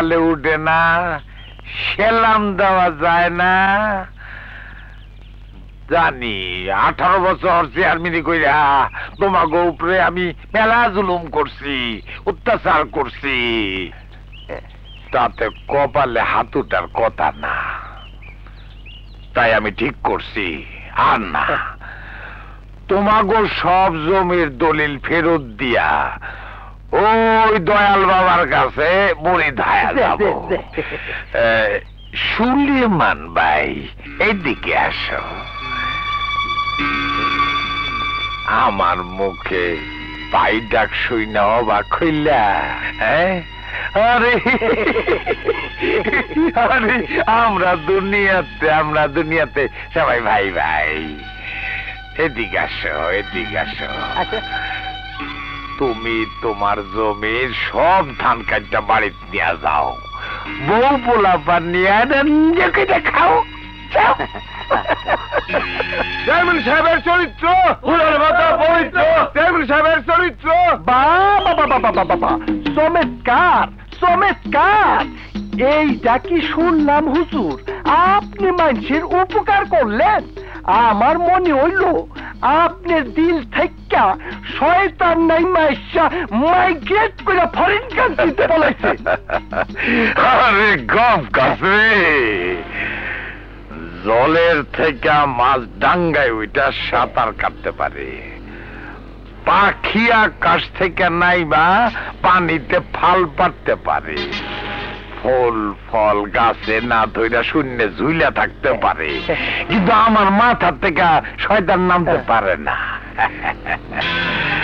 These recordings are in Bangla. পালে উঠে না, সেলাম দেওয়া যায় না। জানি 18 বছর চেয়ারম্যানি কইরা তোমাকে উপরে আমি মেলা জুলুম করছি, অত্যাচার করছি, তাতে কপালে হাতুটার কথা না। তাই আমি ঠিক করছি আর না, তোমাকে সব জমির দলিল ফেরত দিয়া ওই দয়াল বাবার কাছে বড়ি ধায়া যাব। সুলেমান ভাই এদিকে আসো। আমার মুখে পাই ডাক শুই না অবাক হইলা? হ্যাঁ, আরে আরে আমরা দুনিয়াতে সবাই ভাই ভাই। এদিকে আসো, এদিকে আসো। তুমি তোমার জমির সব ধান কাটটা বাড়িতে নিয়ে যাও, বউ পোলা পান নিয়ে খাও। চরিত্র চমৎকার চমৎকার। এইটা কি শুনলাম হুজুর, আপনি মানুষের উপকার করলেন। আমার মনে হইল আপনার দিল থেকে শয়তান নাই মাইশা মাইগ্রেট করে ফরেন কান্ট্রিতে পলাইছে। আরে গপ কাছে জলের থেকে মাছ ডাঙ্গায় ওইটা সাঁতার কাটতে পারে, पाखी आकाश থেকে নাইবা পানিতে ফাল পড়তে পারে ফল ফল গাছে না ধইরা শূন্যে ঝুলা থাকতে পারে কিন্তু আমার মাথা থেকে শয়তান নামতে পারে না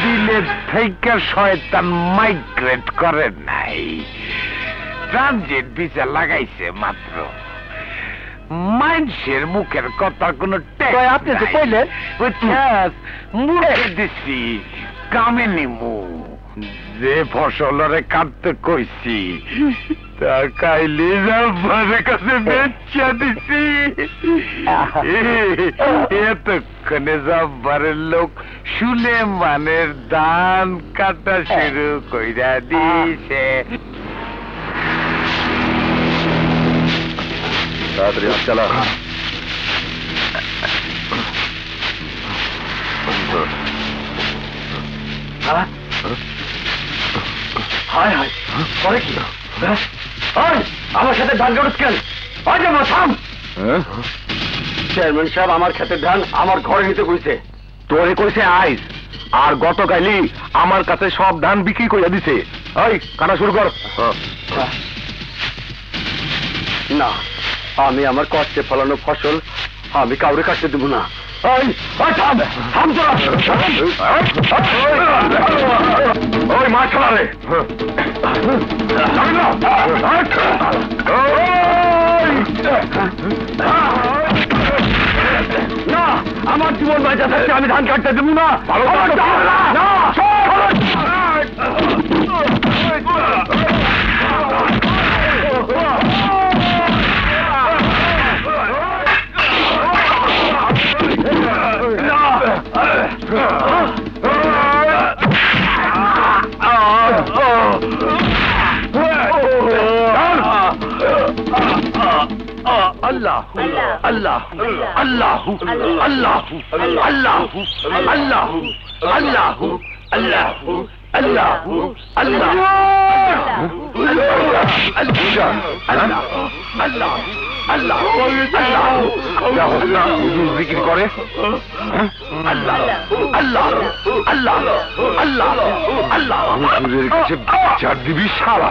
দিলে থেকে শয়তান মাইগ্রেট করে নাই ট্রানজিট ভিসা লাগাইছে মাত্র মানুষের মুখের কথা কোনো টেকই আপনি তো কইলেন বুঝছাস মুখে দিছি কামে নিমু যে ফসলরে কাটতে কইছি তা কাইলে যাবে কাছে বেচা দিছি এত কনেজা বারে লোক সুলেমানের ধান কাটা শুরু কইরা দিছে तादरी चला हाँ हाय हाय और क्या और हमारे क्षेत्र धान करोड़ स्केल और जब मचाम चेयरमैन साहब हमारे क्षेत्र धान हमारे घर ही तो कोई से आइस आर गोतो कहली हमारे कते शॉप धान बिकी कोई यदि से आई खाना शुरू कर ना আমি আমার কষ্টে ফলানো ফসল আমি কাউরে কাটতে দেব না ওই ওই থাম থাম তোরা ওই মাছ খালা রে না আমার জীবন বাঁচা থাকতে আমি ধান কাটতে দেব না Allahu Allahu Allahu Allahu Allahu Allahu Allahu Allahu Allahu Allah Allah Allah Allah হুজুর জিকির করে আল্লাহ আল্লাহ আল্লাহ আল্লাহ আল্লাহ হুজুরের কাছে চার দিবি সারা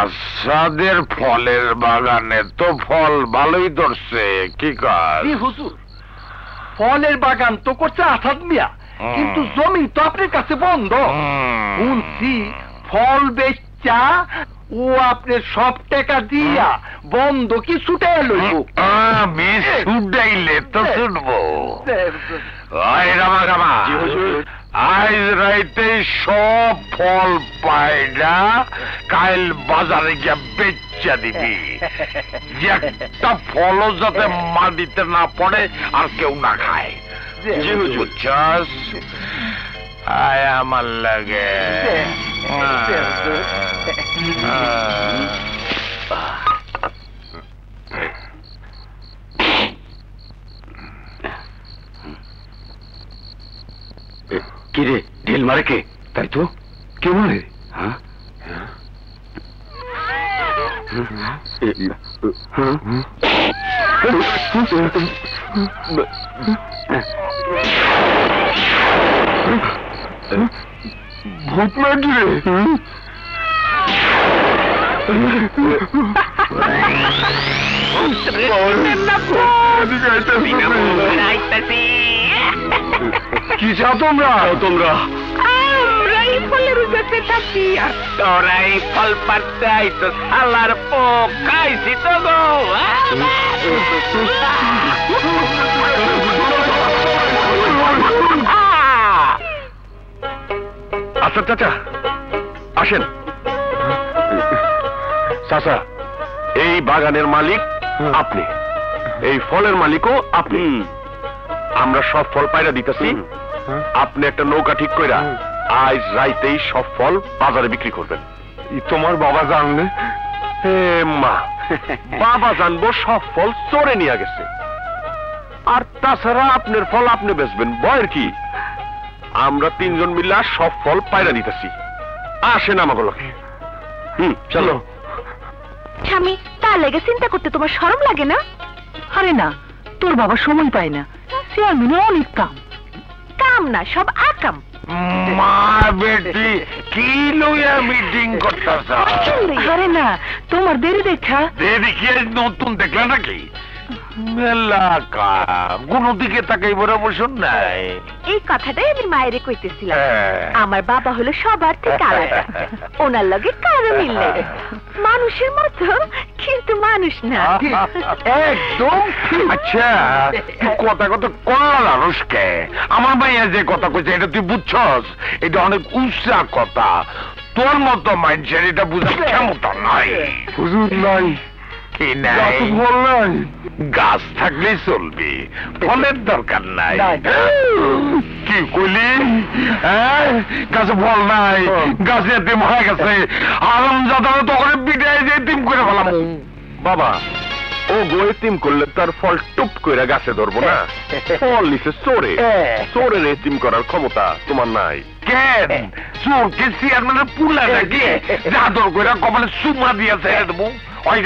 আসাদের ফলের বাগানে তো ফল ভালোই ধরছে কি কাজ হুজুর ফলের বাগান তো করছে আসাদ মিয়া কিন্তু জমি তো আপনার কাছে বন্ধ শুনছি ফল বেচা ও আপনার সব টাকা দিয়া বন্ধ কি ছুটে লইব আমি ছুটাইলে তো ছুটবো আজ রাইতে সব ফল পাইডা কাল বাজারে গিয়া বেচা দিবি একটা ফলও যাতে মাটিতে না পড়ে আর কেউ না খায় বুঝছাস আয় আমার লাগে किरे ढील मारे के ताई तो क्यों मारे हाँ भूत में गिरे কি চাও তোমরা তোমরা ওরাই ফলের উপরে থাকি আর তোরাই ফল পাতাই তো সালার পোকাই সিতো গো আচ্ছা চাচা আসেন চাচা এই বাগানের মালিক আপনি, এই ফলের মালিকও আপনি। আমরা সব ফল পাইরা দিতেছি, আপনি একটা নৌকা ঠিক কইরা আজ রাইতেই সব ফল বাজারে বিক্রি করবেন। তোমার বাবা জানলে? হে মা, বাবা জানবো সব ফল চোরে নিয়ে গেছে, আর তাছাড়া আপনার ফল আপনি বেচবেন, বয়ের কি? আমরা তিনজন মিলে সব ফল পাইরা দিতেছি, আসেন আমাকে লোকে। চলো। স্বামী, তার লাগে চিন্তা করতে তোমার শরম লাগে না? আরে না, তোর বাবা সময় পায় না, সে আর মিলে অনেক কাম। কাম না, সব আকাম। আরে না, তোমার দেরি দেখা। দেরি কি নতুন দেখলা নাকি? এই কথাটাই আমি মায়েরে কইতেছিলাম, আমার বাবা হলো সবার থেকে আলাদা, ওনার লগে কারো মিল নেই, মানুষের মতো কিন্তু মানুষ না একদম। আচ্ছা কথা কথা কলানুষকে আমার মাইয়া যে কথা কইছে এটা তুই বুঝছস? এটা অনেক উচ্চা কথা, তোর মতো মানুষের এটা বুঝার ক্ষমতা নাই। হুজুর নাই গাছ থাকলে চলবে, ফলের দরকার নাই। কি কইলি? গাছে ফল নাই, গাছে এতিম হয়ে গেছে, আরামজাদা তখন বিদায় দিয়ে এতিম করে ফেলাম। বাবা ও গো এতিম করলে তার ফল টুপ করে গাছে ধরবো না, ফল নিচে চোরে, চোরের এতিম করার ক্ষমতা তোমার নাই। কেন চোরকে চেয়ারম্যানের পুলা নাকি জাদর করে কপালে সুমা দিয়েছে দেবো? আমি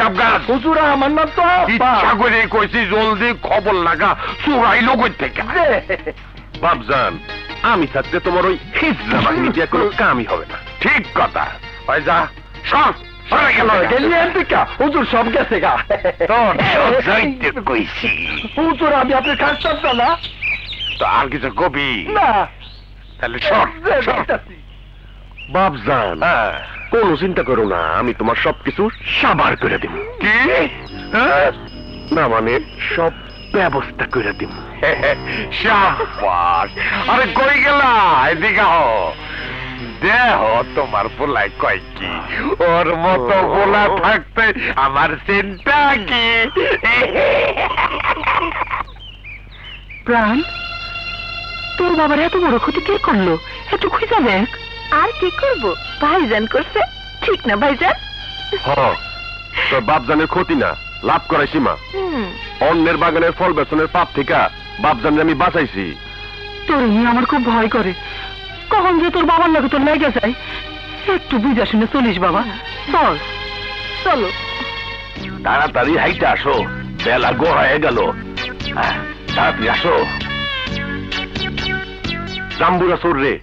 থাকতে তোমার ওই হিজরা বাহিনী দিয়ে কোনো কামই হবে না। ঠিক কথা। সব গেছে গা কইছি হুজুর, আমি আপনার কাজ করতাম না তো আর কিছু কবি না, তাহলে সব বাপজান কোনো চিন্তা করো না, আমি তোমার সবকিছু সাবার করে দিব। কি না মানে সব ব্যবস্থা করে দিব। আরে কই গেলা? এদিকে দেহ তোমার পোলায় কয় কি, ওর মতো পোলা থাকতে আমার চিন্তা কি? প্রাণ, তোর বাবার এত বড় ক্ষতি কে করলো? এত খুঁজা দেখ। আর কি করবো, ভাইজান করছে। ঠিক না ভাইজান? হ্যাঁ, তোর বাপজানের ক্ষতি না, লাভ করাইছি মা। অন্যের বাগানের ফল বেচনের পাপ থেকে বাপজানকে আমি বাঁচাইছি। তোর আমার খুব ভয় করে, কখন যে তোর বাবার লাগে তোর লেগে যায়। একটু বুঝা শুনে চলিস বাবা। চল। চলো তাড়াতাড়ি, হাইটে আসো, বেলা গড়ায় গেল, তাড়াতাড়ি আসো। জাম্বুরা চোর রে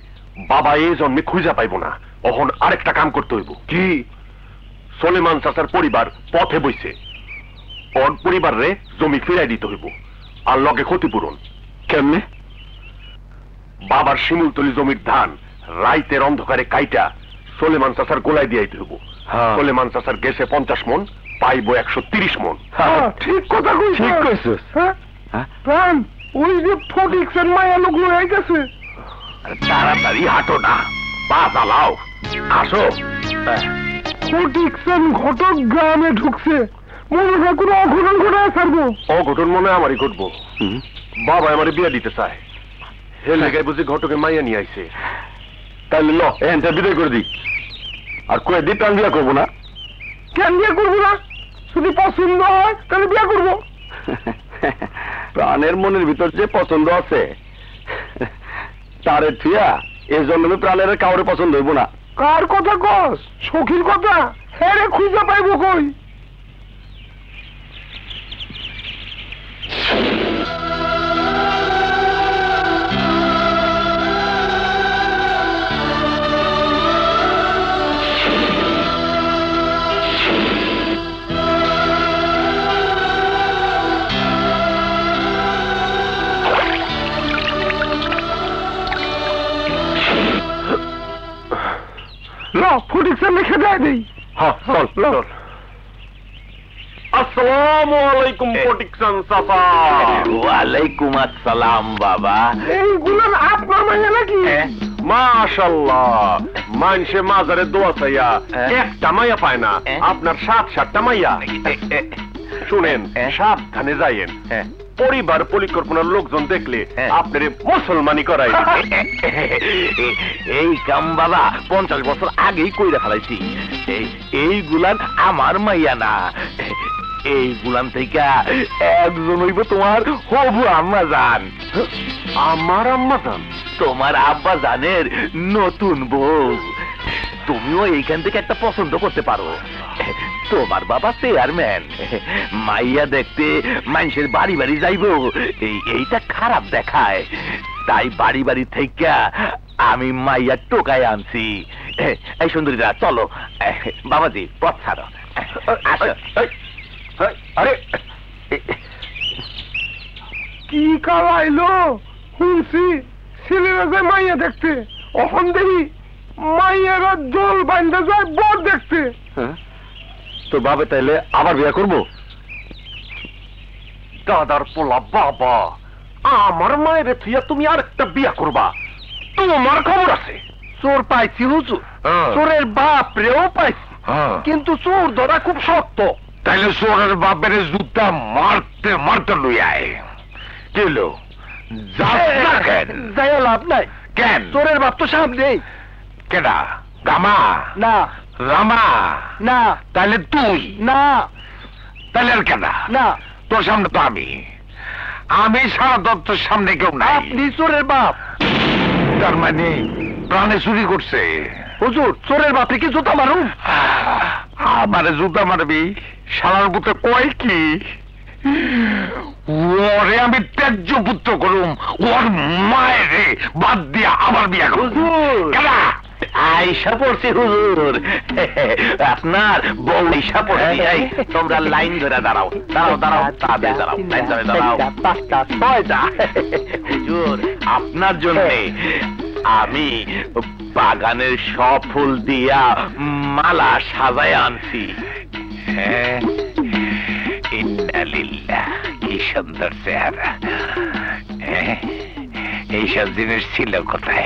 বাবা এই জন্মে খুঁজা পাইব না, অহন আরেকটা কাম করতে হইব। কি? সোলেমান চাচার পরিবার পথে বইছে, ওর পরিবার রে জমি ফিরাই দিতে হইব, আর লগে ক্ষতিপূরণ। কেমনে? বাবার শিমুলতলি জমির ধান রাইতের অন্ধকারে কাইটা সোলেমান চাচার গোলায় দিয়াইতে হইব। সোলেমান চাচার গেছে 50 মন, পাইব 130 মন। ঠিক কথা কইছিস। ঠিক কইছিস। প্রাণ, ওই যে ফটিকসের মায়া লোক লয়ে গেছে। তাড়াতাড়ি হাঁটো না, পা চালাও, আসো। ফটিকসেন ঘটক গ্রামে ঢুকছে, মনে হয় কোনো অঘটন ঘটায় ছাড়বো। অঘটন মনে হয় আমারই ঘটবো। বাবা আমারে বিয়া দিতে চায়, হে লেগাই বুঝি ঘটকে মাইয়া নিয়ে আইছে। তাহলে ল এনটা বিদায় করে দিক, আর কয়ে দি প্রাণ বিয়া করবো না। কেন বিয়া করবো না? যদি পছন্দ হয় তাহলে বিয়া করবো। প্রাণের মনের ভিতর যে পছন্দ আছে তারে থিয়া এই জন্য প্রাণের কাউরে পছন্দ হইব না। কার কথা কস? সখীর কথা? হেরে খুঁজে পাইব কই? বাবা এইগুলো আপনার মাইয়া নাকি? माशाल्लाह मानशे माजारे दोस्तया একটা মাইয়া পায় না আপনার সাত সাতটা মাইয়া শুনেন সাবধানে যায়েন পরিবার পরিকল্পনার লোকজন দেখলে আপনারে মুসলমানি করায় এই কাম বাবা 50 বছর আগেই কইরা ফেলাইছি এইগুলা আমার মাইয়া না এই গুলাম থেকে একজন হইব তোমার হবু আম্মা জান আমার আম্মা জান তোমার আব্বা জানের নতুন বউ তুমিও এইখান থেকে একটা পছন্দ করতে পারো তোমার বাবা চেয়ারম্যান মাইয়া দেখতে মানুষের বাড়ি বাড়ি যাইব এইটা খারাপ দেখায় তাই বাড়ি বাড়ি থেকে আমি মাইয়া টোকায় আনছি এই সুন্দরীরা চলো বাবাজি পথ ছাড়ো अरे की कावाई लो हुंसी सिलेरा से माया देखते और हम देखी माया का जोल बंदा से बहुत देखते तो बाबे तहले आवार बिया करबो दादार पोला बाबा आमर माये रे थिया तुम यार तब बिया करबा तुम मर खबर से चोर पाइसी हुजू चोरेर बाप रे ओ पाइसी किंतु चोर धरा खूब शक्तो তাহলে সোরের বাপের জুতা মারতে মারতে লই আয় কিলো যাবেন যাও লাভ নাই কেন সোরের বাপ তো সামনে কেডা গামা না রামা না তাহলে তুই না তাহলে কেডা না তোর সামনে তো আমি সারা দত্তর সামনে কেউ নাই আপনি সোরের বাপ তার মানে প্রাণে চুরি করছে হুজুর সোরের বাপে কি জুতা মারু আমারে জুতা মারবি শালার পুত্র কয় কি ওরে আমি ত্যাজ্য পুত্র করুম ওর মায়ের বাদ দিয়া আবার বিয়া হুজুর কেলা আইসা পড়ছি হুজুর আপনার বউ আইসা পড়ছি তোমরা লাইন ধরে দাঁড়াও দাঁড়াও দাঁড়াও তাবে দাঁড়াও লাইন ধরে দাঁড়াও পাঁচটা ছয়টা হুজুর আপনার জন্য আমি বাগানের সব ফুল দিয়া মালা সাজায় আনছি इन्ना लिल्लाह की सुंदर चेहरा सब जिनिस छिलो कोथाय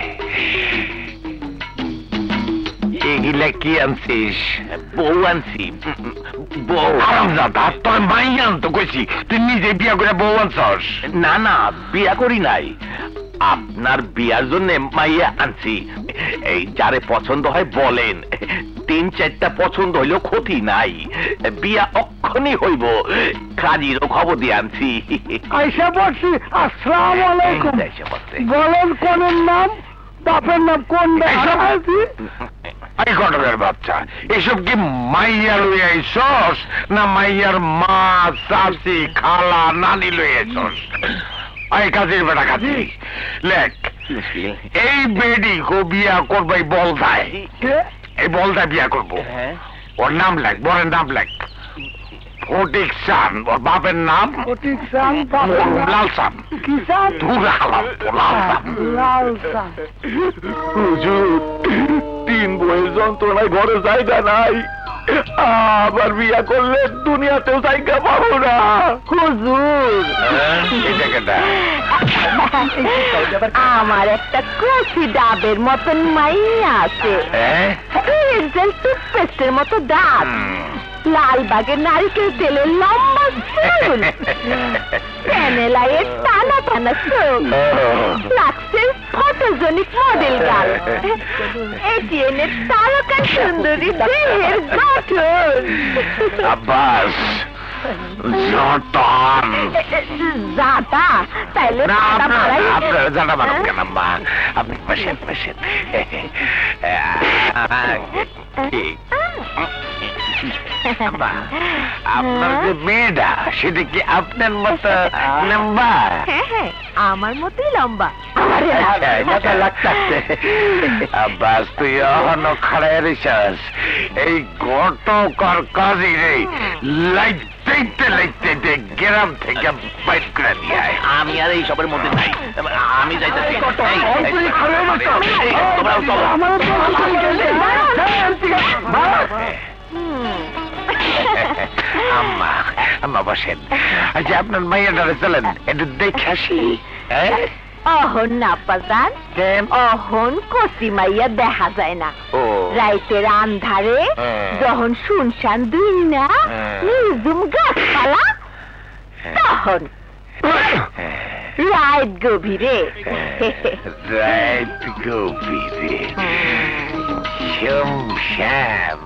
एगुला की आनছিস বউ আনছি বউ আরামজাদা তোর মাইয়া আনতো কইছি তুই নিজে বিয়া করে বউ আনছস না না বিয়া করি নাই আপনার বিয়ার জন্য মাইয়া আনছি এই যারে পছন্দ হয় বলেন तीन चार्टा पसंद हईल क्षति नाई बिया अक्षणी हईब काजी खबर दिए आनছি আয়েশা বলছি আসসালামু আলাইকুম বলেন কোন নাম বাপের নাম কোন বলছি এই গন্ডারের বাচ্চা এসব কি মাইয়া লই আইছস না মাইয়ার মা চাচি খালা নানি লই আইছস আই কাজির বেটা কাজি লেখ এই বেডি গো বিয়া করবাই বল যায় বলদা বিয়া করবো ওর নাম লেখ বরের নাম লেখ ফটিক সান ওর বাপের নাম ফটিক সান লাল সান কিসান ধুরা লাল লাল সান হুজুর তিন বয়ের যন্ত্রণায় ঘরে জায়গা নাই আবার বিয়া করলে দুনিয়াতেও জায়গা পাবো না হুজুর এটা কেডা আমার একটা কুচি ডাবের মতন মাইয়া আছে টুথপেস্টের মতো দাঁত লালবাগের নারিকেল তেলের লম্বা চুল প্যানেলাইয়ের টানা টানা চোখ লাগছে ফটোজনিক মডেল গাল এটিএনের তারকা সুন্দরী দেহের গঠন আব্বাস মেয়েটা সেটা কি আপনার মতো লম্বা আমার মতোই লম্বা আব্বাস তুই অহন খাড়াই রিসাস এই ঘটকার কাজই রে লাইট দেখতে দেখতে গ্রাম থেকে বাইট করে নিয়ে আয় আমি আর এই সবের মধ্যে নাই আমি যাইতেছি আম্মা আম্মা বসেন আচ্ছা আপনার মাইয়াটারে চলেন একটু দেখে আসি হ্যাঁ অহন না পাজান অহন কচিমাইয়া দেখা যায় না রাইতের আন্ধারে যখন শুনশান দুই না নিজুম গাছপালা তখন রাইত গভীরে রাইত গভীরে শুনশান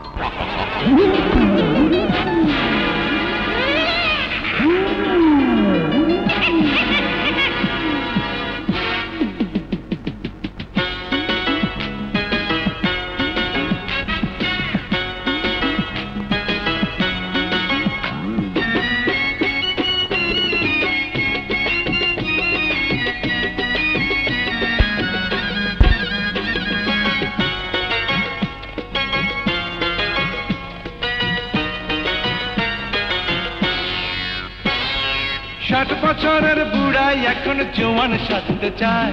जुआन साजते चाय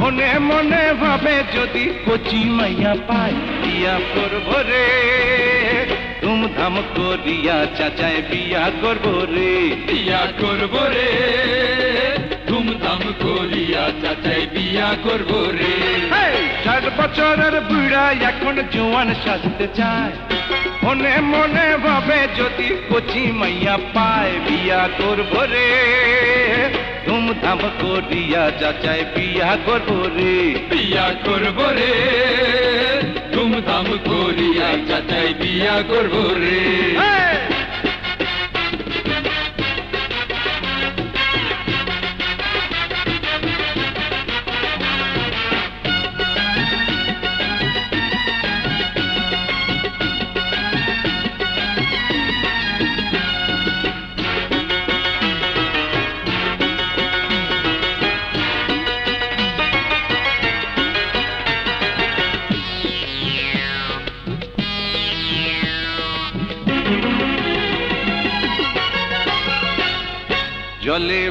मने मने भावे जदि कोची माइया पाय बिया करबो रे धूमधाम करिया चाचाय बिया करबो रे धूमधाम करिया चाचाय बिया करबो रे 60 বছরের বুড়া এখন জোয়ান সাজতে চায় মনে মনে ভাবে যদি কোची মাইয়া পায় बिया करबो रे धूमधाम करिया चाचाय बिया करबो रे धूमधाम करिया चाचाय बिया करबो रे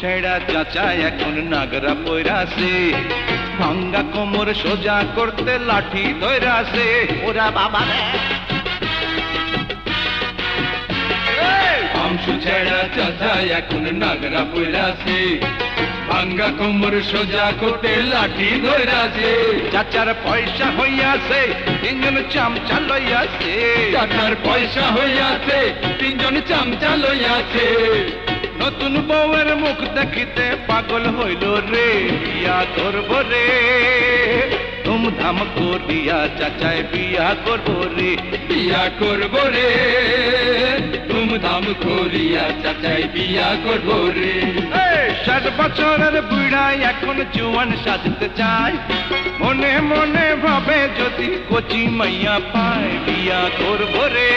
छेड़ा चाचा एखन नागरा पोरा से भांगा कोमर सोजा करते लाठी धरा से ओरा बाबा रे हम छेड़ा चाचा एखन नागरा पोरा से भांगा कोमर सोजा करते लाठी धरा से चाचार पैसा होइया से तीनजन चामचा लइया से चाचार पैसा होइया से तीनजन चामचा लइया से नतुन बौर मुख देखते पागल होइलो रे बिया करबो रे धूमधाम करिया चाचाय बिया करबो रे धूमधाम करिया चाचाय बिया करबो रे 60 বছরের বুড়া এখন জোয়ান সাজতে চায় মনে মনে ভাবে যদি কোচি মাইয়া পায় বিয়া করবো রে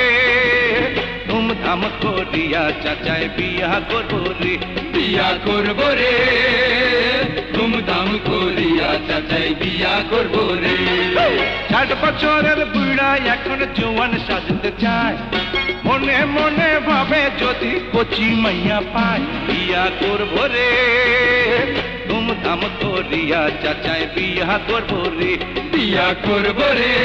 धूमधाम करिया चाचाय बिया करबो रे धूमधाम करिया चाचाय बिया करबो रे 60 বছরের বুড়া এখন জোয়ান সাজতে চায় মনে মনে ভাবে যদি কোচি মাইয়া পায় বিয়া করবো रे धूमधाम करिया चाचाय बिया करबो रे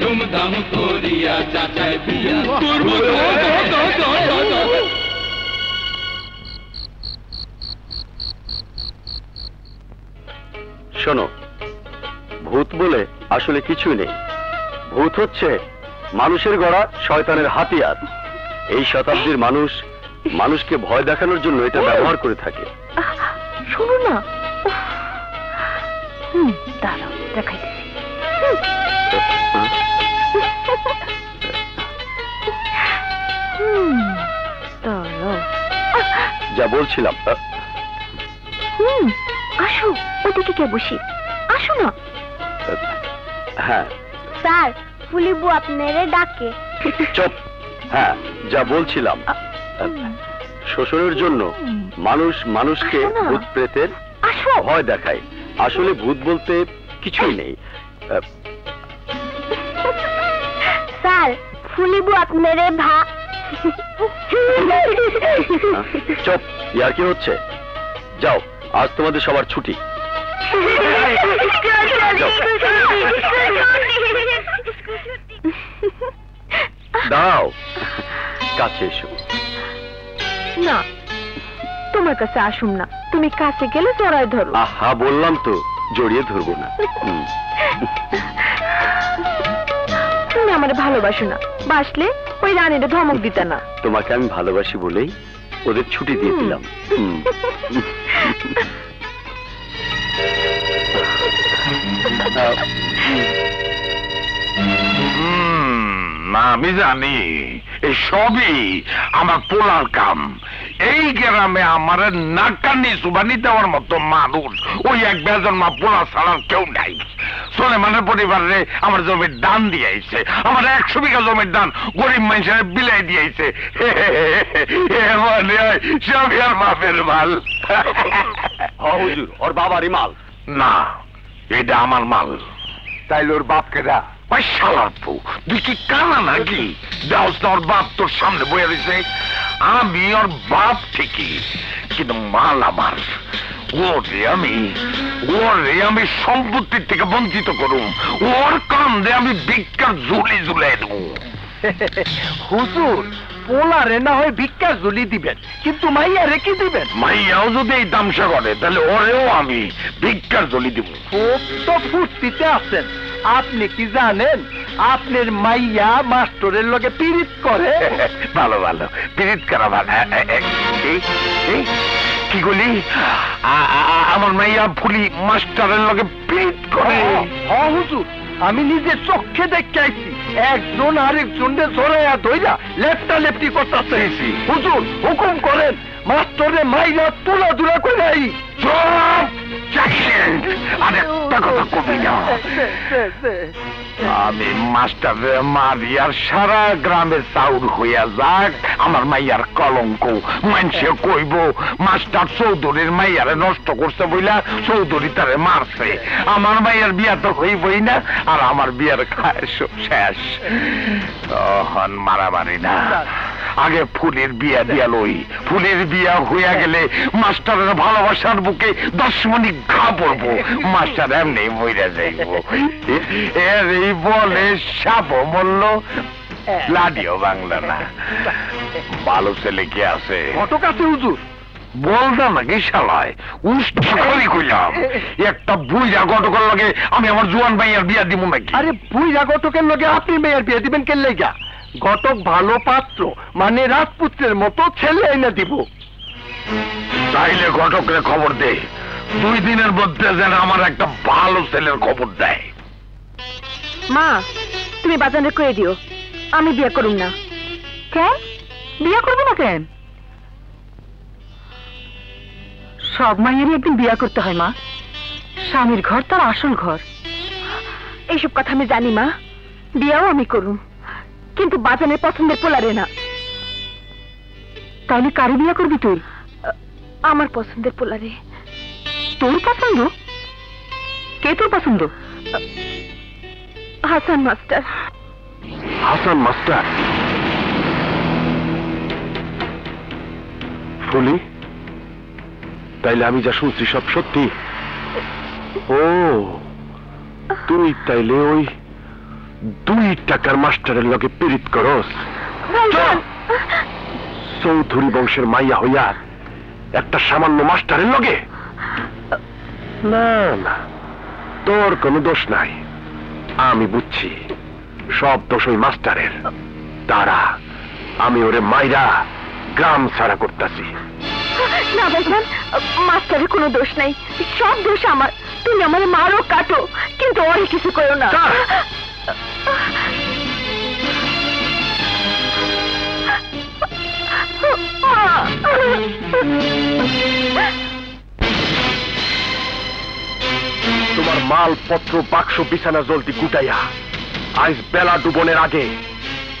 धूमधाम करिया चाचाय बिया करबो रे शोनो भूत बोले আসলে কিছুই নেই। ভূত হচ্ছে মানুষের গড়া শয়তানের হাতিয়ার। এই শতাব্দীর মানুষ মানুষকে ভয় দেখানোর জন্য এটা ব্যবহার করে থাকে। শুনুন না, দাঁড়াও দেখাইতেছি। যা বলছিলাম, আসো ওদিকে কে বসি, আসো না। হ্যাঁ স্যার, ফুলিবু আপনারে ডাকে। চুপ। হ্যাঁ, যা বলছিলাম, শ্বশুরের জন্য মানুষ মানুষকে ভূত প্রেতের ভয় দেখায়। আসলে ভূত বলতে কিছুই নেই। স্যার, ফুলিবু আপনারে ভা। চুপ, ইয়ার কি হচ্ছে? যাও, আজ তোমাদের সবার ছুটি। দাও, কাছে এসো। না, তোমার কাছে আসুম না, তুমি কাছে গেলে জড়ায় ধরো। আহা, বললাম তো জড়িয়ে ধরবো না। তুমি আমার ভালোবাসো না, বাসলে ওই রানীরা ধমক দিতা না। তোমাকে আমি ভালোবাসি বলেই ওদের ছুটি দিয়ে দিলাম। আমি জানি সবই আমার পোলার কাম। এই গ্রামে আমার নাকানি সুবানি দেওয়ার মতো মানুষ ওই এক বেজন মা পোলা ছাড়া কেউ নাই। সোলেমানের পরিবারে আমার জমির দান দিয়েছে, আমার 100 বিঘা জমির দান গরিব মানুষের বিলাই দিয়েছে। সবই আর বাপের মাল। হুজুর, ওর বাবারই মাল না, এটা আমার মাল। তাইলে ওর বাপকে দা। তুই কি কানা নাকি? দাস না, ওর বাপ তোর সামনে বয়ে রয়েছে। আমি ওর বাপ ঠিকই, কিন্তু মাল আমার। ওরে আমি সম্পত্তির থেকে বঞ্চিত করুম, ওর কান্দে আমি ভিক্ষার ঝুলি ঝুলাই দেব। হুজুর, পোলা রে না হয় ভিক্ষা ঝুলি দিবেন, কিন্তু মাইয়া রে কি দিবেন? মাইয়াও যদি এই দামসা করে তাহলে ওরেও আমি ভিক্ষার ঝুলি দিব। তো ফুর্তিতে আছেন, আপনি কি জানেন আপনার মাইয়া মাস্টরের লগে পিরিত করে? ভালো ভালো পিরিত করা ভালো। কি বলি, আমার মাইয়া ফুলি মাস্টারের লগে পিরিত করে? হ্যাঁ হুজুর, আমি নিজে চোখে দেখতে আইছি। একজন আরেকজনকে জড়াইয়া ধইরা লেপটা লেপটি করতে। হুজুর হুকুম করেন, মাস্টরে মাইয়া তোলা দূরা করে। আমি মাস্টারে মারিয়ার সারা গ্রামে চাউর হইয়া যাক, আমার মাইয়ার কলঙ্ক। মানুষে কইব মাস্টার চৌধুরীর মাইয়ারে নষ্ট করছে বইলা চৌধুরী তারে মারছে। আমার মাইয়ার বিয়া তো হইবই না, আর আমার বিয়ার শেষ। তখন মারামারি না, আগে ফুলের বিয়া দিয়া লই। ফুলের বিয়া হইয়া গেলে মাস্টারের ভালোবাসার বুকে 10 মণি ঘা পড়বো। মাস্টার এমনি মইরা যাইব। এর এই বলে সাপ মরল, লাডিও বাংলা না। ভালো ছেলে কি আছে? ঘটক আছে হুজুর। বলতাম নাকি শালায় উষ্ঠি কইলাম, একটা বুইরা ঘটকের লগে আমি আমার জোয়ান ভাইয়ার বিয়া দিব নাকি? আরে বুইরা ঘটকের লগে আপনি মেয়ের বিয়া দিবেন কেন লাগা? ঘটক ভালো পাত্র, মানে রাজপুত্রের মতো ছেলে এনে দিব। তাইলে ঘটকরে খবর দে, 2 দিনের মধ্যে যেন আমার একটা ভালো ছেলের খবর দেয়। মা, তুমি বাজারে কয়ে দিও আমি বিয়ে করুম না। কেন বিয়ে করবো না? কেন সব মায়েরই একদিন বিয়ে করতে হয় মা। স্বামীর ঘর তার আসল ঘর। এইসব কথা আমি জানি মা, বিয়েও আমি করুম, কিন্তু বাজানের পছন্দের পোলারে না। তাহলে কারে বিয়ে করবি তুই? আমার পছন্দের পোলারে। তোর পছন্দ? কে তোর পছন্দ? হাসান মাস্টার। হাসান মাস্টার? ফুলি, তাইলে আমি যা শুনছি সব সত্যি? ও, তুই তাইলে ওই 2 টাকার মাস্টারের লগে পীড়িত করস? চৌধুরী বংশের মাইয়া হইয়া একটা সামান্য মাস্টারের লগে? না না, তোর কোনো দোষ নাই। আমি বুঝছি সব দোষ ওই মাস্টারের। তারা আমি ওরে মাইরা গ্রাম ছাড়া করতেছি। না ভাইজান, মাস্টারের কোনো দোষ নাই, সব দোষ আমার। তুমি আমার মারো কাটো, কিন্তু ওরে কিছু করো না। তোমার মালপত্র বাক্স বিছানা জলদি গুটাইয়া আজ বেলা ডুবনের আগে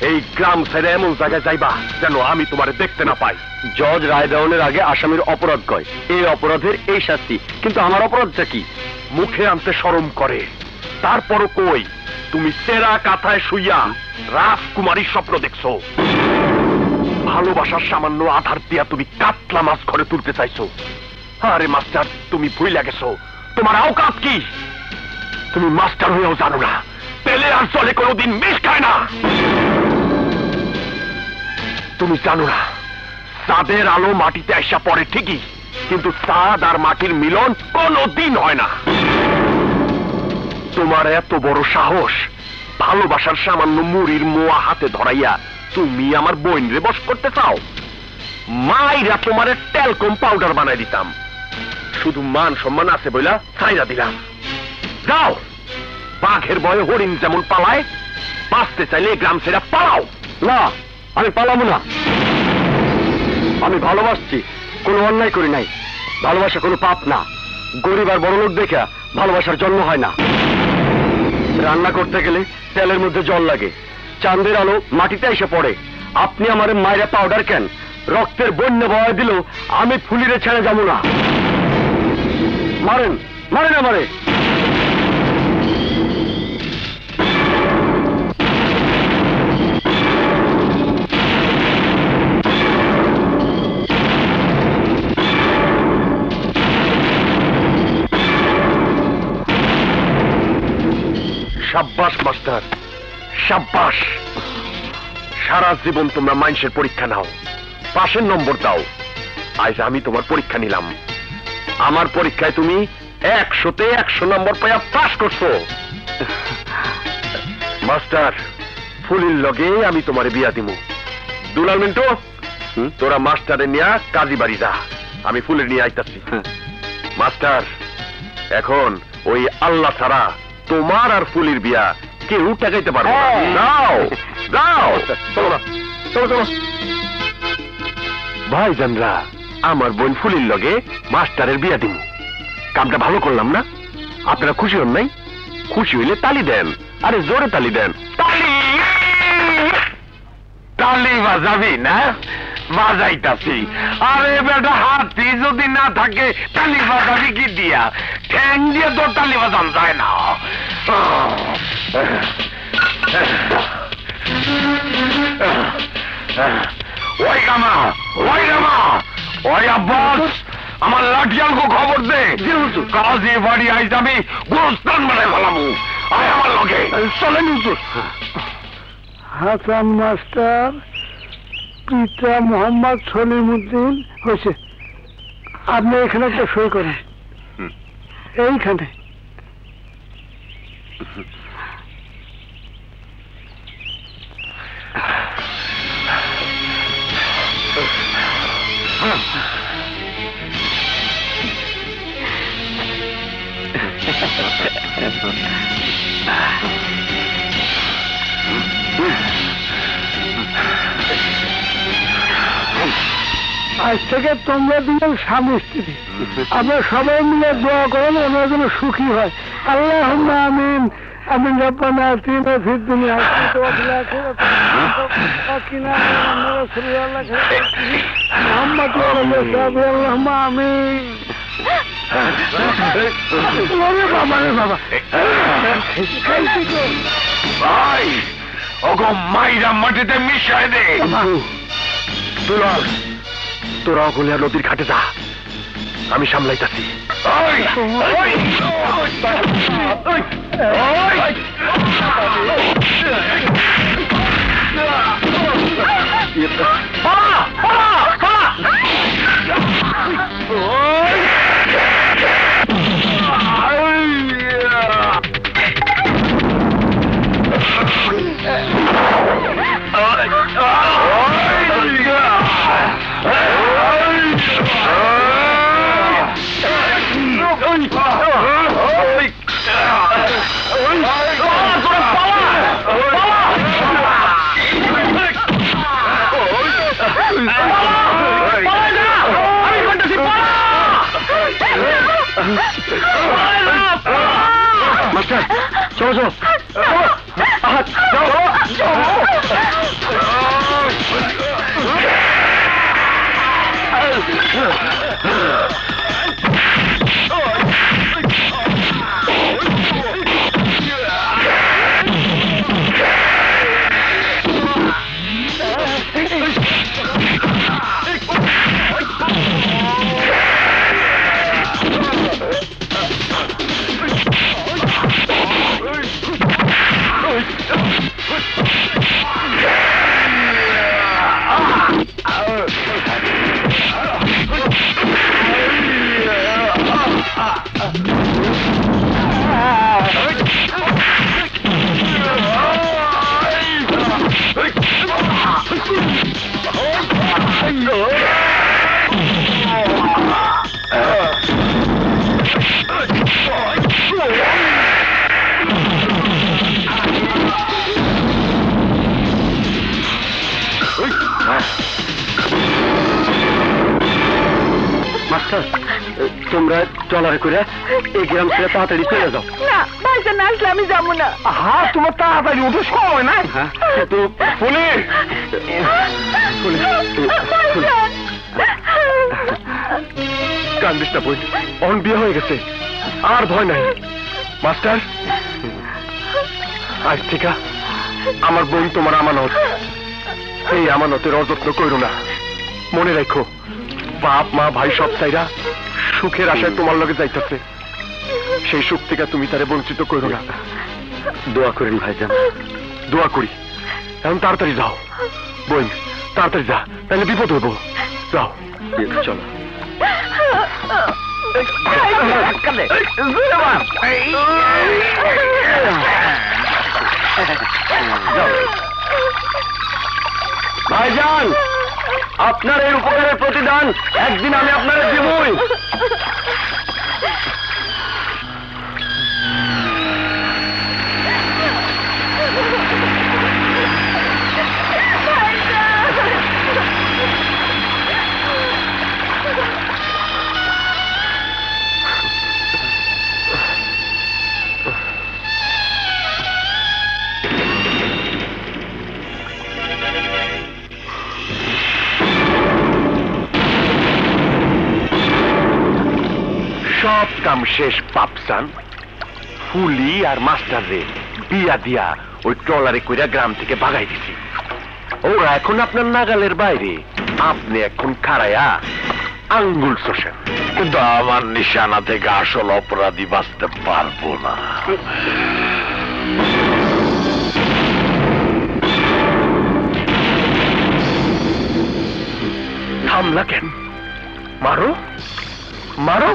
এই গ্রাম ছেড়ে এমন জায়গায় যাইবা যেন আমি তোমারে দেখতে না পাই। জজ রায় দেওয়ানোর আগে আসামির অপরাধ কয়, এই অপরাধের এই শাস্তি। কিন্তু আমার অপরাধটা কি? মুখে আনতে শরম করে, তারপরও কই তুমি সেরা কাথায় শুইয়া রাজকুমারীর স্বপ্ন দেখছো। ভালোবাসার সামান্য আধার দিয়া তুমি কাতলা মাছ ঘরে তুলতে চাইছো। আরে মাস্টার, তুমি ভুইলা গেছো তোমার আওকাত কি। তুমি মাস্টার হয়েও জানো না তেলে আর জলে কোনোদিন মিশ খায় না। তুমি জানো না চাঁদের আলো মাটিতে আসা পড়ে ঠিকই, কিন্তু চাঁদ আর মাটির মিলন কোনোদিন হয় না। তোমার এত বড় সাহস, ভালোবাসার সামান্য মুড়ির মোয়া হাতে ধরাইয়া তুমি আমার বইনরে বশ করতে চাও। মাইরা তোমারে টেলকম পাউডার বানাই দিতাম, শুধু মান সম্মান আছে বইলা ছাইরা দিলাম। যাও, বাঘের ভয়ে হরিণ যেমন পালায়, বাঁচতে চাইলে গ্রাম ছেড়া পালাও। না, আমি পালাবো না। আমি ভালোবাসছি, কোনো অন্যায় করি নাই। ভালোবাসা কোনো পাপ না। গরিব আর বড় লোক দেখা ভালোবাসার জন্ম হয় না। রান্না করতে গেলে তেলের মধ্যে জল লাগে, চাঁদের আলো মাটিতে এসে পড়ে। আপনি আমার মায়েরা পাউডার কেন, রক্তের বন্যা বয়ে দিল, আমি ফুলিরে ছেড়ে যাব না। মারেন, মারেন আমারে। সাব্বাস মাস্টার, সাব্বাস। সারা জীবন তোমরা মানুষের পরীক্ষা নাও, পাশের নম্বর দাও। আজ আমি তোমার পরীক্ষা নিলাম। আমার পরীক্ষায় তুমি 100তে 100 নম্বর পেয়ে পাস করছো। মাস্টার, ফুলির লগে আমি তোমারে বিয়া দিব। দুলাল মিন্টু, তোরা মাস্টারে নিয়ে কাজী বাড়ি যা, আমি ফুলের নিয়ে আইতাছি। মাস্টার, এখন ওই আল্লাহ ছাড়া তোমার আর ফুলির বিয়া কেউ টাকাইতে পারবো না। যাও যাও, চলো চলো চলো। ভাইজানরা, আমার বোন ফুলির লগে মাস্টারের বিয়া দিন। কামটা ভালো করলাম না? আপনারা খুশি হন নাই? খুশি হইলে তালি দেন, আরে জোরে তালি দেন। তালি তালি বাজাবি না? বাজাইতাছি। আরে বেটা, হাতি যদি না থাকে তালি বাজাবি কি দিয়া? ঠ্যাং দিয়ে তো তালি বাজান যায় না। ওই গামা, ওই গামা, ওই আব্বাস, আমার লাঠিয়ালকে খবর দে। কাজী বাড়ি আইস, আমি গুরুস্থান বানাই ভালামু। আয় আমার লগে চলেন। হাসান মাস্টার পিতা মোহাম্মদ সলিমুদ্দিন হয়েছে। আপনি এখানে একটা সই করেন, এইখানে। আজ থেকে তোমরা দুজন স্বামী স্ত্রী, আমরা সবাই মিলে দোয়া করেন ওনার জন্য সুখী হয়। আল্লাহুম্মা আমিন। আমিন রাব্বানা আতিনা ফিদ দুনিয়া হাসানাতাও আমিন। বাবা ভাই, ওগো মাইরা মাটিতে মিশাই দে। তোরা গলিয়া নদীর ঘাটে যা, আমি সামলাইতাছি। चला करे एक ग्राम से तातडी चले जाओ ना माझं नाचला मी जामू ना हा तुम तातडी उठूस को होय ना तू पुलिस कांदिस्ता बोल ऑन बिया होय गेसे আর ভয় নাই মাস্টার আজ থেকে আমার বোন তোমার আমানত এই আমানতের অযত্ন কইরো না মনে রাখো বাপ মা ভাই সব ছাইরা সুখের আশায় তোমার লগে যাইতেছে সেই সুখ থেকে তুমি তারে বঞ্চিত করো না দোয়া করেন ভাইজান দোয়া করি এখন তাড়াতাড়ি যাও বোন তাড়াতাড়ি যা তাহলে বিপদ হইব যাও চলো ভাইজান আপনার এই উপকারের প্রতিদান একদিন আমি আপনারে দিবই सब काम शेष पापसान फुली और मास्टर रे बिया दिया वो ट्रलारे कईरा ग्राम थेके भागाई दिछी ओरा एखन आपनार नागालेर बाइरे आपनि एखन खाराया आंगुल सोशेन किन्तु आमार निशाना थेके आसल अपराधी बाँचते पारबो ना थामला केन मारो मारो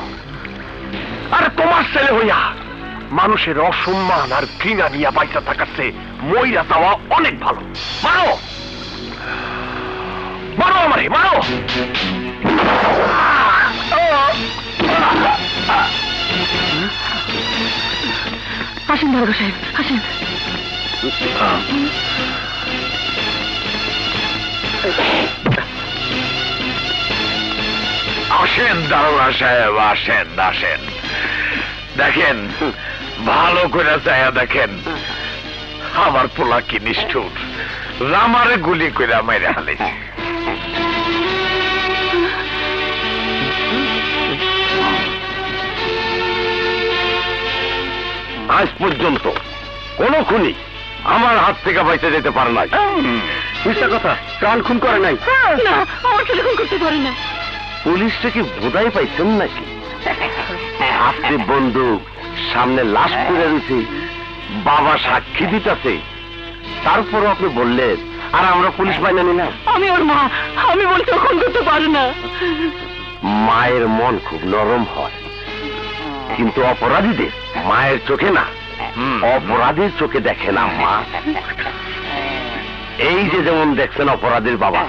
अरे तुम्हार सेले होया मानुषेर असम्मान और घृणा निया बाइचा थाकार से मईरा जावा अनेक भालो मारो मारो आमारे मारो आसेन दारোগা साहेब आसेन आसेन दाরোগা साहेब आसेन आसेन देखें भालो करे जाया देखें आमार पोला कि निष्ठुर रामारे गुली कइरा माइरा हालाइছে आज पर्यन्त कोनो खुनी आमार हाथ थेके बाइचा जेते पारे नाई मिथ्যা कथा प्राण खून करे नाई ना आमार खेले खून करते पारे ना पुलिशे कि बोधाई पाइছেন नाकि আপনি বন্ধু সামনে লাশ পড়ে রয়েছে বাবা সাক্ষী দিতেছে তারপর আপনি বললেন আর আমরা পুলিশ বাইনা নিলাম আমি ওর মা আমি বলতে খুন করতে পারি না মায়ের মন খুব নরম হয় কিন্তু অপরাধীদের মায়ের চোখে না অপরাধীর চোখে দেখে না মা এই যে যেমন দেখছেন অপরাধীর বাবা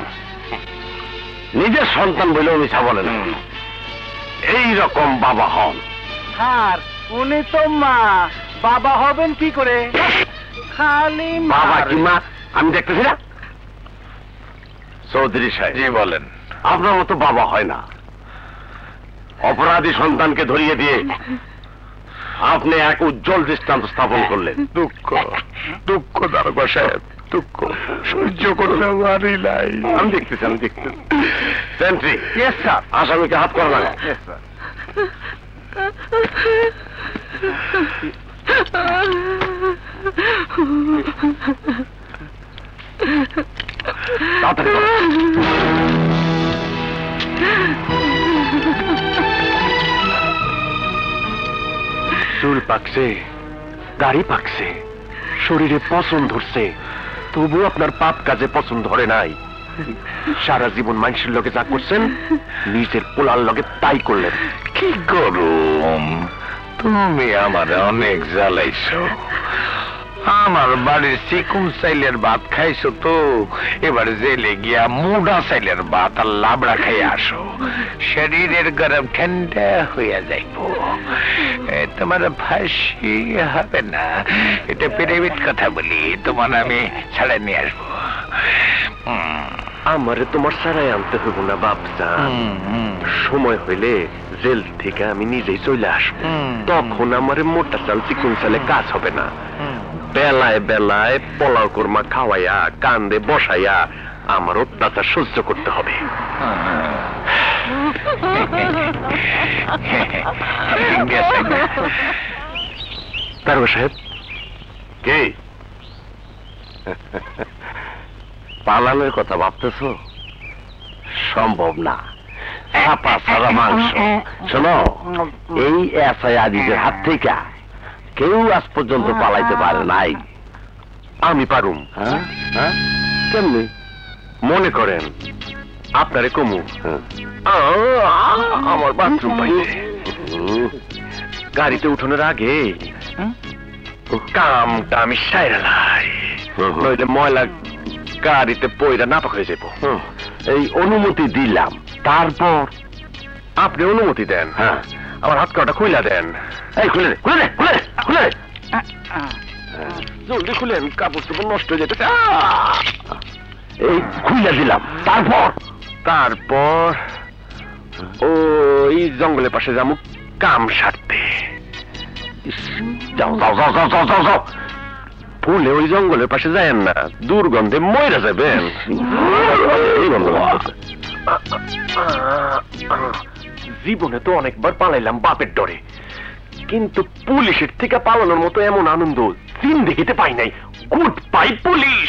নিজের সন্তান বলেও মিছা বলে না এই রকম বাবা হন আর উনি তো মা বাবা হবেন কি করে খালি বাবা কি মা আমি দেখতেছি না চৌধুরী সাহেব জি বলেন আপনার মতো বাবা হয় না অপরাধী সন্তানকে ধরিয়ে দিয়ে আপনি এক উজ্জ্বল দৃষ্টান্ত স্থাপন করলেন। দুঃখ দুঃখ দারোগা সাহেব, দুঃখ সহ্য করতে পারি নাই। আমি দেখতেছি আমি দেখতেছি। Sentry, yes sir. আসামিকে হাত করা লাগা। Yes sir. তাড়াতাড়ি চুল পাকছে, দাড়ি পাকছে, শরীরে পচন ধরছে, তবু আপনার পাপ কাজে পচন ধরে নাই। সারা জীবন মানুষের লগে যা করছেন নিজের পোলার লগে তাই করলেন। কি গরম, তুমি আমার অনেক জ্বালাইছ। আমার বাড়ির চিকুন চাইলের ভাত খাইছো, তো এবার জেলে গিয়া মোটা চাইলের ভাত আর লাবড়া খাই আসো, শরীরের গরম ঠান্ডা হইয়া যাইব। তোমার ফাঁসি হবে না, এটা প্রাইভেট কথা বলি, তোমার আমি ছাড়া নিয়ে আসবো। আমারে তোমার ছাড়াই আনতে হইব না বাপজা, সময় হইলে জেল থেকে আমি নিজেই চলে আসবো, তখন আমার মোটা চাল চিকুন চালে কাজ হবে না। বেলায় বেলায় পোলাও কোরমা খাওয়াইয়া কান্দে বসাইয়া আমার অত্যাচার সহ্য করতে হবে। দারোগা সাহেব, কে পালানোর কথা ভাবতেছ? সম্ভব না, ছাপা সারা মাংস। শোনো, এই এসআই আজিজের হাত থেকে কেউ আজ পর্যন্ত পালাইতে পারে নাই। আমি পারুম। কেমনি মনে করেন? আপনারে কমু আমার বাথরুম পাইলে গাড়িতে উঠানোর আগে কামটা আমি সাইরা লাই, নইলে ময়লা গাড়িতে পয়রা নাপাক হয়ে যাবো। এই অনুমতি দিলাম, তারপর আপনি অনুমতি দেন। হ্যাঁ, আমার হাত কাটা খুইলা দেন। এই খুলে খুলে খুলে খুলে জলদি খুলেন, কাপড় চোপড় নষ্ট হয়ে যেতেছে। এই খুইলা দিলাম, তারপর তারপর ওই জঙ্গলের পাশে যাবো কাম সারতে। যাও যাও যাও যাও যাও যাও, ভুলে ওই জঙ্গলের পাশে যায়েন না, দুর্গন্ধে মইরা যাবেন। জীবনে তো অনেকবার পালাইলাম বাপের ডরে, কিন্তু পুলিশের থেকে পালানোর মতো এমন আনন্দ জিন্দেগিতে পাই নাই। Good bye police.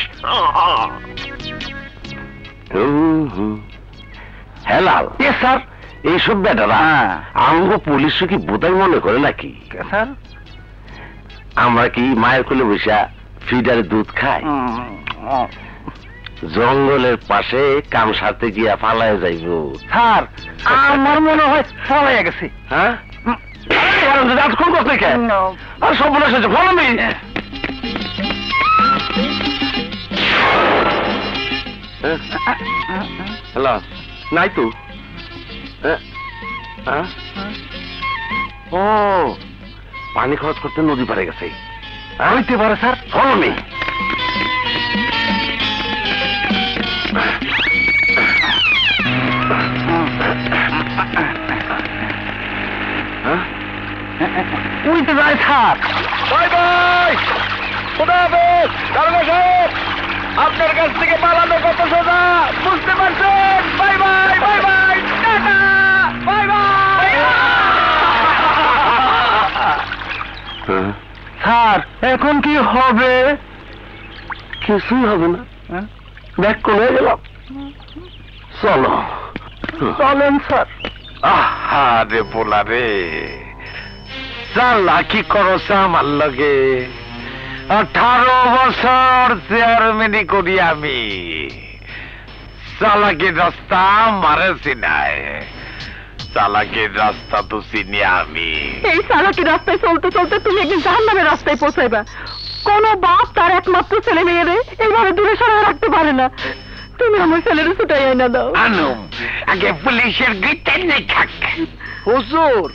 হেলাল, এ স্যার, এইসব ব্যাটারা আমগো পুলিশ কি বোধাই মনে করে নাকি? স্যার, আমরা কি মায়ের কোলে বসে ফিডারে দুধ খাই? জঙ্গলের পাশে কাম সারতে গিয়া পালায় যাইব। স্যার, আমার মনে হয় পালাইয়া গেছে। হ্যাঁ, কোন কথা কে আর সব বলে এসেছে। Follow me. হ্যালো, নাই তো? ও, পানি খরচ করতে নদী পারে গেছে। হইতে পারে স্যার, ফলো মি। ওই তো যায় স্যার। বাই বাই, খোদাফেজ দারোগা সাহেব। আপনার কাছ থেকে পালানো কত সোজা বুঝতে পারছেন। Bye bye bye bye tata bye bye. Sir, এখন কি হবে? কিছুই হবে না, ব্যাক করে গেলাম। চলো চলেন স্যার। আহা রে পোলা রে, চালাকি করছ আমার লগে। 18 বছর চেয়ারম্যানি করি আমি, চালাকির রাস্তা মারে চিনাই। চালাকির রাস্তা তো চিনি আমি। এই চালাকির রাস্তায় চলতে চলতে তুমি একদিন জাহান্নামের রাস্তায় পৌঁছাইবা। কোন বাপ তার একমাত্র ছেলে মেয়েরে এইভাবে দূরে সরিয়ে রাখতে পারে না। তুমি আমার ছেলেরে ছুটাই আনা দাও। আনো, আগে পুলিশের গিটে নেই থাক। হুজুর,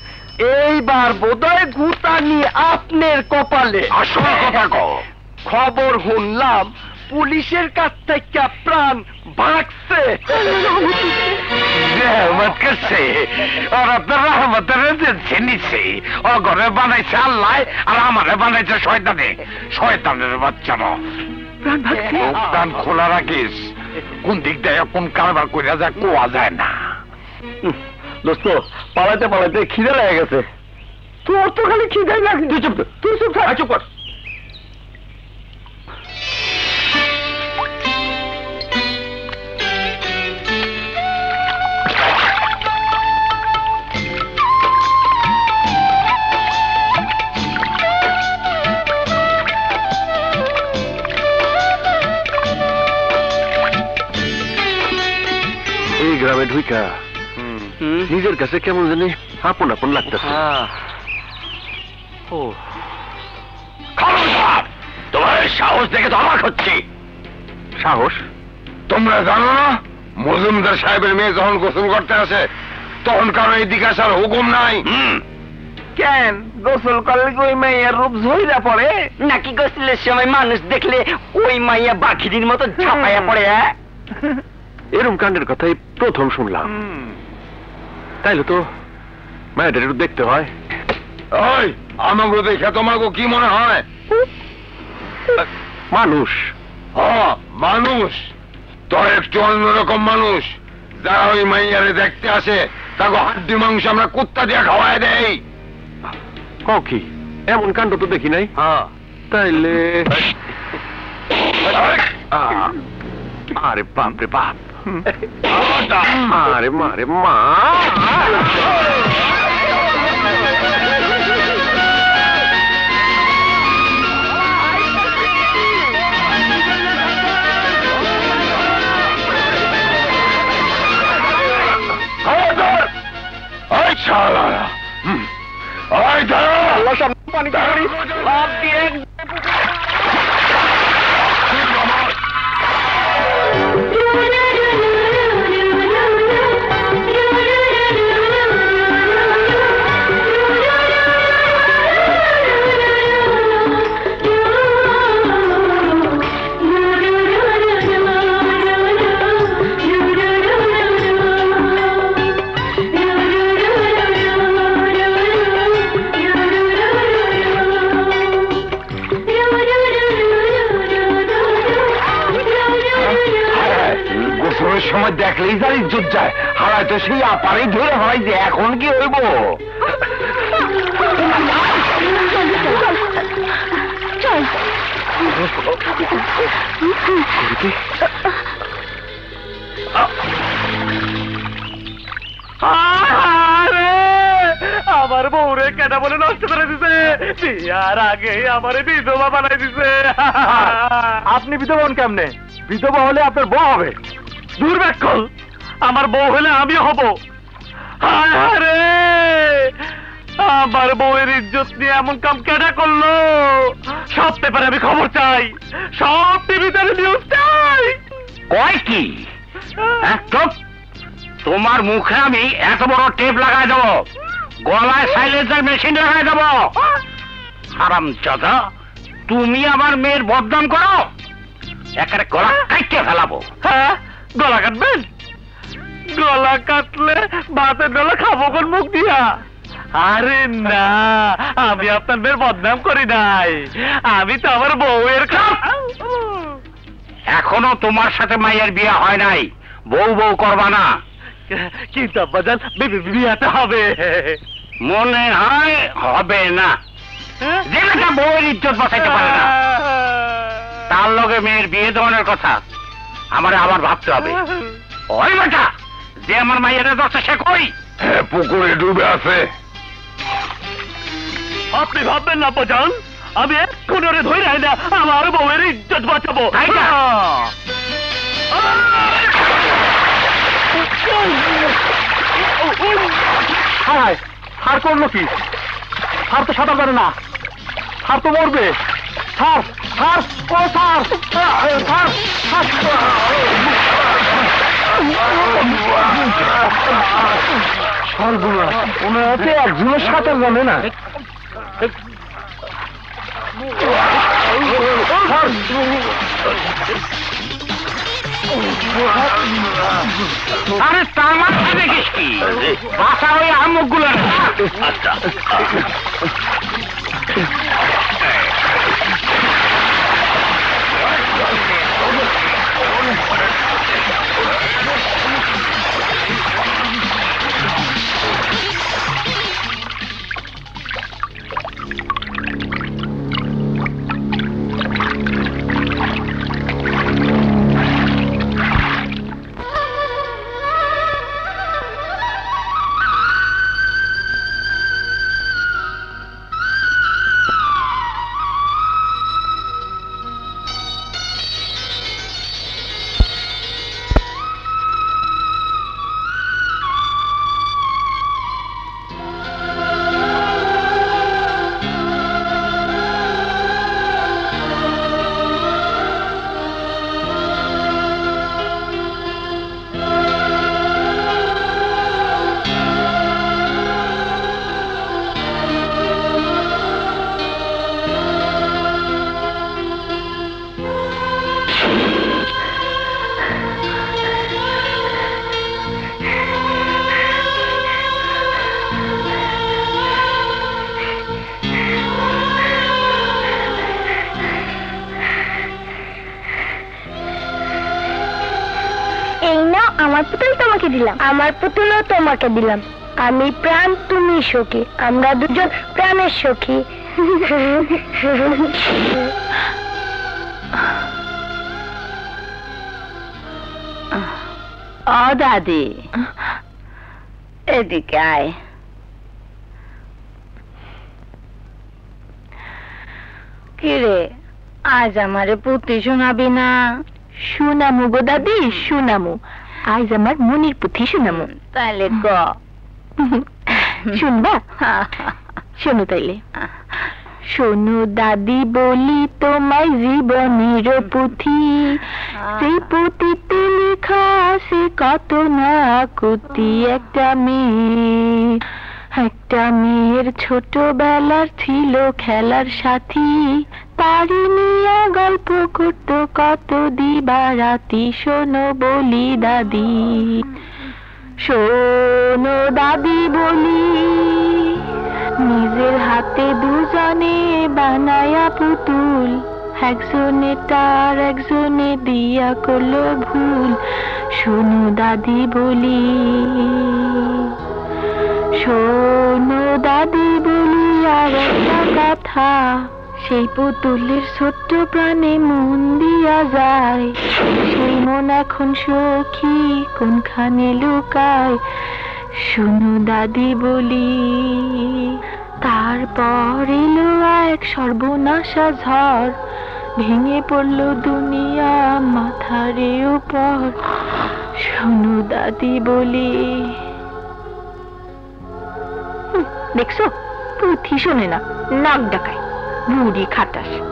এইবার বোধহয় গুতানি আপনার কপালে। আসল কথা কও। খবর শুনলাম পুলিশের কাছ থেকে প্রাণ ভাগছে। Rahmet şey, orada rahmetlerin de zenisi. O göre bana sallay, alamana bana hiç şoydan değil. Şoydanları batcan o. Yoktan kularak iz. Kundik de yapın karbar koyacak kovazayna. Dostu, palayte kide layıkası. Tu orta kalı kide layıkın diye çıptı. Dur sırf sana çöp var. গ্রামে ঢুইকা নিজের কাছে কেমন জানি আপন আপন লাগতেছে ও খবরদার তোমার সাহস দেখে তো অবাক হচ্ছি সাহস তোমরা জানো না মজুমদার সাহেবের মেয়ে যখন গোসল করতে আসে তখন কারো এদিকে আসার হুকুম নাই কেন গোসল করলে ওই মাইয়ার রূপ ঝইরা পড়ে নাকি গোসলের সময় মানুষ দেখলে ওই মাইয়া বাঘিনীর মতো ঝাপায়া পড়ে এরকম কাণ্ডের কথাই প্রথম শুনলাম তাইলে তো মায়ের একটু দেখতে হয় ওই আমাকে দেখে তোমাকে কি মনে হয় মানুষ হ্যাঁ মানুষ তো একটু অন্যরকম মানুষ যারা ওই মাইয়ারে দেখতে আসে তাকে হাড্ডি মাংস আমরা কুত্তা দিয়ে খাওয়াই দেই কও কি এমন কাণ্ড তো দেখি নাই হ্যাঁ তাইলে আরে বাপ রে বাপ मारे मारे माँ দেখলেই যার ইজ্জত যায় হারায়তো সেই আপারেই ধরে হয় যে এখন কি হইব আমার বউরে কেনা বলে নষ্ট করে দিছে বিয়ার আগে আমার বিধবা বানাই দিছে আপনি বিধবা হন কেমনে বিধবা হলে আপনার বউ হবে दूर बैकल, आमर बो हेले आमी होबो, हाय हाय रे, आमर बो एरी जुस्नी आमुन कम केड़ा कोल्लो, सब पेपर आमी खबर चाई, सब टीवी तेरे न्यूज़ चाई, कोई की, तो, तुम्हार मुखे आमी ऐसा बोलो टेप लगाए दो, गोला साइलेंसर मशीन लगाए दो, हराम चौथा, तुमी आमर मेर बदनाम करो, ऐकरे गोला कैसे फैलाबो, हाँ? गला काटबेन गला काटले भातेर डाला खाबो कोन मुख दिया अरे ना आमी आपनार मेर बदनाम करी नाई आमी तो आमार बउएर खाब एखोनो तोमार साथे माइयेर बिये हय नाई बउ बउ करबा ना किन्तु आब्बा जान बियेटा होबे मने हय होबे ना जेटा बउएर इज्जत बाँचाइते पारे ना तार लगे मेयेर बिये देवानोर कथा हमारे आवार भागते आवे। ओए बेटा, जे हमारे मायरे दोस्त से कोई। पुकुरे डूबे आसे। आपने भागने ना पजान, अब ये कुनोरे धोई रहेंगे, हमारे बोवेरी जज्बा चबो। नहीं क्या? हाय, हार कौन लोगी? हार तो शादा करना, हार तो मोर बे। Sarp! Sarp! O sarp! Sarp! Sarp! Sarp buna! Onu öte yak, zümüş katır zanına! Sarp! अरे तामार से किसकी भाषा हो या हम गुलर अच्छा आमार पुतुलो तोमाके दिलाम आमी प्राण तुमी सखी आमरा दुजोन प्राणेर सखी ओ दादी एदिके आय कि रे आज आमारे पुति शोनाबि ना शोनामु गो दादी शोनामु आज हमार मुनिर पुथी शुनमु ताले को सुनबा सुनो ताले शोनो दादी बोली तो मैं जीवनेर पुथी से पुथीते लेखा से कत ना कुति एकटा मेयेर छोटोबेलार छिलो खेलार साथी तारिनिया गल्प करतो कत दिबाराती शोनो बोली दादी शोनो दादी बोली निजेर हाते दुजने बनाया पुतुल एकजने तार एकजने दिया करलो भूल शोनो दादी बोली शोनो दादी बोली आर एकटा कथा সেই পুতুলের ছোট্ট প্রাণে মন দিয়া যায় সেই মন এখন সখী কোনখানে লুকায় শুনো দাদি বলি তারপর এলো এক সর্বনাশা ঝড় ভেঙে পড়ল দুনিয়া মাথার উপর শুনো দাদি বলি দেখছো পুঁথি শোনে না নাক ডাকায় বুড়ি খাটাস আমি সোনা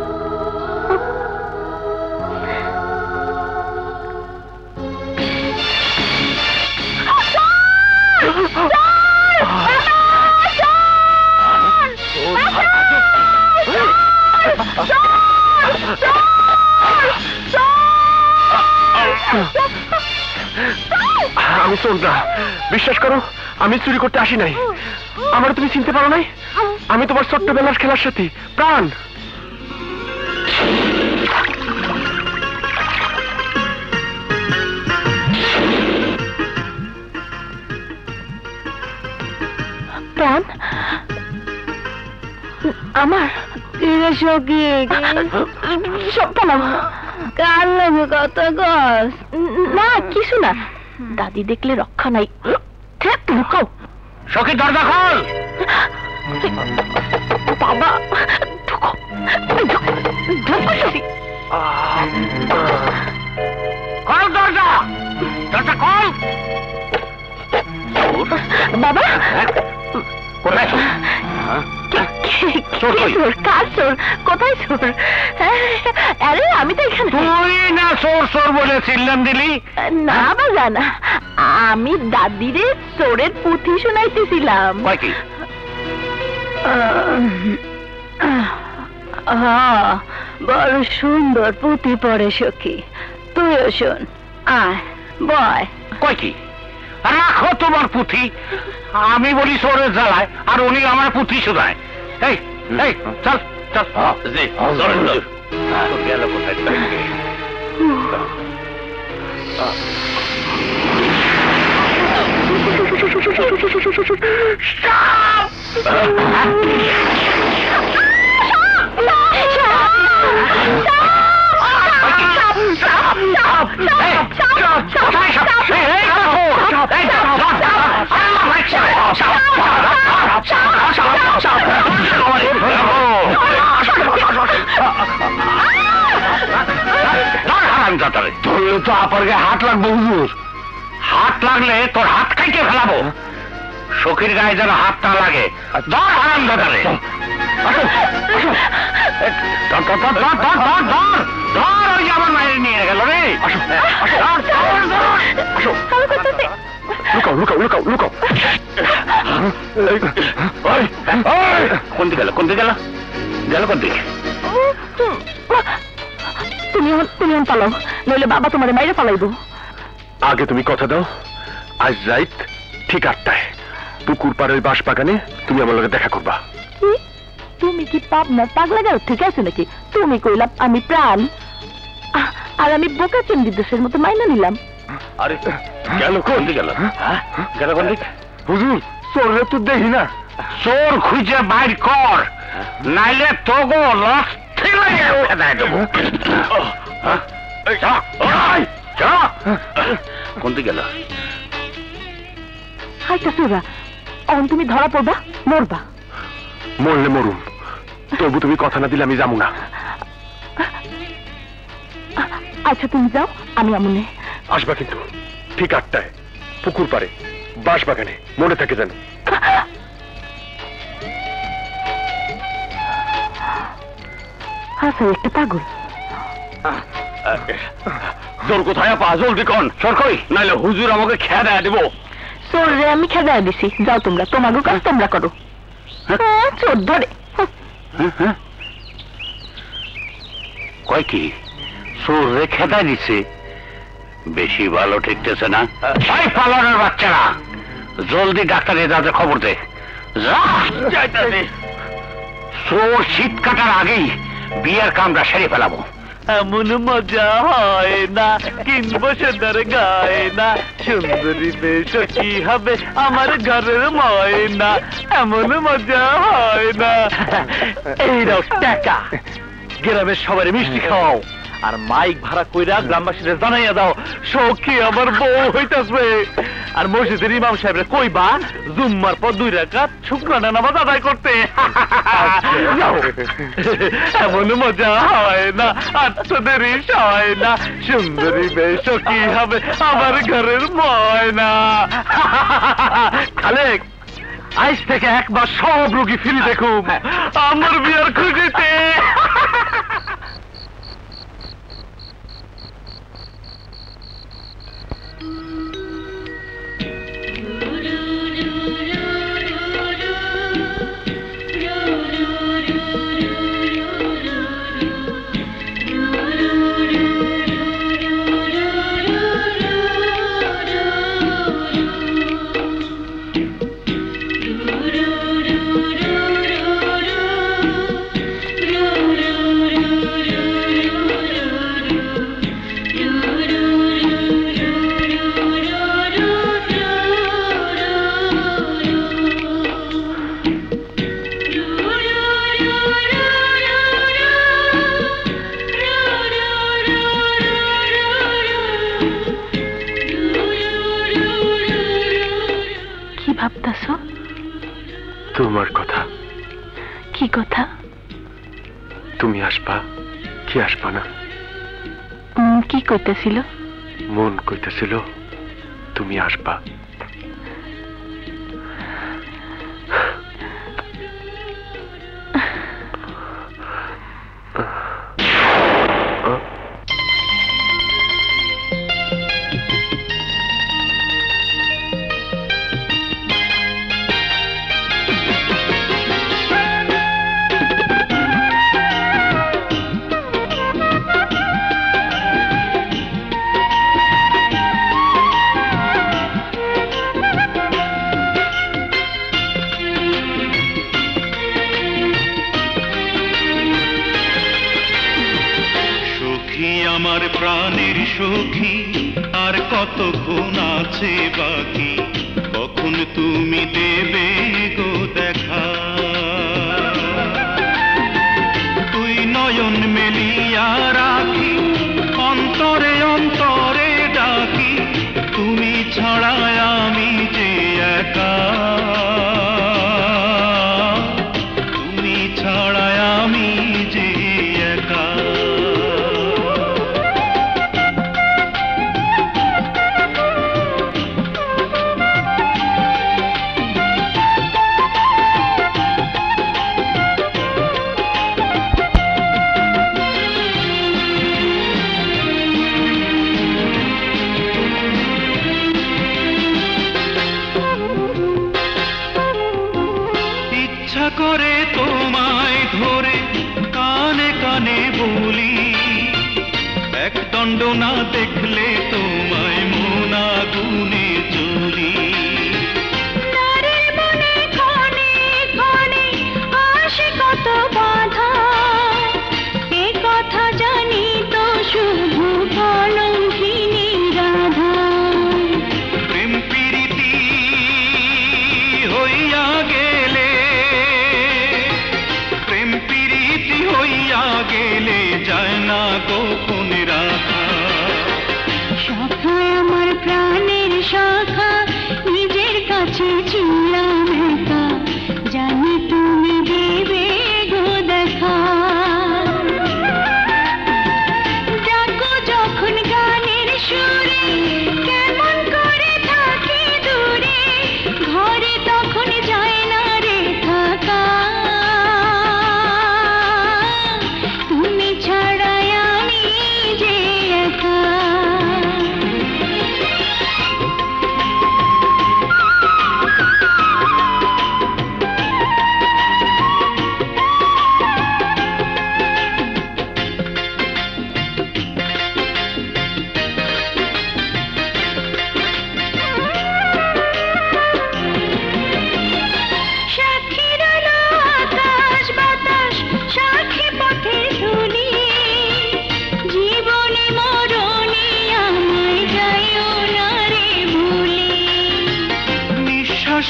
বিশ্বাস করো আমি চুরি করতে আসি নাই আমার তুমি চিনতে পারো নাই আমি তোমার ছোটবেলার খেলার সাথী প্রাণ প্রাণ আমার এরা সঙ্গে সব পেলাম কার লাগে কত গছ না কিছু না দাদি দেখলে রক্ষা নাই তুমি কও শখের দরজা খোল बाबा धुको धुको धुको शोरी खोल दर्जा खोल बाबा कौन है क्या सोर कार सोर कोताही सोर अरे आमिता इखने तू ही ना सोर सोर बोले सिल्लम दिली ना बाजा ना आमित दादी रे सोरे पुथी सुनाई थी सिल्लम बाकी हाँ बड़ सुंदर पुथी पड़े सखी तुईओ शोन রাখো তোমার পুঁথি, আমি বলি সরে জ্বালায় আর উনি আমার পুঁথি শুধায়। এই এই চল চল গেল কোথায়। ধরলে তো আপার গায়ে হাত লাগবে হুজুর, হাত লাগলে তোর হাত খাইতে ফেলাবো। শখের গায়ে যেন হাত না লাগে। ধর হারাম দাদারে, ওই আমার বাইরে নিয়ে গেল রে। লুকাও লুকাও লুকাও লুকাও। কোন দিকে গেল, কোন দিকে গেল, গেল কোন দিকে? তুমি তুমি পালাও, নইলে বাবা তোমার বাইরে পালাইব। আগে তুমি কথা দাও, আজ রাইত ঠিক ৮টায় পুকুর পাড়ের বাঁশ বাগানে তুমি আমার লগে দেখা করবা। তুমি কি পাবনা পাগলা গাঁও থেকে আছো নাকি? তুমি কইলা আমি প্রাণ, আর আমি বোকা চিংড়ি দেশের মতো মাইনা নিলাম। আরে গেল কোন দিকে গেল, গেল কোন দিকে? হুজুর চোরে তো দেখি না, চোর খুঁজে বাইর কর, নাইলে তোগো লস ঠিক লাগে উঠে দেয় দেবো। কোন দিকে গেল? হাইটা চোরা, অন তুমি ধরা পড়বা, মরবা। মরলে মরুম, তবু তুমি কথা না দিলে আমি যাবো না। আচ্ছা তুমি যাও, আমি আমনে আসবা কিন্তু ঠিক ৮টায় পুকুর পাড়ে বাঁশ বাগানে, মনে থাকে যেন। আচ্ছা একটা পাগল তোর কোথায় পা, জলদি কন সরকারি, নাহলে হুজুর আমাকে খেয়া দেয়া দেবো। চোর রে আমি খেয়া দেয়া দিছি, যাও তোমরা, তোমাকে কাজ তোমরা করো। চোর ধরে কয় কি চোর রে খেদা দিছে, বেশি ভালো ঠিকতেছে না। ভাই পালনের বাচ্চারা জলদি ডাক্তারের কাছে খবর দে। চোর শীত কাটার আগেই বিয়ের কামটা সেরে ফেলাবো। এমন মজা হয় না, কিনবো সুন্দর গয়না, সুন্দরী বেশ কি হবে আমার ঘরের ময়না। এমন মজা হয় না। এই রক টাকা, গ্রামের সবাই মিষ্টি খাও, আর মাইক ভাড়া কইরা গ্রামবাসীরা জানাইয়া দাও সখী আমার বউ হইতাছে। আর মসজিদের ইমাম সাহেবরা কইবা জুম্মার পর 2 রাকাত শুকরানা নামাজ আদায় করতে। এমন মজা হয় না, আত্মদেরই হয় না, সুন্দরী বেশ সখী হবে আমার ঘরের ময়না। খালেক আজ থেকে একবার সব রুগী ফিরে দেখুম আমার বিয়ার খুশিতে। তোমার কথা কি কথা, তুমি আসবা কি আসবা না? কি কইতেছিল মন? কইতেছিল তুমি আসবা। আমার প্রাণের সখী আর কতক্ষণ আছে বাকি, কখন তুমি দেবে গো দেখা। তুই নয়ন মেলিয়া রাখি, অন্তরে অন্তরে ডাকি, তুমি ছাড়া আমি যে একা, তুমি ছাড়া আমি যে একা। করে তোমায় ধরে কানে কানে বলি, এক দণ্ড না দেখলে তোমায় মোনা গুনে চলি।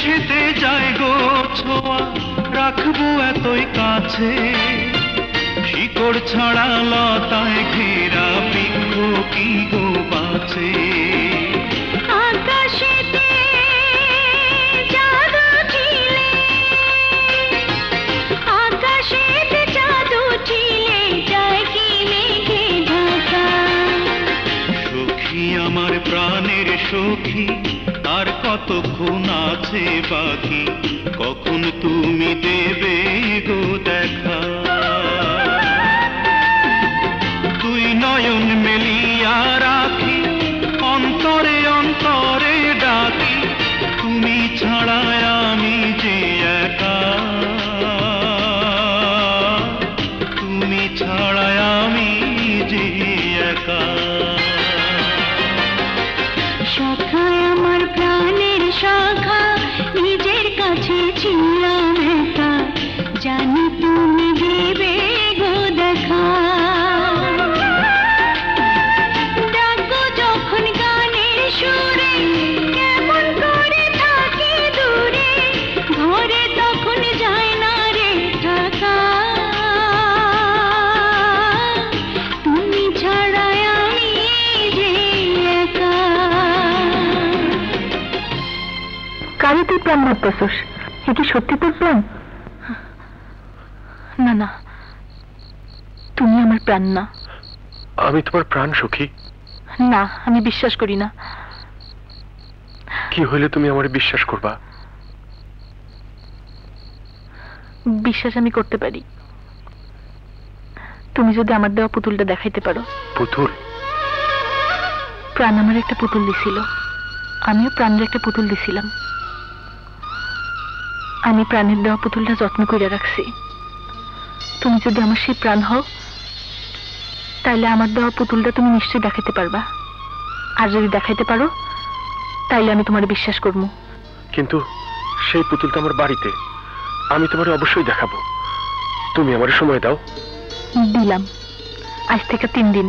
সেতে যায় গো ছোঁয়া, রাখবো এতই কাছে, শিকড় ছাড়া লতায় ঘেরা বৃক্ষ কি গো বাঁচে। সখী আমার প্রাণের সখী আর কতক্ষণ আছে বাকি, কখন তুমি দেবে গো দেখা। তুই নয়ন মেলিয়া রাখি, অন্তরে অন্তরে ডাকি, তুমি ছাড়া আমি যে একা, তুমি ছাড়া আমি যে একা। আমি তোমার প্রাণ সখী। না, আমি বিশ্বাস করি না। কি হইলে তুমি আমার বিশ্বাস করবা? বিশ্বাস আমি করতে পারি তুমি যদি আমার দেওয়া পুতুলটা দেখাইতে পারো। পুতুল? প্রাণ আমার একটা পুতুল দিছিল, আমিও প্রাণের একটা পুতুল দিছিলাম। আমি প্রাণের দেওয়া পুতুলটা যত্ন করে রাখছি, তুমি যদি আমার সেই প্রাণ হও তাইলে আমার দেওয়া পুতুলটা তুমি নিশ্চয়ই দেখাতে পারবা, আর যদি দেখাইতে পারো তাইলে আমি তোমার বিশ্বাস করব। কিন্তু সেই পুতুলটা আমার বাড়িতে, আমি তোমারে অবশ্যই দেখাবো, তুমি আমার সময় দাও। দিলাম, আজ থেকে 3 দিন।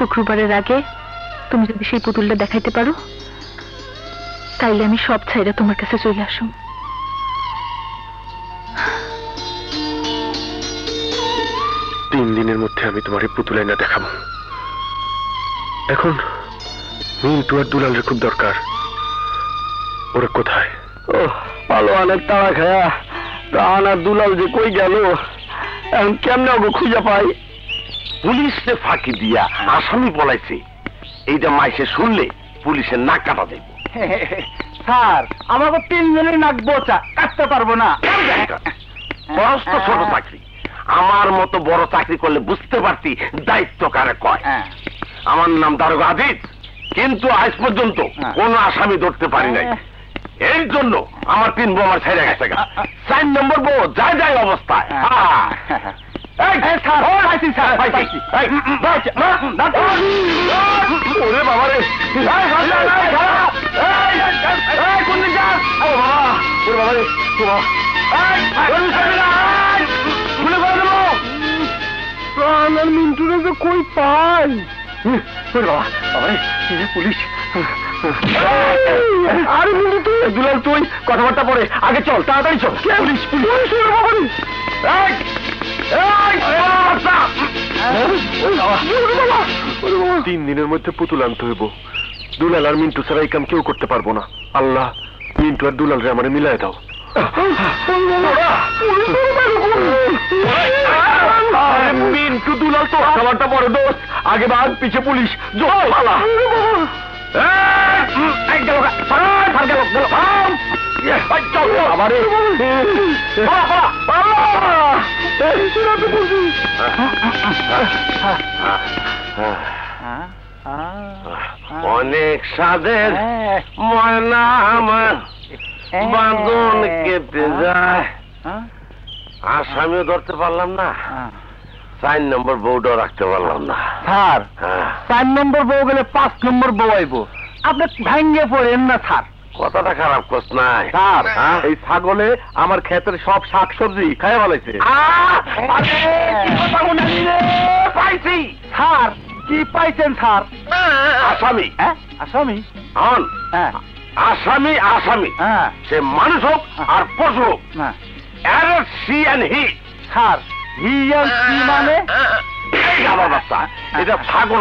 शुक्रवार आगे तुम जो से पुतुलटा देखाते पर सब छाइरा तुम्हारे चले आसू तीन दिन मध्य तुम्हारे पुतुल ना देखो एखन मिन्टू और दुलाल खूब दरकार और कथाय पालोवान तारा खाया दान और दुलाल जो कोई गलो एम कैमने ओगो खुजा पाई पुलिस ने फाँकी दिया आसामी पलाइछे एटा माइसे सुनले पुलिस नाक काटा देब सर आमार तीन दिन नाक बोचा काटते पारबो ना बरस तो छोट चाकरी आमार मतो बड़ चाकरी करले बुझते पारती दायित्व कारे कय আমার নাম দারোগা আদিত কিন্তু আজ পর্যন্ত কোন আসামি ধরতে পারি নাই এর জন্য আমার তিন বউ আমার ছাইড়া গেছে গা 4 নম্বর বউ যায় যায় অবস্থায় হ্যাঁ এই স্যার ও আইছি স্যার আইছি এই বাঁচ না না ওরে বাবা রে এই হাসা না এই এই কোন দিকে ও বাবা ওরে বাবা রে ও বাবা এই কোন দিকে না কোন বল তো আমার মিন্টুরে যে কই পাই पुलिस दुलाल तु कथबार्ता पड़े आगे चल ताड़ी चल पुलिस तीन दिन मध्य पुतुल आनते हईब दुलाल और मिंटू छाड़ा काम क्यों करते पारबो ना आल्ला मिंटू और दुलाल रे आमारे मिलाए दाओ मिंटू दुलाल तो कथबार्ता पड़े दोस्त आगे बाद पीछे पुलिस जो वाला अनेक साधेर मना बांधन केटे जाए आसामी धरते पारलाम ना चार नम्बर बउटा रखते ना सर चार नम्बर बउ गले पाँच नम्बर बउ आईब अपने भेंगे पड़ेन ना सर कथाटा खराब कस ना सर এই ছাগলে আমার ক্ষেতের সব শাকসবজি খায় ফেলেছে পাইছি স্যার কি পাইছেন স্যার আসামি হ্যাঁ আসামি অন হ্যাঁ আসামি আসামি হ্যাঁ সে মানুষ হোক আর পশু হোক না এরর সি এন্ড হি স্যার সারা রাত রাখো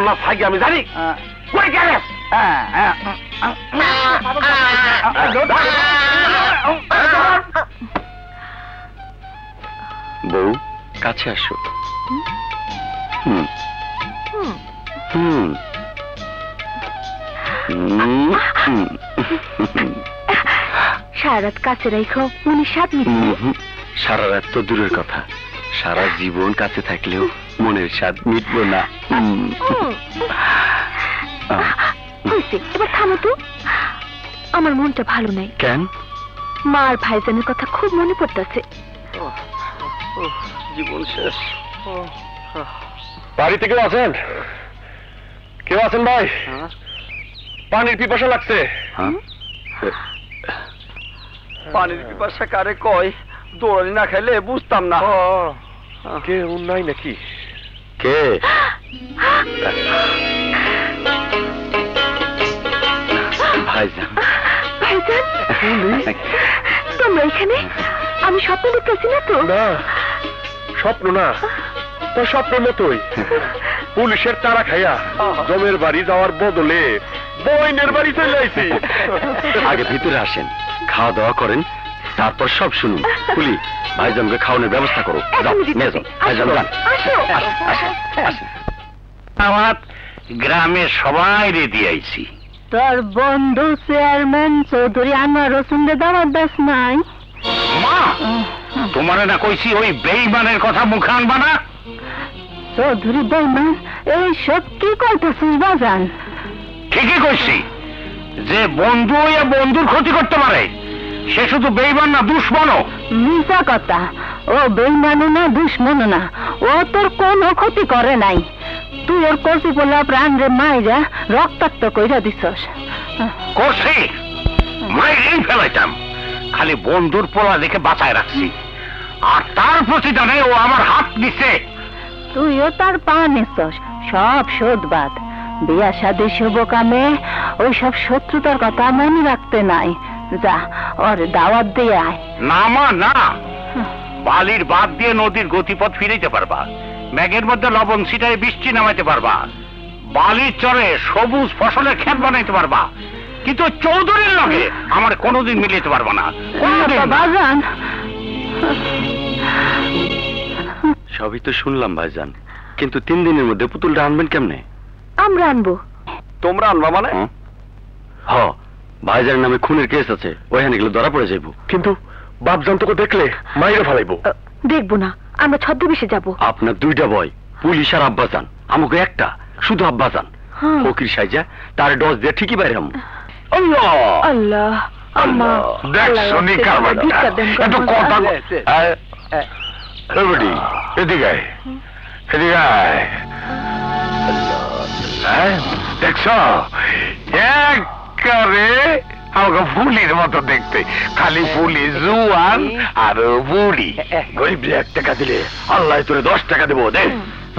উনি সাত মিনিট সারা রাত তো দূরের কথা सारा जीवन का मन मिटबो ना थामो तो मन भलो नहीं कैन मार भाईजान कथा खूब मन पड़ता जीवन शेष बाड़ीते क्यों आसें भाई पानी पिपासा लागसे पानी पिपासा कारे कय दौड़ानी ना खेले बुझतम ना के उन्नाई ना की के भाईजान भाईजान तुम এখানে আমি স্বপ্ন দেখছি না তো না স্বপ্ন না তো স্বপ্নের মতোই পুলিশের তারা খায়া জমের বাড়ি যাওয়ার বদলে বইনের বাড়ি চলে আইছি আগে ভিতরে আসেন খাওয়া দাওয়া করেন তারপর সব শুনুন পুলি ভাইজানকে খাওয়ানোর ব্যবস্থা করো যাও নিয়ে যাও ভাইজান যান আমার গ্রামে সবাই রে দিয়ে আইছি তোর বন্ধু চেয়ারম্যান চৌধুরী আনোয়ার হোসেনের দাওয়াত দাস নাই মা তোমারে না কইছি ওই বেঈমানের কথা মুখে আনবা না চৌধুরী বেঈমান এই সব কি কইতাছিস বাজান ঠিকই কইছি যে বন্ধু হইয়া বন্ধুর ক্ষতি করতে পারে সে শুধু বেঈমান না দুশমনও মিছা কথা ও বেঈমান না দুশমন না ও তোর কোনো ক্ষতি করে নাই তুই ওর করছি বলা প্রাণ রে মাইরা রক্তাক্ত কইরা দিছস করছি মাইরেই ফেলাইতাম খালি বন্ধুর পোলা দেখে বাঁচায় রাখছি আর তার প্রতিদানে ও আমার হাত নিছে তুইও তার পা নিছস সব শোধ বাদ बिया शादी शुभ कामे ओई सब शत्रुतार कथा मने राखते नाई जा और दावत दिए आय ना मा ना बालिर बात दिए नदीर गतिपथ फिराइते पारबा मैगेर मध्ये लवण छिटाय बिस्टी नामाइते पारबा बालिर चरे सबुज फसलेर खेत बनाइते पारबा किन्तु चौधुरीर लगे आमार कोनोदिन मिलाइते पारबा ना कोनोदिन बाजान सबई तो शुनलाम भाईजान किन्तु 3 दिनेर मध्ये पुतुलटा आनबेन केमने আমরা আনবো তোমরা আনবা মানে হ্যাঁ ভাইজার নামে খুনের কেস আছে ওখানে গেলে ধরা পড়ে যাইবো কিন্তু বাপ জানতকে দেখলে মাইরা ফলাইবো দেখবো না আমরা ছদ্মবেশে যাব আপনার দুইটা বয় পুলিশ আর আব্বাজান আমগো একটা শুধু আব্বাজান ফকির সাইজা তার ডজ দিয়ে ঠিকই বাইরে হাম আল্লাহ আল্লাহ আম্মা দেখ শুনি কারবাটা এত কথা এভরিডি এদিকে এদিকে আল্লাহ देखो एक करे हमको पुलिस मत देखते खाली पुलिस जुआन और बुढ़ी गरीब एक टाका दिले अल्लाह तुरे 10 टाका देबो दे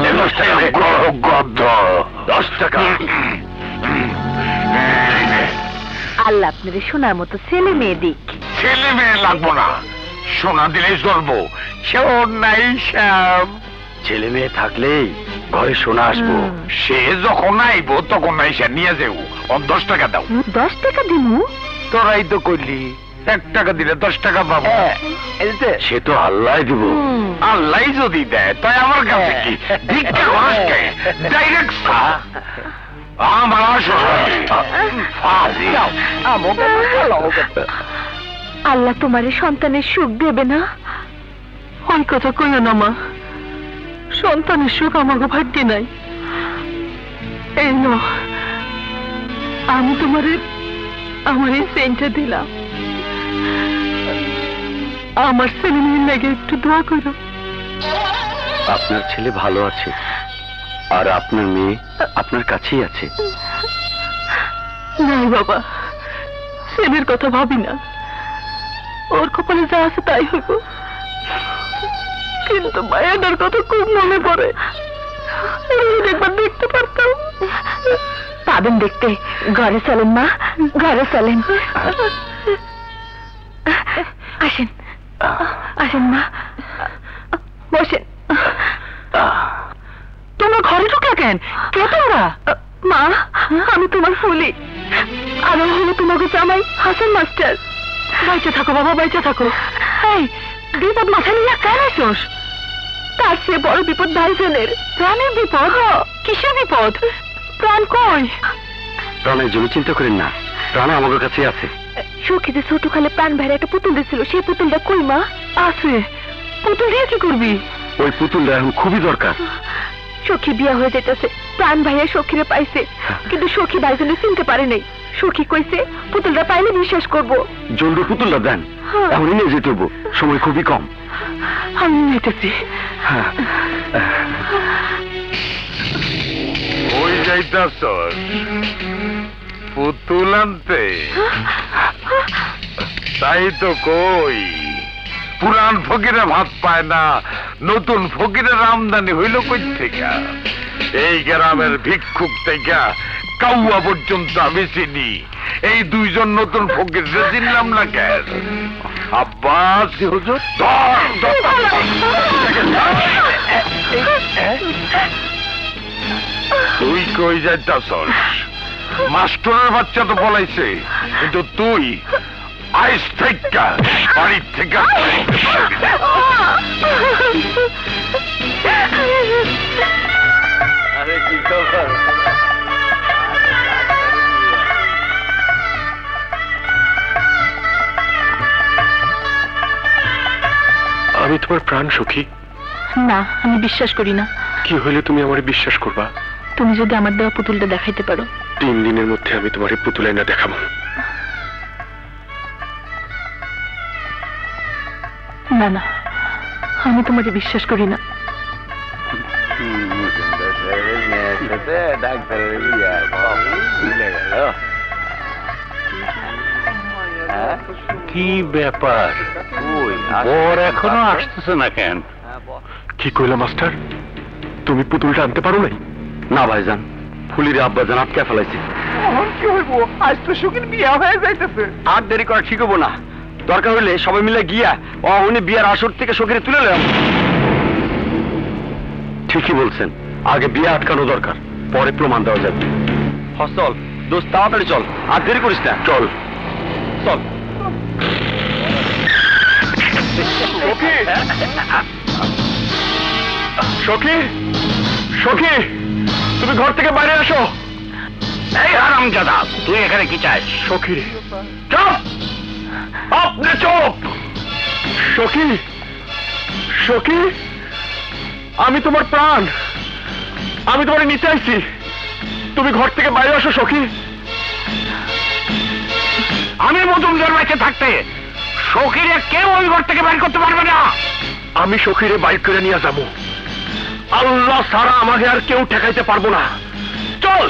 10 टाका गद 10 टाका अल्लाह आपने सोनार मतो सेले मे दिक सेले मे लागबो ना सोना दिले जलबो सोना নাই শ্যাম ছেলে মেয়ে থাকলে ঘরে সোনা আসবো সে যখন আইবো তখন আইসা নিয়ে যাও অন 10 টাকা দাও 10 টাকা দিমু তোরাই তো কইলি 1 টাকা দিলে 10 টাকা পাবো এইতে সে তো আল্লাহই দিব আল্লাহই যদি দেয় তাই আমার কাছে কি ভিক্ষা খরচ কে ডাইরেক্ট সা আমার আসলে ফাজি আমগো লাগবে আল্লাহ তোমারে সন্তানের সুখ দেবে না ওই কথা কইও না মা सन्तान सुख आमार भाग्य नाई तुम्हारे सेंटा दिलाम लगे एक दुआ करो आपनार छेले भालो आछे और आपनार मेये आपनार काछेई आछे नाई बाबा सेमेर कथा भाबी ना ओर कपाले जा आछे ताई हइबो किन्तु मायादार कथा खूब मने पड़े एकबार देखते पारताम पाबेन देखते घरे चलें मा घरे चलें आसें आसें मा बसें तोमरा घरे ढुकला केन के तोमरा मा आमी तोमार फुली आर हलो तोमाके जामाई हासान मास्टार बाइचा थाको बाबा बाइचा थाको এই বিপদ মাথা নিয়ে কেন আসোস তার চেয়ে বড় বিপদ ভাইজানের প্রাণের বিপদ কিসের বিপদ প্রাণ কই প্রাণের জন্য চিন্তা করেন না প্রাণ আমার কাছে আছে সুখী যে ছোট খালে প্রাণ ভাইরা একটা পুতুল দিছিল সেই পুতুলটা কই মা আছে পুতুল দিয়ে কি করবি ওই পুতুলটা এখন খুবই দরকার সখী বিয়া হয়ে যেতেছে প্রাণ ভাইয়া সখীরে পাইছে কিন্তু সখী ভাইজানে চিনতে পারে নাই সখী কইছে পুতুলটা পাইলে বিশ্বাস করব জলদি পুতুলটা দেন আমি নিয়ে যেতে হবো সময় খুবই কম আমি নিতেছি ওই যাইতাছ পুতুল আনতে তাই তো কই পুরান ফকিরে ভাত পায় না নতুন ফকিরের আমদানি হইল কই থেকে এই গ্রামের ভিক্ষুক থেকে কাউয়া পর্যন্ত আমি চিনি এই দুইজন নতুন ফকির যে চিনলাম না কেন আব্বাস হুজুর তুই কই যাইতাছস মাস্টারের বাচ্চা তো বলাইছে কিন্তু তুই আইস থেকে বাড়ির থেকে আরে কি খবর আমি তোমার প্রাণ সখী না আমি বিশ্বাস করি না কি হইলে তুমি আমারে বিশ্বাস করবা তুমি যদি আমার দেওয়া পুতুলটা দেখাইতে পারো 3 দিনের মধ্যে আমি তোমারে পুতুল এনে দেখাবো না না আমি তোমারে বিশ্বাস করি না কি ব্যাপার ওর এখনো আসছে না কেন কি কইলা মাস্টার তুমি পুতুলটা আনতে পারো নাই না ভাইজান ফুলিরে আব্বা জানাব কে ফলাইছে। এখন কি হইব, আজ তো সুকির বিয়া হয়ে যাইতেছে। আর দেরি করা ঠিক হইব না, দরকার হইলে সবাই মিলে গিয়া অহনি বিয়ার আসর থেকে সুকিরে তুলে লইলাম। ঠিকই বলছেন, আগে বিয়া আটকানো দরকার, পরে প্রমাণ দেওয়া যাবে। ফসল দোস্ত তাড়াতাড়ি চল, আর দেরি করিস না, চল চল। সখী সখী সখী, তুমি ঘর থেকে বাইরে আসো। এই হারামজাদা, তুই এখানে কি চাস? সখী রে চুপ, আপনি চুপ। সখী সখী, আমি তোমার প্রাণ, আমি তোমার নিতে আইছি, তুমি ঘর থেকে বাইরে আসো সখী। আমি মজুমদার বাইকে থাকতে সখীরে কেউ ওই ঘর থেকে বাইর করতে পারবে না। আমি সখীরে বাইর করে নিয়ে যাবো, আল্লাহ সারা আমাকে আর কেউ ঠেকাইতে পারবো না। চল।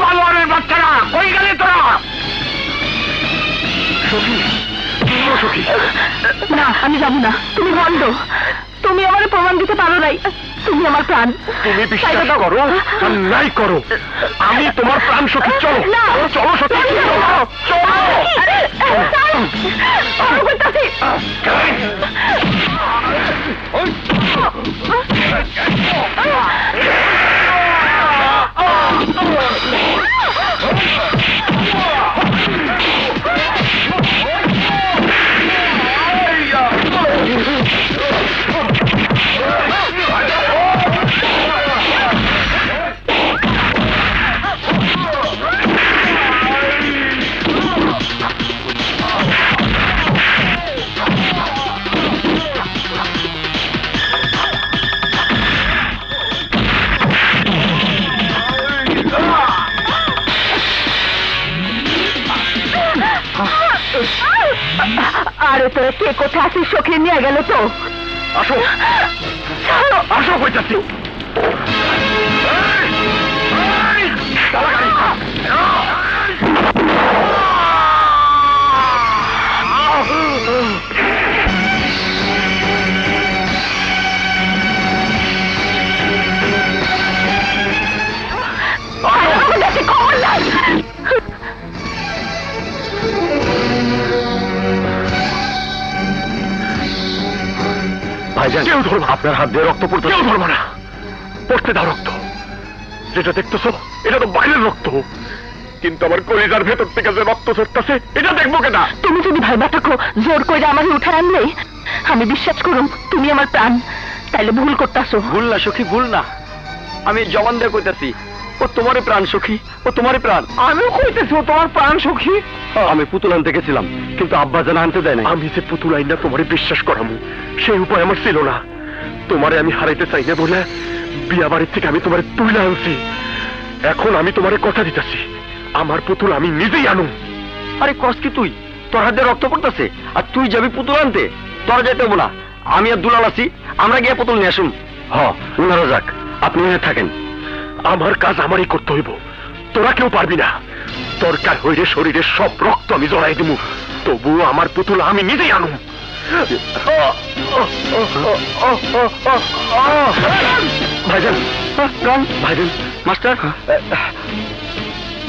পালোয়ানের বাচ্চারা কই গেলে তোরা? সখী সখী না, আমি যাবো না। তুমি বন্ধ, তুমি আমার প্রমাণ দিতে পারো নাই, তুমি আমার প্রাণ। তুমি বিশ্বাস করো নাই করো, আমি তোমার প্রাণ সখী। চলো চলো সখী আরে তোরা কে কোথা আসিস? সখী নিয়ে গেল তো। আসো আসো, কইতাছি খবর নাই। কেউ ধরবো আপনার হাত দিয়ে রক্ত পড়তে? কেউ ধরবো না, পড়তে দাও রক্ত। যেটা দেখতেছো এটা তো বাইরের রক্ত, কিন্তু আমার কলিজার ভেতর থেকে যে রক্ত ঝরতেছে এটা দেখবো কেনা? তুমি যদি ভাইবা থাকো জোর করে আমার উঠে আনলে, আমি বিশ্বাস করুম তুমি আমার প্রাণ, তাইলে ভুল করতেছো। ভুল না সখী, ভুল না, আমি জবান দিয়ে কইতাছি ও তোমারই প্রাণ সখী, ও তোমারই প্রাণ। আমিও কইতেছি ও তোমার প্রাণ সখী। আমি পুতুল আনতে গেছিলাম, কিন্তু আব্বা জানা আনতে দেয় না। আমি যে পুতুল আইনা তোমারে বিশ্বাস করামু সেই উপায় আমার ছিল না। তোমারে আমি হারাইতে চাই না বলে বিয়া বাড়ির থেকে আমি তোমারে তুলে আনছি। এখন আমি তোমারে কথা দিতেছি, আমার পুতুল আমি নিজেই আনু। আরে কস কি তুই? তোর হাতে রক্ত পড়তেছে আর তুই যাবি পুতুল আনতে? তোরা যেতে বলা, আমি আর দুলাল আছি, আমরা গিয়ে পুতুল নিয়ে আসুন। ওনারা যাক, আপনি থাকেন, আমার কাজ আমারই করতে হইব, তোরা কেউ পারবি না। দরকার হইলে শরীরের সব রক্ত আমি জড়াই দেবো, তবু আমার পুতুল আমি নিজেই আনু। ভাইজান ভাইজান মাস্টার,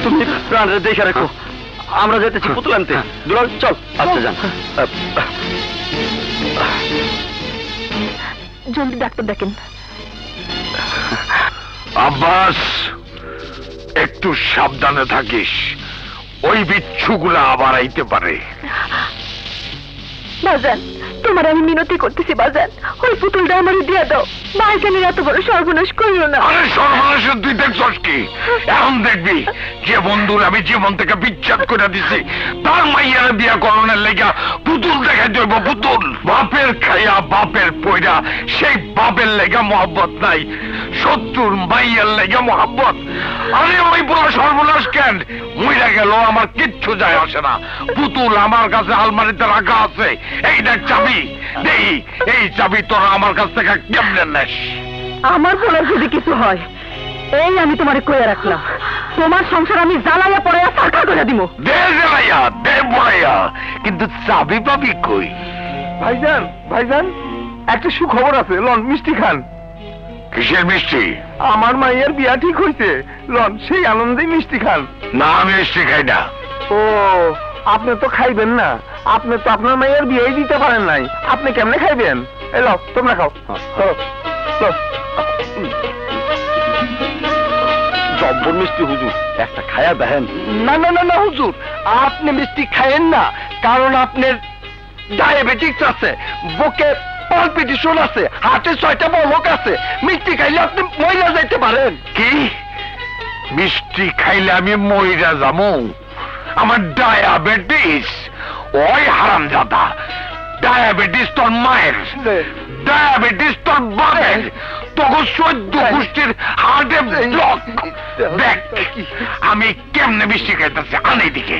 তুমি প্রাণটা দেখে রাখো, আমরা যেতেছি পুতুল আনতে। দুলাল চল। আচ্ছা যান, জলদি ডাক্তার দেখেন। আব্বাস একটু সাবধানে থাকিস, ওই বিচ্ছুগুলা আবার আইতে পারে। বাজান তোমার আমি মিনতি করতেছি, বাজান ওই পুতুলটা আমার দিয়ে দাও। ভাইজানের এত বড় সর্বনাশ করলো না। আরে সর্বনাশের তুই দেখছস কি? এখন দেখবি যে বন্ধুর আমি জীবন থেকে বিচ্ছেদ করে দিছি, তার মাইয়ার বিয়া করণের লেগা পুতুল দেখাই দেব। পুতুল বাপের খাইয়া বাপের পয়রা, সেই বাপের লেগা মহব্বত নাই, শত্রুর মাইয়ার লেগা মহব্বত। আরে ওই বড় সর্বনাশ কেন? মইরা গেল আমার কিচ্ছু যায় আসে না। পুতুল আমার কাছে আলমারিতে রাখা আছে, এই দেখ চাবি, এই চাবি তোরা আমার কাছ থেকে কেমনে নেস? আমার বলার যদি কিছু হয়, এই আমি তোমারে কইয়া রাখলাম, তোমার সংসার আমি জ্বালাইয়া পড়াইয়া সারকা করে দিব। দে জ্বালাইয়া দে পড়াইয়া, কিন্তু চাবি পাবি কই? ভাইজান ভাইজান একটা সুখবর আছে, লন মিষ্টি খান। কিসের মিষ্টি? আমার মায়ের বিয়া ঠিক হইছে, লন সেই আনন্দে মিষ্টি খান। না আমি মিষ্টি খাই না। ও আপনি তো খাইবেন না, আপনি তো আপনার মায়ের বিয়েই দিতে পারেন নাই, আপনি কেমনে খাইবেন? এই লও তোমরা খাও। জব্বর মিষ্টি হুজুর, একটা খায়া দেখেন। না না না হুজুর, আপনি মিষ্টি খায়েন না, কারণ আপনার ডায়াবেটিস আছে, বুকে পালপিটিশন আছে, হাতে 6টা বলক আছে, মিষ্টি খাইলে আপনি মইরা যাইতে পারেন। কি মিষ্টি খাইলে আমি মইরা যামু? আমার ডায়াবেটিস? ওই হারামজাদা, ডায়াবেটিস তোর মায়ের, ডায়াবেটিস তোর বাপের, তোকে 14 গোষ্ঠীর হার্টে ব্লক। দেখ আমি কেমনে মিষ্টি খাইতেছি, আন এদিকে।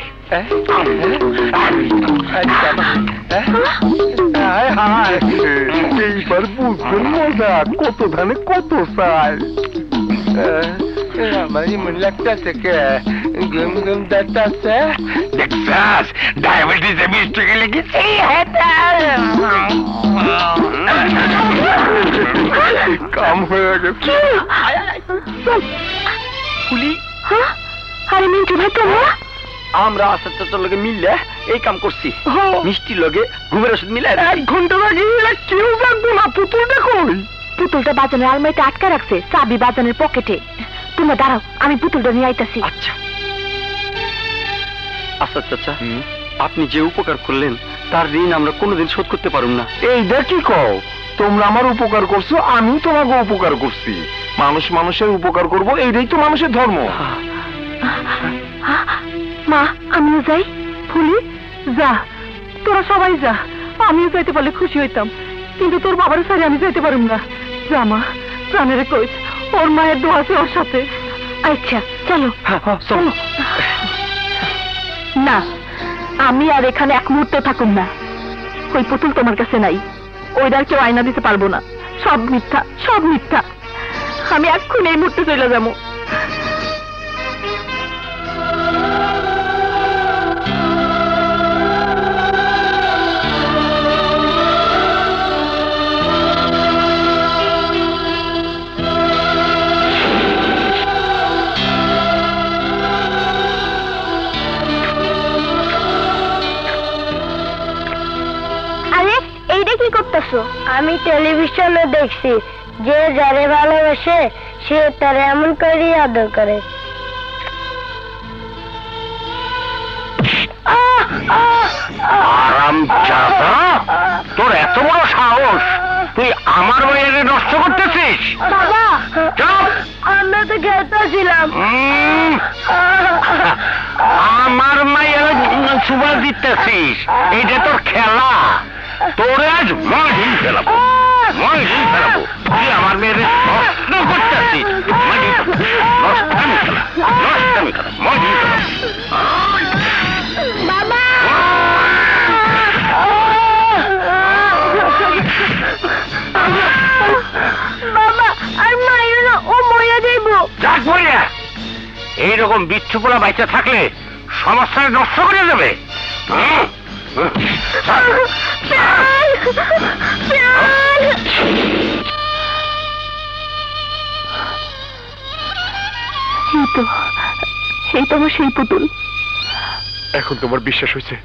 এইবার বুঝবেন মজা, কত ধানে কত চাল। আমারই মনে লাগতেছে কে গম গম দাঁড়াচ্ছে। দেখছাস ডায়াবেটিস এ মিষ্টি খেলে কি কাম হয়ে গেছে? ফুলি আরে মিন্টু ভাই, তোমরা আমরা আসার লগে মিললে এই কাম করছি, মিষ্টির লগে ঘুমের ওষুধ মিলে। 1 ঘন্টা আগে কেউ জানবো না। পুতুলটা কই? পুতুলটা বাজানের আলমারিতে আটকে রাখছে, চাবি বাজানের পকেটে। তোমরা দাঁড়াও, আমি পুতুলটা নিয়ে আইতাছি। আচ্ছা আচ্ছা চাচা, আপনি যে উপকার করলেন তার ঋণ আমরা কোনোদিন শোধ করতে পারব না। এইটা কি কও? তোমরা আমার উপকার করছো, আমি তোমাকে উপকার করছি। মানুষ মানুষের উপকার করবো, এইটাই তো মানুষের ধর্ম। মা আমিও যাই। ফুলি যা, তোরা সবাই যা। আমিও যাইতে পারলে খুশি হইতাম, কিন্তু তোর বাবার সাথে আমি যাইতে পারব না। যা মা, প্রাণের কই ওর মায়ের দোয়া আছে ওর সাথে। আচ্ছা চলো চলো। না আমি আর এখানে এক মুহূর্ত থাকুম না। ওই পুতুল তোমার কাছে নাই, ওইটার কেউ আয়না দিতে পারবো না। সব মিথ্যা, সব মিথ্যা। আমি এখন এই মুহূর্তে চলে যাবো। আমি টেলিভিশনে দেখছি, যে যারে ভালোবাসে সে তারে এমন করে আদর করে। তোর এত বড় সাহস, তুই আমার মেয়েকে নষ্ট করতেছিস? আমরা তো খেলতেছিলাম। আমার মেয়ের সুবা দিতেছিস, এইটা তোর খেলা। তোরে আজ মাঝি ফেলাবো, মাঝি ফেলাবো। তুই আমার মেয়ের নষ্ট করতেছিস, মাঝি ফেলাবো। এইরকম বিচ্ছু পোলা বাইচা থাকলে সমস্যা নষ্ট করে দেবে। এই তোমার সেই পুতুল। এখন তোমার বিশ্বাস হয়েছে?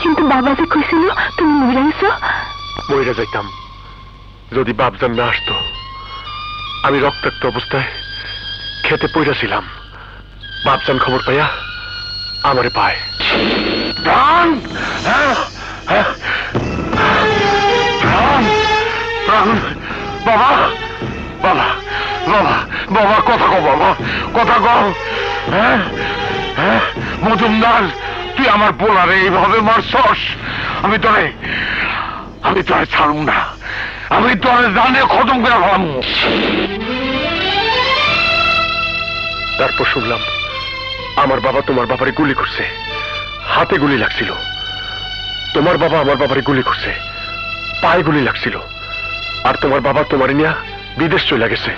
কিন্তু বাবা যে কইছিল তুমি মইরা গেছো। মইরা যাইতাম যদি বাপজান না আসতো। আমি রক্তাক্ত অবস্থায় খেতে পইরা ছিলাম, বাপজান খবর পাইয়া আমারে পায়। প্রাণ প্রাণ প্রাণ, বাবা বাবা বাবা বাবা, কথা কও বাবা, কথা কও। হ্যাঁ হ্যাঁ মজুমদার, তুই আমার বোলারে এইভাবে মারছস? আমি তোরে ছাড়ুম না, আমি তোরে জানে খতম করে ফেলাম। তারপর শুনলাম আমার বাবা তোমার ব্যাপারে গুলি করছে, হাতে গুলি লাগছিল। তোমার বাবা আমার ব্যাপারে গুলি করছে, পায়ে গুলি লাগছিল। আর তোমার বাবা তোমার নিয়ে বিদেশ চলে গেছে।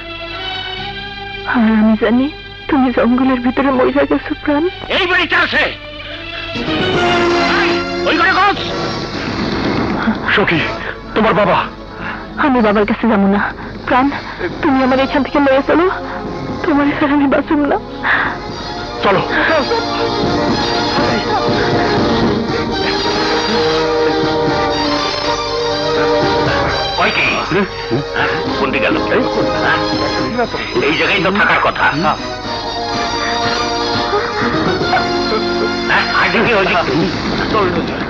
আমি জানি তুমি জঙ্গলের ভিতরে মইরা গেছো। প্রাণ এই বাড়িতে আছে। সখী তোমার বাবা, हमें बाबर का से जमुना प्राण तुम्हें हमारे छंद के मरे चलो तुम्हारे से हमें बासुम ना चलो ओए की कुंडी गल ये जगह ही तो थकार को था आज ही हो जी तोड़ दो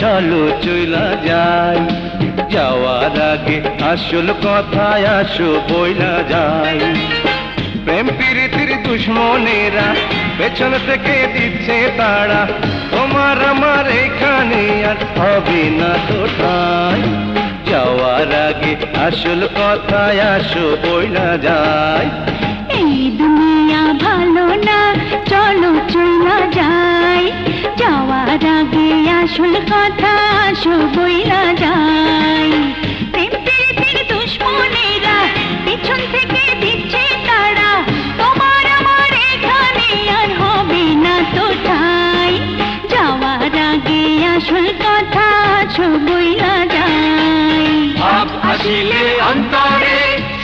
चलो चला जाए যাওয়ার আগে আসল কথায় আসো বইলা যাই প্রেম প্রীতির দুশমনেরা পেছন থেকে দিচ্ছে তাড়া তোমার আমার এখানে আর হবে না তো ঠাই যাওয়ার আগে আসল কথায় আসো বইলা যাই এই দুনিয়া ভালো না চলো চলা যাই যাওয়ার আগে আসল কথা বইলা যাই প্রেম প্রীতির দুশমনেরা পিছন থেকে দিচ্ছে তারা তোমার আমার এখানে আর হবে না তো ঠাই যাওয়ার আগে আসল কথা বইলা যাই ভাব আসিলে অন্তরে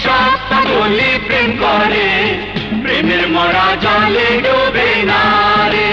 সবটা বলি প্রেম করে প্রেমের মরা জলে ডুবে না রে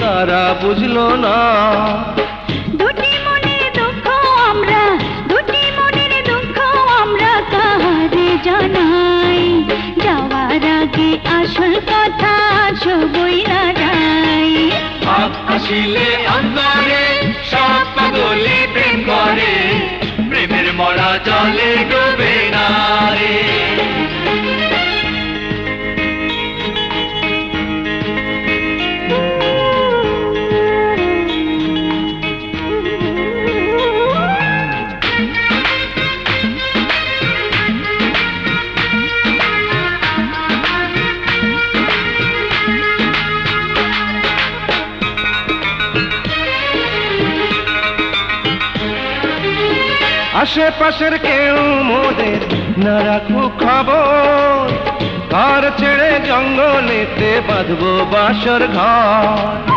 तारा बुझलो ना दुटी मनेर दुःख आम्रा काहारे जानाई जावार आगे आसल कथा बइला जाई भाब आसिले अंतरे सब पागले प्रेम करे प्रेमेर मरा जले डुबे ना रे आशेपाशेर केउ मोदेर ना राखो खबर घर छेड़े जंगलेते बाँधबो बासर घर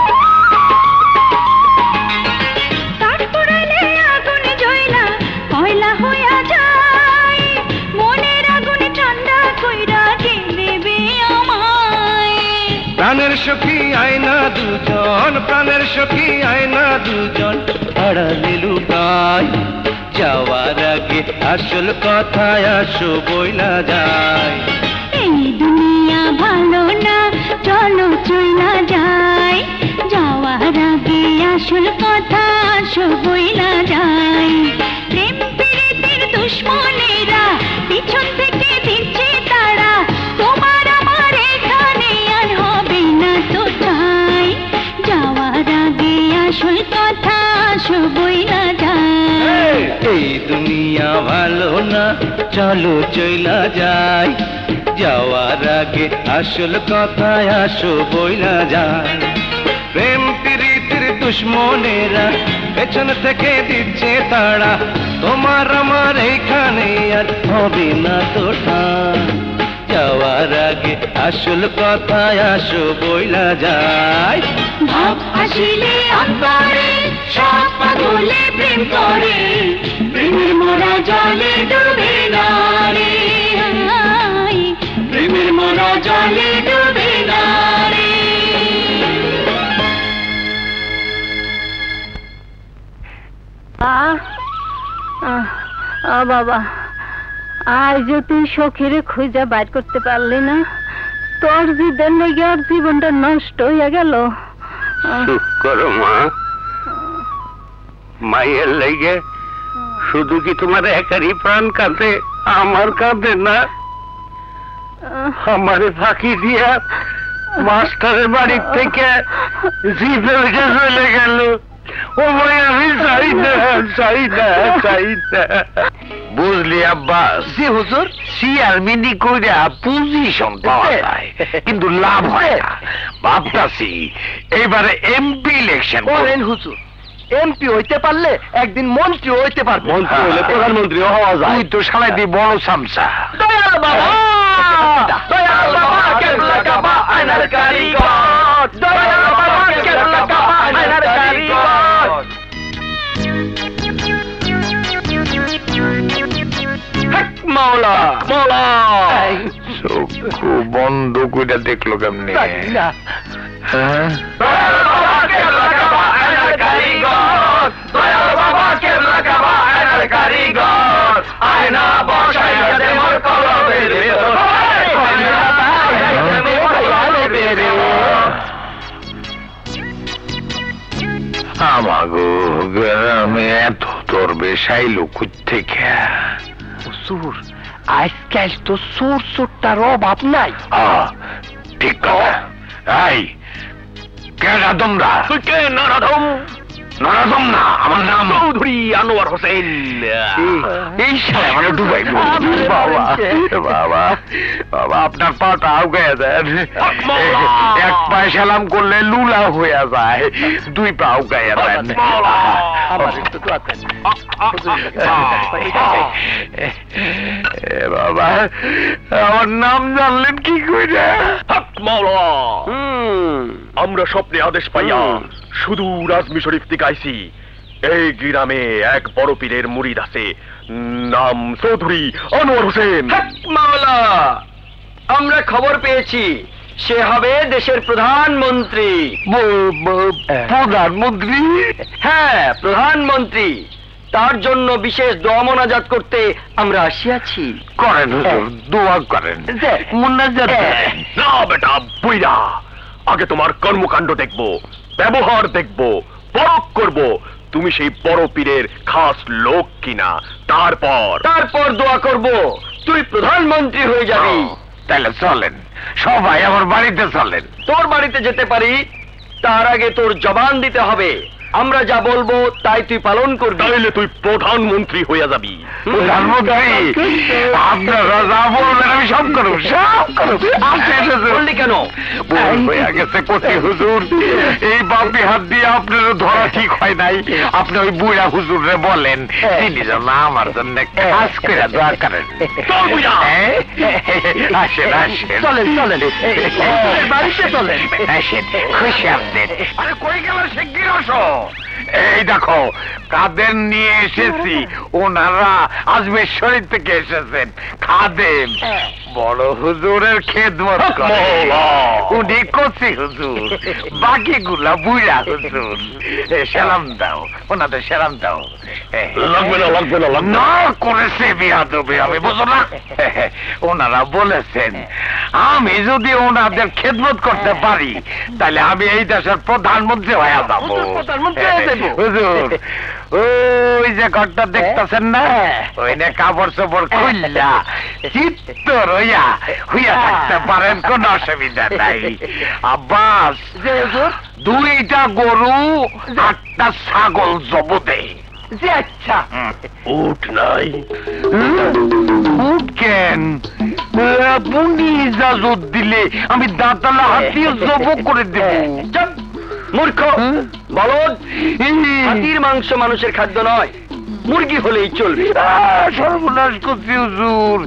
काठ पोड़ाले आगुन जयला कोयला होया जाय मोनेर आगुन ठंडा कइरा दिबे आमाय प्राणेर सखी आयना दुजोन प्राणेर सखी आयना दुजोन आड़ाले लुकाय যাওয়ার আগে আসল কথায় আসো বইলা যাই এই দুনিয়া ভালো না চলো চইলা যাই যাওয়ার আগে আসল কথা আসো বইলা যাই প্রেম প্রীতির দুশমনেরা পিছন থেকে দিচ্ছে তারা তোমার আমার এখানে আর হবে না তো ঠাই যাওয়ার আগে আসল কথা আসো বইলা যাই এই দুনিয়া ভালো না চলো চলা যাই যাওয়ার আগে আসল কথায় আসো বইলা যাই প্রেম দুশ্মনেরা পেছন থেকে দিচ্ছে তাড়া, তোমার আমার এইখানে আর হবে না তো ঠান। যাওয়ার আগে আসল কথায় আসো বইলা যায়, ভাব আসিলে অন্তরে সব পাগলে প্রেম করে, প্রেমের মোরা জলে ডুবে না রে, প্রেমের মোরা জলে ডুবে না রে। বাবা, আর যে তুই সখীরে খুঁজা বাইর করতে পারলি না, তোর জিদের লেগে আর জীবনটা নষ্ট হয়ে গেল। চুপ করো মা, মায়ের লেগে শুধু কি তোমার একারই প্রাণ কাঁদে? আমার কাঁদে না? আমারে ফাঁকি দিয়া মাস্টারের বাড়ির থেকে জিপে উঠে চলে গেল। ও ভাই, আমি চাই না, চাই না, চাই না। বুঝলি আব্বা, সে হুজুর সি আর্মিনি কইরা পজিশন পাওয়া যায়, কিন্তু লাভ হয় না। ভাবতাছি এইবারে এমপি ইলেকশন করেন হুজুর, এমপি হইতে পারলে একদিন মন্ত্রী হইতে পারবে, মন্ত্রী হলে প্রধানমন্ত্রী হওয়া যায়। তুই তো শালাই দি বড় সামসা। দয়াল বাবা, দয়াল বাবা কেবলা কাবা আয়নার কারিগর, দয়াল বাবা কেবলা কাবা আয়নার কারিগর। হক মাওলা মাওলা, চোখ বন্ধ করে দেখলো কেমনে? হ্যাঁ, দয়াল বাবা কেবলা কাবা আয়নার কারিগর, আয়না বসাইয়া দে মোর কলবে রে, আয়না বসাইয়া দে মোর কলবে রে। আমাগো গ্রামে এত তোর বেশাই লোক থেকে সুর, আজকাল তো সুর সুরটার অভাব নাই। ঠিক কথা। এই কেডা তোমরা? কে নরদম? নরদম না, আমার নাম চৌধুরী আনোয়ার হোসেন। এই সালে মানে ডুবাই। বাবা বাবা বাবা, আপনার পাটা আউগায় যায়। এক পায়ে সালাম করলে লুলা হয়ে যায়, দুই পা আউগায় যায়। বাবা, আমার নাম জানলেন কি কইরা? মাওলা, আমরা স্বপ্নে আদেশ পাইয়া শুধু রাজমি শরীফ থেকে আইছি। এই গ্রামে এক বড় পীরের মুরিদ আছে, নাম চৌধুরী আনোয়ার হোসেন। মাওলা, আমরা খবর পেয়েছি সে হবে দেশের প্রধানমন্ত্রী। প্রধানমন্ত্রী? হ্যাঁ, প্রধানমন্ত্রী। তার জন্য বিশেষ দোয়া মোনাজাত করতে আমরা আসিয়াছি। করেন হুজুর, দোয়া করেন। মোনাজাত না বেটা বুইড়া, আগে তোমার কর্মকাণ্ড দেখবো, ব্যবহার দেখবো, পরখ করবো তুমি সেই বড় পীরের খাস লোক কিনা। তারপর দোয়া করবো তুই প্রধানমন্ত্রী হয়ে যাবি। তাহলে চলেন সবাই আমার বাড়িতে চলেন। তোর বাড়িতে যেতে পারি, তার আগে তোর জবান দিতে হবে। আমরা যা বলবো তাই তুই পালন করবি, তাহলে তুই প্রধানমন্ত্রী হয়ে যাবি। প্রধানমন্ত্রী? আপনারা যা বলবেন আমি সব করব, সব করব। বললি কেন? হুজুর, এই বাপি হাত দিয়ে আপনারা ধরা ঠিক হয় নাই। আপনি ওই বুড়া হুজুরে বলেন তিনি যেন আমার জন্য কাজ করে দোয়া করেন। আসেন আসেন, চলেন চলেন বাড়িতে চলেন। আসেন, খুশি আপনি। আরে কই গেল সে গিরসো? এই দেখো কাদের নিয়ে এসেছি, ওনারা আজমের শরীর থেকে এসেছেন। খাদেম বড় হুজুরের খেদমত করে, উনি কচি হুজুর, বাকিগুলা বুড়া হুজুর। সালাম দাও, ওনাদের সালাম দাও। লাগবে না, লাগবে না, না করেছে বিয়াদবি আমি বুঝো না। ওনারা বলেছেন আমি যদি ওনাদের খেদমত করতে পারি তাহলে আমি এই দেশের প্রধানমন্ত্রী হয়ে যাবো। হুজুর, ওই যে ঘরটা দেখতেছেন না, ওইনে কাপড় চোপড় খুললা চিত্ত রইয়া হইয়া থাকতে পারেন, কোনো অসুবিধা নাই। আব্বাস, দুইটা গরু আটটা ছাগল জবদে। আচ্ছা, উঠ নাই? উঠ কেন? আপনি ইজাজত দিলে আমি দাঁতালা হাতিয়ে জব করে দেব। मूर्ख बलद हाथीर मांस मानुषेर खाद्य नय मुर्गी होलेई चलबे। सर्वनाश करछि हुजूर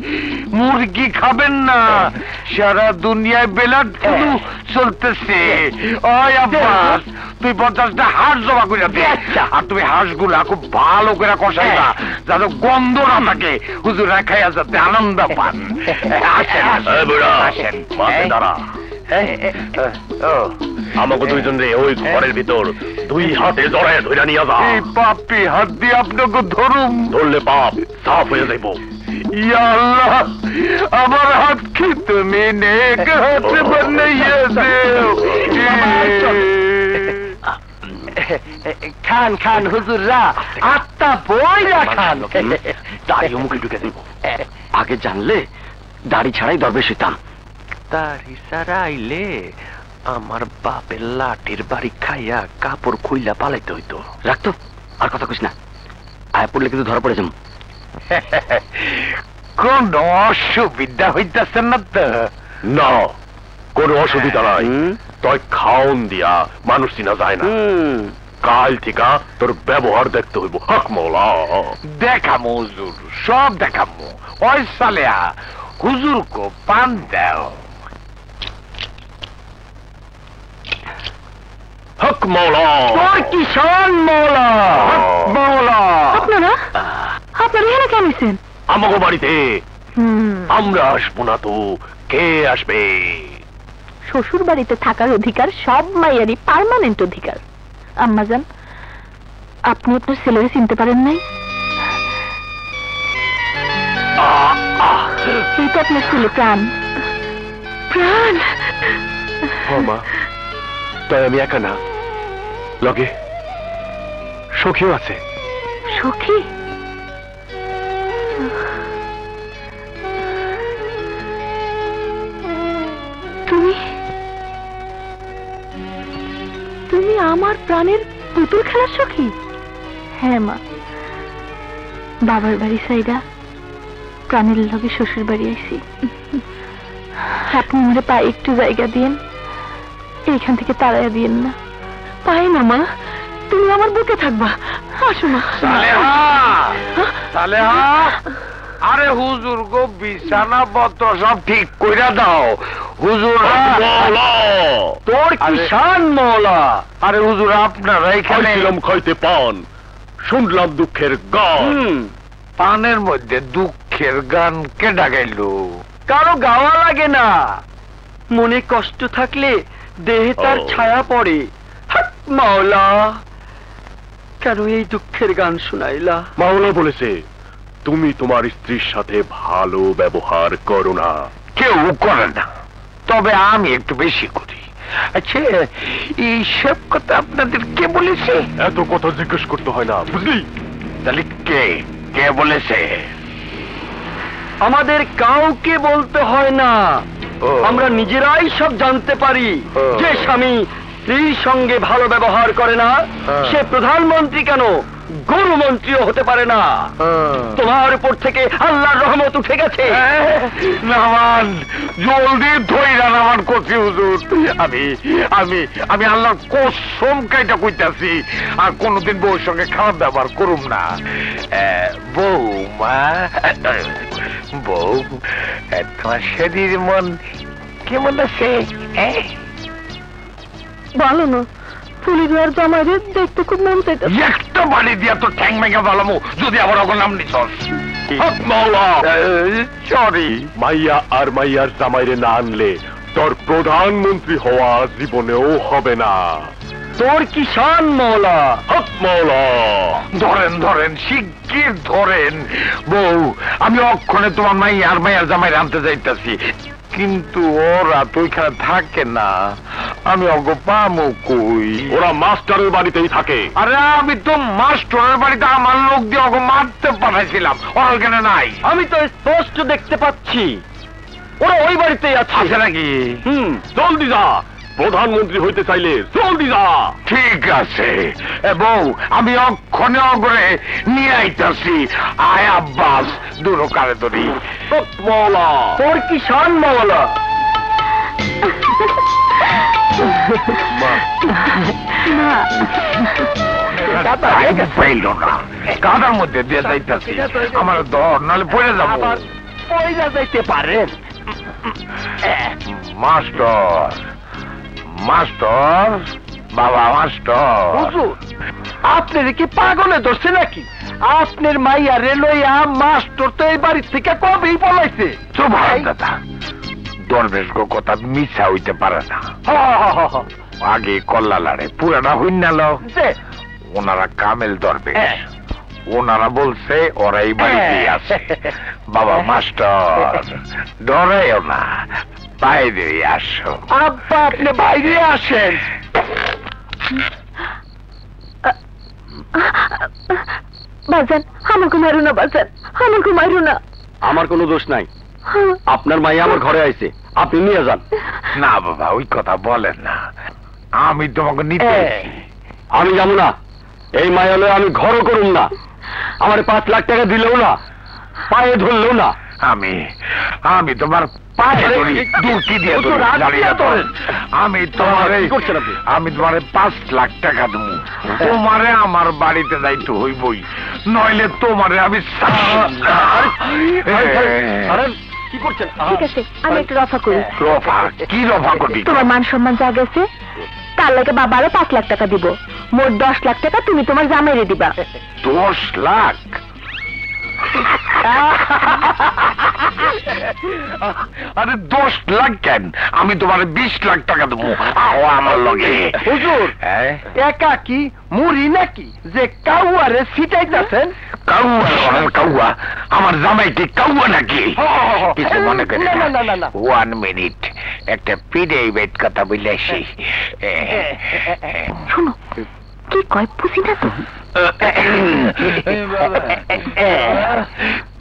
मुर्गी खाबेन ना सारा दुनिया बेलाट कुदू चलतेছে। ओই আব্বাস তুই 50টা হাঁস জবা কইরা দে আর তুমি হাঁসগুলা খুব ভালো করে কষাইবা যাতে গন্ধ না থাকে হুজুররা খায়া যাতে আনন্দ পান। আসেন এই বুড়া আসেন মাঠে দাঁড়া। खान खान हुजूररा आत्ता बोइला खान दाढ़ी मुखे ढुके देब आगे जानले दाढ़ी छाड़ाई दरवेश हইতাম। खाउन दिया मानुष चिना जाए ना कल थेका तोर व्यवहार देखते हইব। हक मौला देखा हुजूर सब देखा ओই সালেহা हुजूर को पान दाओ। हक मौला और किसान मौला हक मौला আপনারা আপনারা এখানে কেন আছেন? আমাগো বাড়িতে আমরা আসব না তো কে আসবে? শ্বশুর বাড়িতে থাকার অধিকার সব মায়েরই পার্মানেন্ট অধিকার। আম্মা জান আপনি আপনার ছেলেকে চিনতে পারেন নাই? এটা আপনার ছেলে প্রাণ প্রাণ। ও মা তাই আমি একা না লগে সখীও আছে। সখী তুমি তুমি আমার প্রাণের পুতুল খেলার সখী? হ্যাঁ মা বাবার বাড়ি সাইডা প্রাণের লগে শ্বশুর বাড়ি আইছি। আপনি আমার পায়ে একটু জায়গা দিন এইখান থেকে তাড়াইয়া দিয়েন না। পাই না মা তুমি আমার বুকে থাকবা। আসো মা। সালেহা আরে হুজুর গো বিছানা পত্র সব ঠিক কইরা দাও। হুজুর তোর কিষান মওলা আরে হুজুর আপনারা এখানে এরকম খাইতে পান শুনলাম দুঃখের গান। পানের মধ্যে দুঃখের গান কে ডাকাইল? কারো গাওয়া লাগে না মনে কষ্ট থাকলে দেহে তার ছায়া পড়ে। হক মাওলা কেন এই দুঃখের গান শুনাইলা? মাওলা বলেছে তুমি তোমার স্ত্রীর সাথে ভালো ব্যবহার করো না। কেউ করে না তবে আমি একটু বেশি করি। আচ্ছা এই সব কথা আপনাদের কে বলেছে? এত কথা জিজ্ঞেস করতে হয় না বুঝলি। তাহলে কে কে বলেছে? আমাদের কাউকে বলতে হয় না আমরা নিজেরাই সব জানতে পারি। যে স্বামী স্ত্রীর সঙ্গে ভালো ব্যবহার করে না সে প্রধানমন্ত্রী কেন গুরু মন্ত্রীও হতে পারে না। তোমার উপর থেকে আল্লাহর রহমত উঠে গেছে। নামান জলদি ধইরা নামান করছি হুজুর। আমি আমি আমি আল্লাহর কসম কাইটা কইতাছি আর কোনদিন বউর সঙ্গে খারাপ ব্যবহার করুম না। বৌমা বৌ তোমার শরীর মন কেমন আছে? ভালো না প্রধানমন্ত্রী হওয়া জীবনেও হবে না। তোর কিষান মওলা হক মওলা ধরেন ধরেন শিগগির ধরেন। বউ আমি অক্ষণে তোমার মাইয়া আর মাইয়ার জামাইরে আনতে যাইতাছি কিন্তু ওরা তো এখানে থাকে না। আমি অগো পামো কই? ওরা মাস্টারের বাড়িতেই থাকে। আরে আমি তো মাস্টারের বাড়িতে আমার লোক দিয়ে অগো মারতে পাঠাইছিলাম ওরা ওখানে নাই। আমি তো স্পষ্ট দেখতে পাচ্ছি ওরা ওই বাড়িতেই আছে নাকি। জলদি যা প্রধানমন্ত্রী হইতে চাইলে জলদি যা। ঠিক আছে বউ আমি অক্ষণে অগরে নিয়ে আইতাছি। আয় আব্বাস দুনো কারে ধরি। তোর কিষান মওলা মধ্যে দিয়ে যাইতেছি, আমার দর নাহলে পড়ে যাবো। পড়ে যাইতে পারেন মাস্টার। মাস্টার বাবা মাস্টার, আপনার কি পাগলে ধরছে নাকি? আপনার মাইয়া রেলইয়া মাস্টার তো এই বাড়ির থেকে কবেই পলাইছে। দাদা দরবেশ গো কথা মিছা হইতে পারে না। আগে কল্লা লাড়ে পুরাটা হইনাল যে ওনারা কামেল দরবেশ, ওনারা বলছে ওরাই বাড়িতে আছে। বাবা মাস্টার ডরাইও না, বাইরে আসো। আব্বা আপনি বাইরে আসেন। বাজান আমার ঘুমাইরো না, বাজান আমার ঘুমাইরো না। আমার কোনো দোষ নাই, আপনার মাইয়া আমার ঘরে আইছে, আপনি নিয়ে যান। না বাবা ওই কথা বলেন না, আমি তোমাকে নিতে আইছি। আমি জানো না এই মাইয়ালে আমি ঘরও করুম না, আমার 5 লাখ টাকা দিলেও না, পায়ে ধরলেও না। আমি তোমার মান সম্মান যা গেছে তার লাগে বাবা আরো 5 লাখ টাকা দিব, মোট 10 লাখ টাকা তুমি তোমার জামাইরে দিবা। 10 লাখ? আরে 10 লাখ কেন, আমি তোমার 20 লাখ টাকা দেবো। আমার লগে হুজুর একা কি মুড়ি নাকি যে কাউয়ারে ছিটাই যাচ্ছেন? কাউয়া আমার জামাই কি কাউয়া নাকি? কিছু মনে করি না। 1 মিনিট, একটা প্রাইভেট কথা বলে আসি। শুনো কি কয় বুঝি না তো।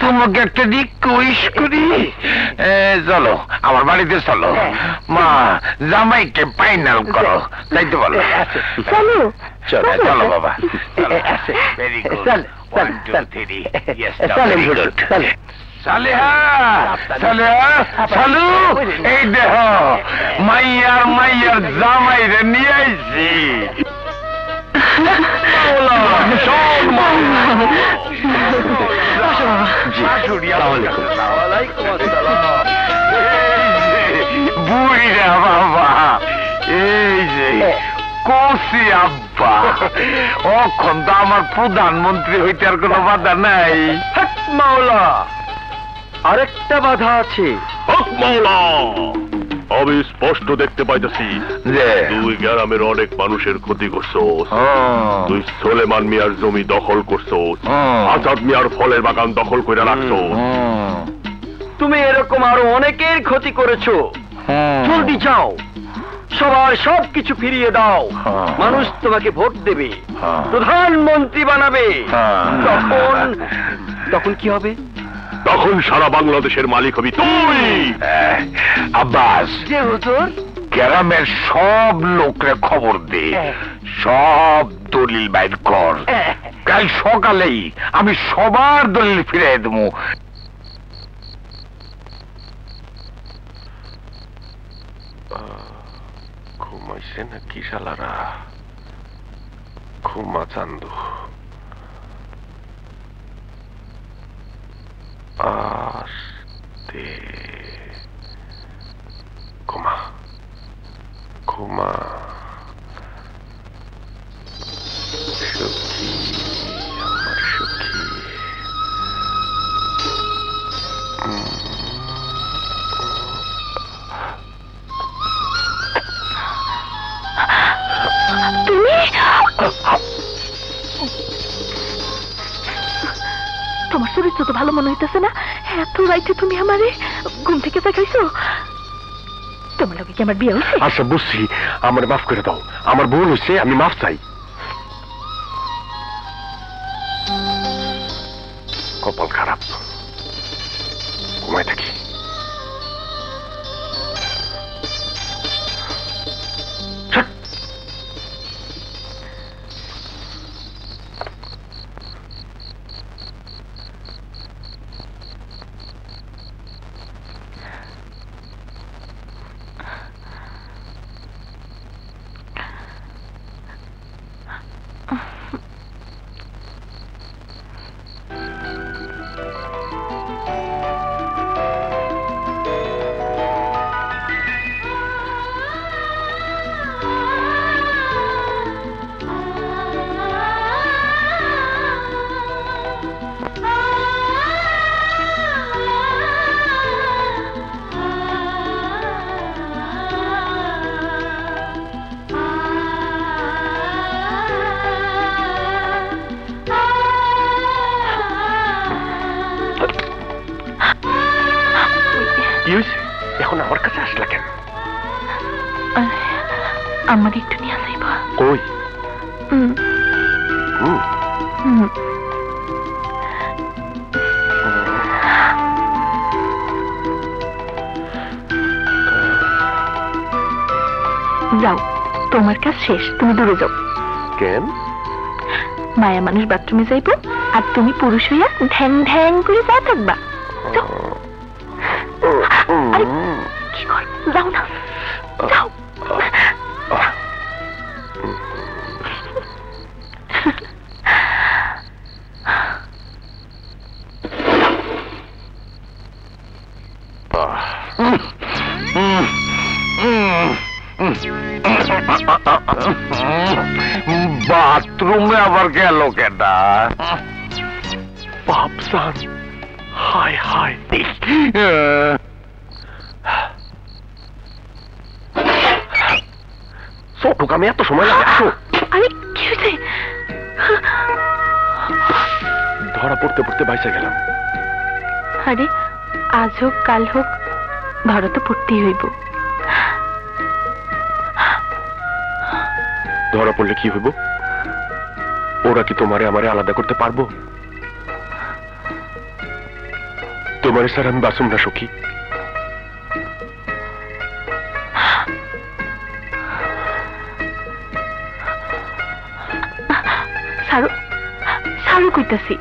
তোমাকে একটা দিক কইস করি, চলো আমার বাড়িতে চলো, মা জামাইকে ফাইনাল করো। তাই তো বলো, চলো চলো বাবা। ভেরি গুড, 1 2 3 ইয়েস চলো। এই দেহ মাইয়ার মাইয়ার জামাইরে নিয়ে আইছি। বুড়িরা বাবা, এই যে কৌশি আব্বা, অক্ষণ তো আমার প্রধানমন্ত্রী হইতে আর কোনো বাধা নাই। মাওলা আরেকটা বাধা আছে। মাওলা আমি স্পষ্ট দেখতে পাইতেছি যে তুই গ্রামের অনেক মানুষের ক্ষতি করছস। তুই সোলেমান মিয়ার জমি দখল করছস, আজাদ মিয়ার ফলের বাগান দখল করে রাখছস, তুমি এরকম আরো অনেকের ক্ষতি করেছো। জলদি যাও, সবার সবকিছু ফিরিয়ে দাও, মানুষ তোমাকে ভোট দেবে, প্রধানমন্ত্রী বানাবে। তখন কি হবে? তখন সারা বাংলাদেশের মালিক হবি তুই। আব্বাস গ্রামের সব লোকরে খবর দে, সব দলিল বাইর কর। কাল সকালেই আমি সবার দলিল ফিরিয়ে দেবো। ঘুমাইছে নাকি শালারা? ঘুমা চান্দু। আস্তে ঘুমা ঘুমা সখী, আমার সখী। তোমার শরীর তো ভালো মনে হইতেছে না, এত রাইতে তুমি আমারে ঘুম থেকে জাগাইছো। তোমার লগে কি আমার বিয়ে হইছে? আচ্ছা বুঝছি, আমারে মাফ করে দাও, আমার ভুল হইছে, আমি মাফ চাই। কপাল খারাপ, ঘুমাই থাকি। আমাকে একটু নিয়ে যাইবা কই যাও তোমার কাজ শেষ তুমি দূরে যাও কেন মায়া মানুষ বাথরুমে যাইবো আর তুমি পুরুষ হইয়া ঢ্যাং ঢ্যাং করে যা থাকবা যাও না যাও बाथरूमे आबार गेलो केटा बापसान हाय हाय ছোট কামে এত সময় লাগে আসো আরে কি হইছে ধরা পড়তে পড়তে বাইসা গেলাম আরে আজ হোক কাল হোক ধরা তো পড়তেই হইব ধরা পড়লে কি হইব ওরা কি তোমারে আমারে আলাদা করতে পারবো তোমারে ছাড়া আমি বাঁচব না সখী সারু সারু কইতাছি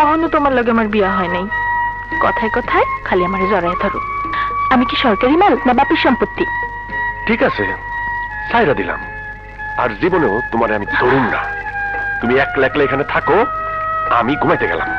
অহনো তোমার লগে আমার বিয়া হয় নাই কথায় কথায় খালি আমারে জড়ায় ধরো আমি কি সরকারি মাল না বাপের সম্পত্তি ঠিক আছে সাইরা দিলাম আর জীবনেও তোমারে আমি ধরুম না তুমি একলা একলা এখানে থাকো আমি ঘুমাইতে গেলাম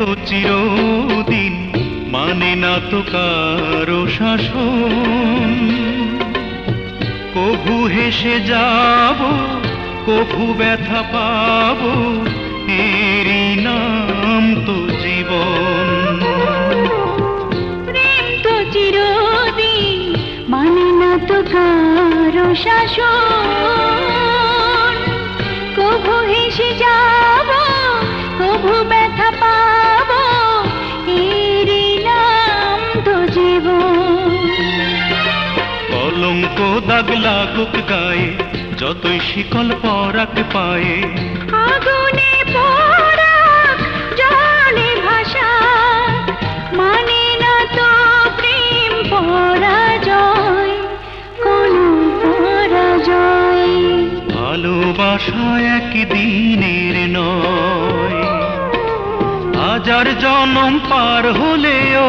তো চিরদিন মানে না তো কারো শাসন, কভু হেসে যাব কভু ব্যথা পাব, এরই নাম তো জীবন। প্রেম তো চিরদিন মানে না তো কারো শাসন, কভু হেসে যাব কভু ব্যথা পাব, এরই নাম তো জীবন। কলঙ্ক দাগ লাগুক গায়ে যতই শিকল পরাক পায়ে, আগুনে পরাক জলে ভাষা মানে না তো প্রেম পরাজয়, কোনো পরাজয়। ভালোবাসা একদিনের নয়, হাজার জনম পার হলেও,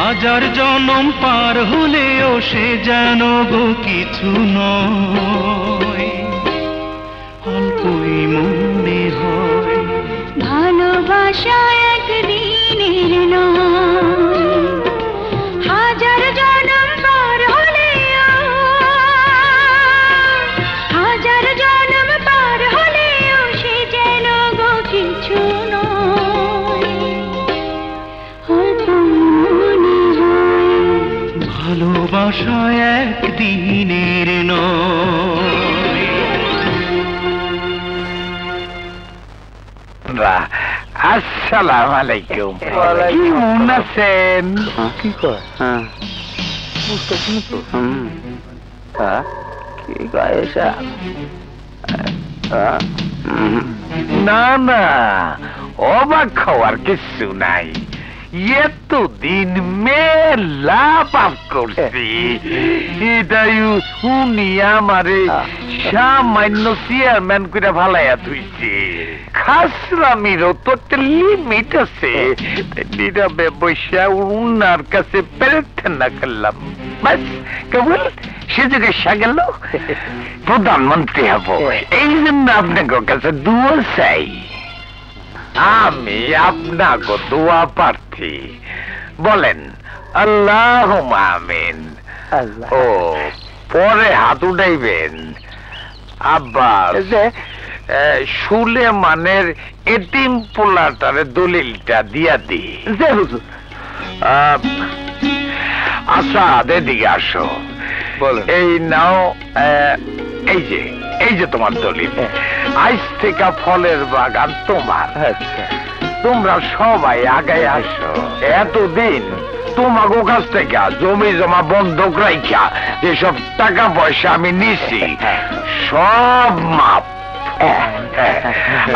হাজার জনম পার হলেও সে যেন গো কিছু নয়, অল্পই মনে হয়। ভালোবাসা একদিনের নয়, হাজার জনম পার হলেও, হাজার জনম পার হলেও সে যেন গো কিছু নয়, অল্পই। ভালোবাসা একদিনের নয়। আসসালামু আলাইকুম। কেমন আছেন? কি কয়? হ্যাঁ বুঝতে পারছি তো। হ্যাঁ কি কয় এসা? না না অবাক হওয়ার কিছু নাই, এতদিন মেলা পাপ করছি, এটাই উনি আমারে সামান্য চেয়ারম্যান করে ভালাইয়া ধুইছে। খাসরামিরও তো একটা লিমিট আছে, নীরবে বৈশা উনার কাছে প্রার্থনা করলাম, বাস কেবল সে জিজ্ঞাসা গেল প্রধানমন্ত্রী হব। এই জন্য আপনাকে কাছে দোয়া চাই, আমি আপনাকে দোয়া প্রার্থী। বলেন আল্লাহুম্মা আমিন। ও পরে হাত উঠাইবেন। আব্বা সুলেমানের এতিম পোলাটারে দলিলটা দিয়া দি। আচ্ছা এদিকে আসো, এই নাও, এই যে এই যে তোমার দলিল, আজ থেকে ফলের বাগান তোমার, তোমরা সবাই আগায় আসো। এতদিন তোমাকে কাছ থেকে জমি জমা বন্ধক রাইখা যেসব টাকা পয়সা আমি নিছি সব মাপ।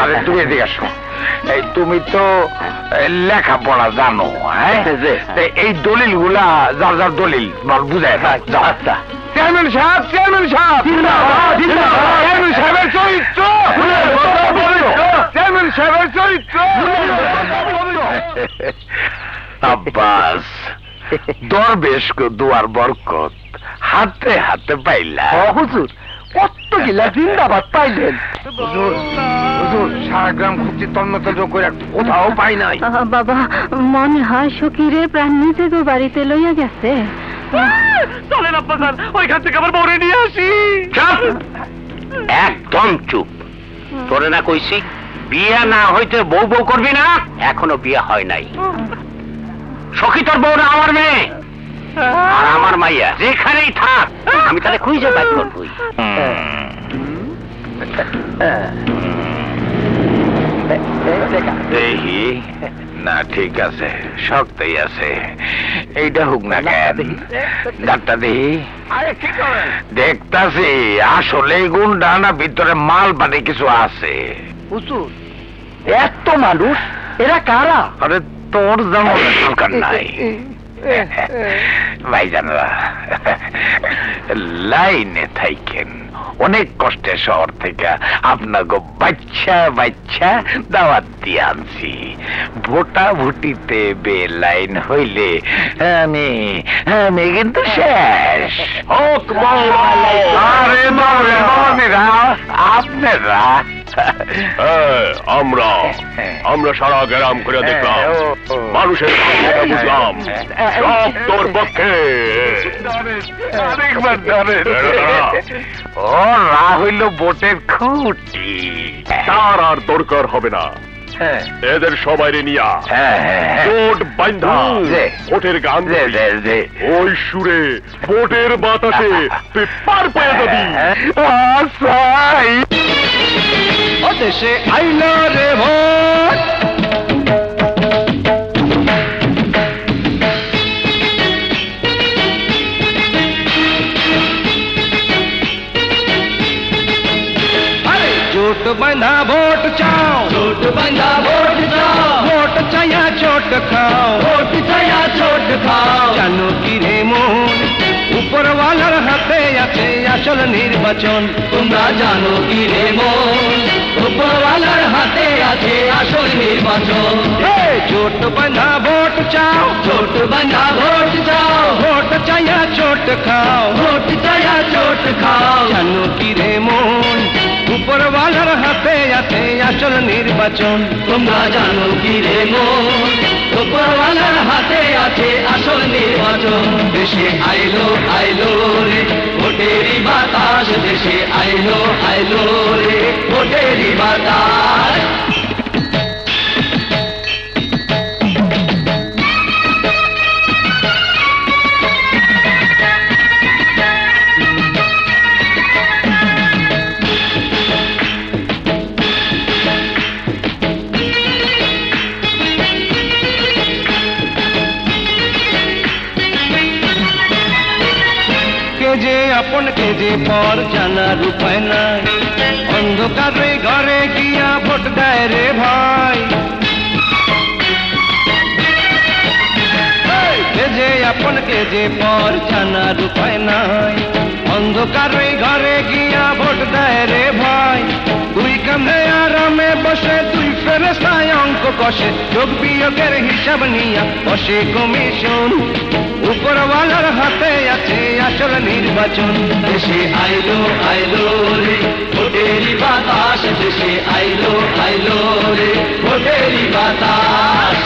আরে তুমি এদিকে আসো, এই তুমি তো লেখাপড়া জানো, হ্যাঁ এই দলিল গুলা যার যার দলিল বুঝায়। আচ্ছা চেয়ারম্যান সাহেব, চেয়ারম্যান সাহেব, চেয়ারম্যান সাহেবের চরিত্র, চেয়ারম্যান সাহেবের চরিত্র। আব্বাস দরবেশ কো দুয়ার বরকত হাতে হাতে পাইলা। হুজুর কত গিলা জিন্দাবাদ পাইলেন। হুজুর হুজুর সারা গ্রাম খুঁজছি তন্নতন্ন করে কোথাও পাই নাই। বাবা মনে হয় সকিরে প্রাণ নিজে গো বাড়িতে লইয়া গেছে। চলেন আব্বাসান ওইখান থেকে আবার বউরে নিয়ে আসি। একদম চুপ, তোরে না কইছি বিয়া না হইতে বউ বউ করবি না? এখনো বিয়া হয় নাই। সখী তোর বউ না আমার মেয়ে আর আমার মাইয়া যেখানেই থাক আমি তাহলে খুঁজে বাদ করবই। দেখি না, ঠিক আছে শক্তই আছে, এইটা হোক না কেন ডাক্তার দেখি। দেখতাছি আসলে গুন্ডা না ভিতরে মাল পানি কিছু আছে। এত মানুষ এরা কারা? আরে তোর জানার দরকার নাই ভাই, জানা লাইনে থাইকেন। অনেক কষ্টে শহর থেকে আপনাকে বাচ্চা বাচ্চা দাওয়াত দিয়ে আনছি, ভোটাভুটিতে বেলাইন হইলে আমি আমি কিন্তু শেষ। আরে আপনারা चोट बंधा वोट चाओ, चोट बंधा वोट चाओ, वोट छाया चोट खाओ, वोट छाया चोट खाओ। जानो की रे मोहन ऊपर वाला हाथे आछे आसल निर्वाचन। तुमरा जानो की रे मोहन ऊपर वाला हाथे आछे आसल निर्वाचन। चोट बंधा वोट चाओ, चोट बंधा वोट चाओ, वोट छाया चोट खाओ, वोट छाया चोट खाओ। जानो की रे मोहन ऊपर वाला हाथे आते आसल निर्वाचन। तुमरा जानो की रे मोहन ऊपर वाला हाथे आते आसल निर्वाचन। देशे आइलो आइलो रे भोटेरी बातास, देशे आइलो आइलो रे भोटेरी बातास। अपन के जे पर जाना रूपाय नाई, अंधकार घरे गिया भोट दाए रे भाई। जे अपन के जे पर जाना रूपाय नाई, अंधकार घरे गिया भोट दाए रे भाई। दुई कमे आरामे बसे दुई फेरेस्ताय अंक कषे, जोग बियोगेर हिसाब निया बसे कमिशन। ऊपर वालार हाथे आछे आसल निर्वाचन। देशे आइलो आइलो रे भोटेरी बातास, देशे आइलो आइलो रे भोटेरी बातास।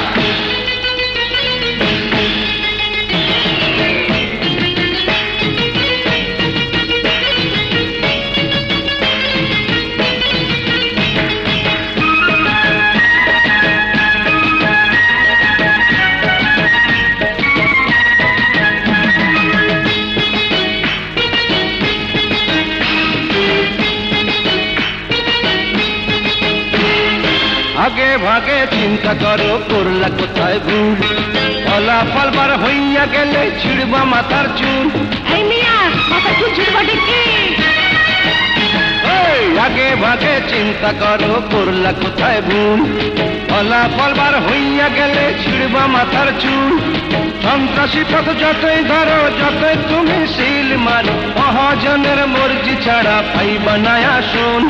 आगे भागे चिंता करो करला कोथाय भूल, फलाफल बार होइया गेले छिड़बा माथार चूल। हे मिया माथार चूल छिड़बा डेके। आगे भागे चिंता करो करला कोथाय भूल, फलाफल बार होइया गेले छिड़बा माथार चूल। सन्तासी पथ जतई धरो जतई तुमी सील मारो, महाजनेर मर्जी छाड़ा पाइबा नया सुन।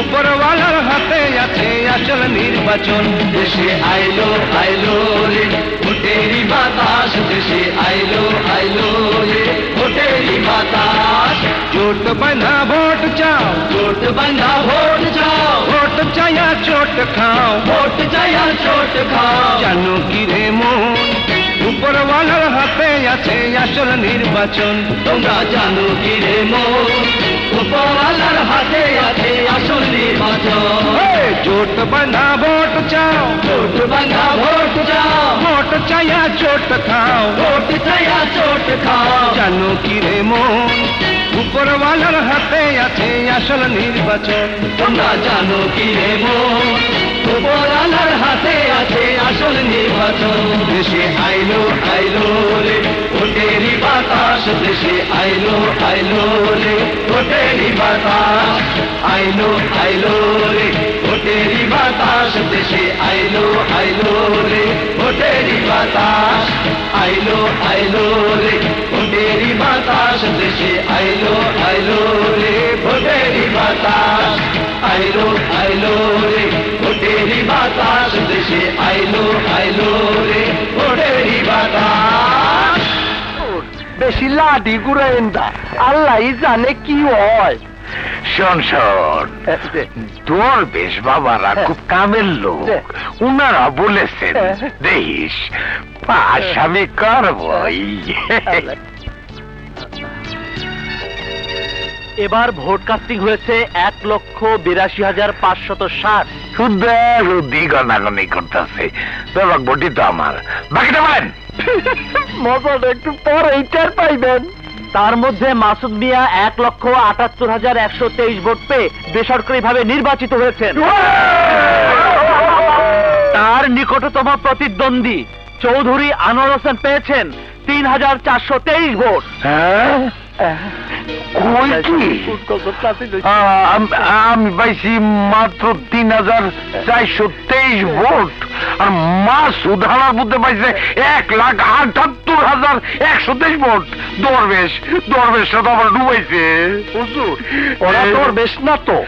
ऊपर वालार हाथे आछे आसल निर्वाचन। देशे आइलो आइलो रे भोटेरी बातास, देशे आइलो आइलो रे भोटेरी बातास। चोट बंधा वोट चाओ, चोट बंधा वोट चाओ, वोट चाया चोट खाओ, वोट चाया चोट खाओ। जानो की रे मोहन ऊपर वालार हाथे आछे आसल निर्वाचन। तोमरा जानो की रे मोहन ऊपरवालार हाथे आछे आसल निर्वाचन। चोट बंधा वोट चाओ, चोट बंधा वोट चाओ, वोट छाया चोट खाओ, वोट छाया चोट खाओ। जानो की रे मोहन ऊपरवालार हाथे आछे आसल निर्वाचन। तोमरा जानो की रे मोहन ऊपरवालार हाथे आछे आसल निर्वाचन। देशे आइलो आइलो रे भोटेरी बातास, देशे आइलो आइलो रे भोटेरी बातास। आइलो आइलो रे भोटेरी बातास, देशे आइलो आइलो रे भोटेरी बातास। आइलो आइलो रे भोटेरी बातास, देशे आइलो आइलो रे भोटेरी बातास। आइलो आइलो रे भोटेरी बातास, देशे आइलो आइलो रे भोटेरी बातास। बेशी लाडी गुरेंदा अल्लाह जाने की होय। শোন তোর বেশ বাবারা খুব কামের লোক, উনারা বলেছেন দেখিস আমি করবই। এবার ভোট কাস্টিং হয়েছে 1,82,560। শুদ্ধি গণাগণি করতেছে, ভোটই তো আমার, বাকিটা বলেন। মজা একটু পরেই চার পাইবেন। তার মধ্যে মাসুদ মিয়া 1,78,123 ভোট পেয়ে বেসরকারি ভাবে নির্বাচিত হয়েছেন। তার নিকটতম প্রতিদ্বন্দ্বী চৌধুরী আনোয়ার হোসেন পেয়েছেন 3,423 ভোট। আমি পাইছি মাত্র 3,423 ভোট, আর মা সুধারার মধ্যে পাইছে 1,78,123 ভোট। দরবেশটা তো আবার ডুবাইছে, ওরা দরবেশ না তো,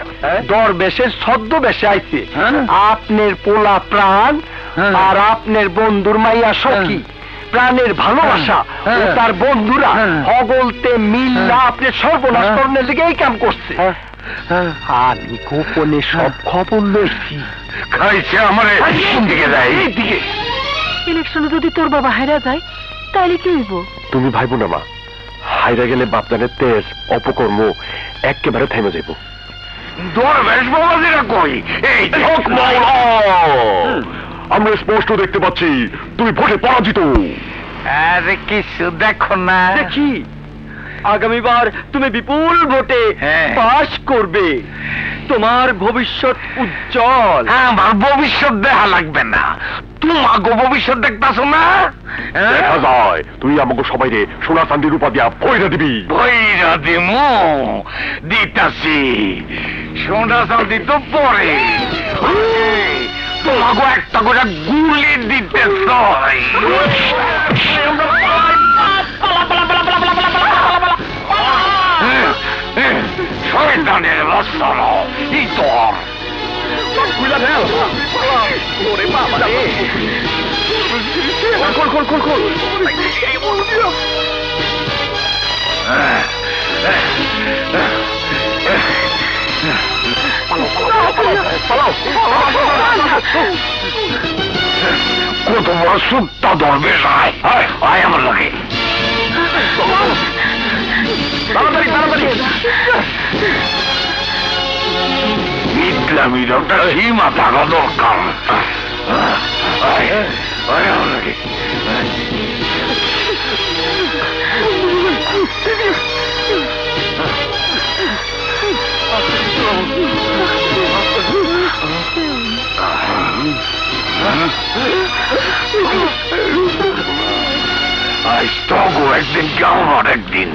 দরবেশের ছদ্মবেশে আইছে। আপনার পোলা প্রাণ আর আপনার বন্ধুর মাইয়া সখী, প্রাণের ভালোবাসা ও তার বন্ধুরা হগলতে মিল্লা আপনার সর্বনাশ করণের দিকে এই কাম করছে। আমি গোপনে সব খবর লইছি, খাইছে আমার দিকে যায়। ইলেকশনে যদি তোর বাবা হাইরা যায় তাহলে কি হইব? তুমি ভাইবো না মা, হাইরা গেলে বাপদানের তেজ অপকর্ম একেবারে থেমে যাইব। দরবেশ বাবাজিরা কই? এই ঠক মাওলা, আমরা স্পষ্ট দেখতে পাচ্ছি তুমি ভোটে পরাজিত। আরে কিছু দেখো না, দেখি আগামীবার তুমি বিপুল ভোটে পাস করবে, তোমার ভবিষ্যৎ উজ্জ্বল। আমার ভবিষ্যৎ দেখা লাগবে না, তুমি আগো ভবিষ্যৎ দেখতাছো না? দেখা যায় তুই আমাকে সবাইরে সোনা চান্দি রূপা দিয়া ভয়রা দিবি। ভয়রা দেমো দিতাছি, সোনা চান্দি তো পরে তোমাকে একটা করে গুলি দিতে চাই। শয়তানের বাচ্চারা, এই তোর কত বড় সুপ্তা দরবেশ, আয় আমার লাগে। ইসলামীর একটা সীমা থাকা দরকার। একদিন কেমন একদিন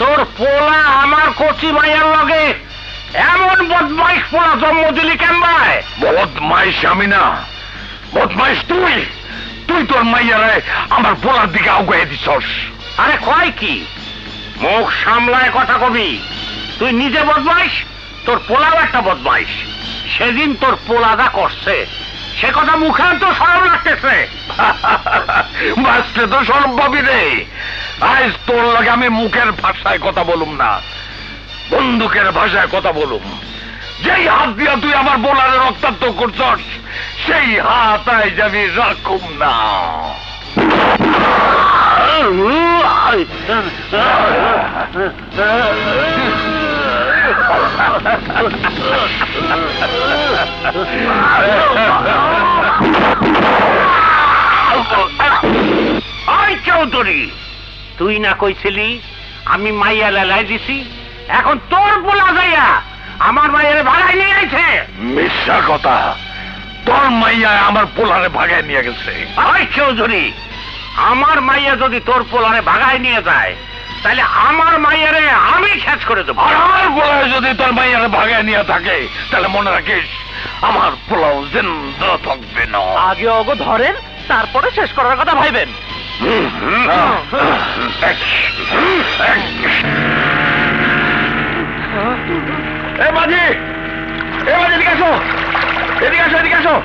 তোর পোলা আমার কচি মাইয়ার লগে এমন বদমাইশ পোলা জন্ম দিলি কেন ভাই? বদমাইশ আমি না, বদমাইশ তুই। তুই তোর মাইয়ারে আমার পোলার দিকে আগুয়ে দিছস। আরে কয় কি, মুখ সামলায় কথা কবি। তুই নিজে বদমাইশ, তোর পোলাও একটা বদমাইশ। সেদিন তোর পোলা যা করছে সে কথা মুখে তো সরব লাগতেছে, বাঁচতে তো সরব পাবি রে। আজ তোর লাগে আমি মুখের ভাষায় কথা বলুম না, বন্দুকের ভাষায় কথা বলুম। যেই হাত দিয়া তুই আমার বোলারে রক্তাক্ত করছস সেই হাত আজ আমি রাখুম না। আই চৌধুরী, তুই না কইছিলি আমি মাইয়া লালাই দিছি? এখন তোর পোলা যাইয়া আমার মাইয়ারে ভাগায় নিয়ে গেছে। মিথ্যা কথা, তোর মাইয়া আমার পোলারে ভাগায় নিয়ে গেছে। আই চৌধুরী, আমার মাইয়া যদি তোর পোলারে ভাগায় নিয়ে যায় তাহলে আমার মাইয়ারে আমি শেষ করে দেব। আর বলে যদি তোর মাইয়ারে ভাগায় নিয়ে থাকে তাহলে মনে রাখিস আমার পোলাও জিন্দা থাকবে না। আগে ওগো ধরেন তারপরে শেষ করার কথা ভাইবেন। এ মাঝি, এ মাঝি এদিকে আসো, এদিকে আসো, এদিকে আসো।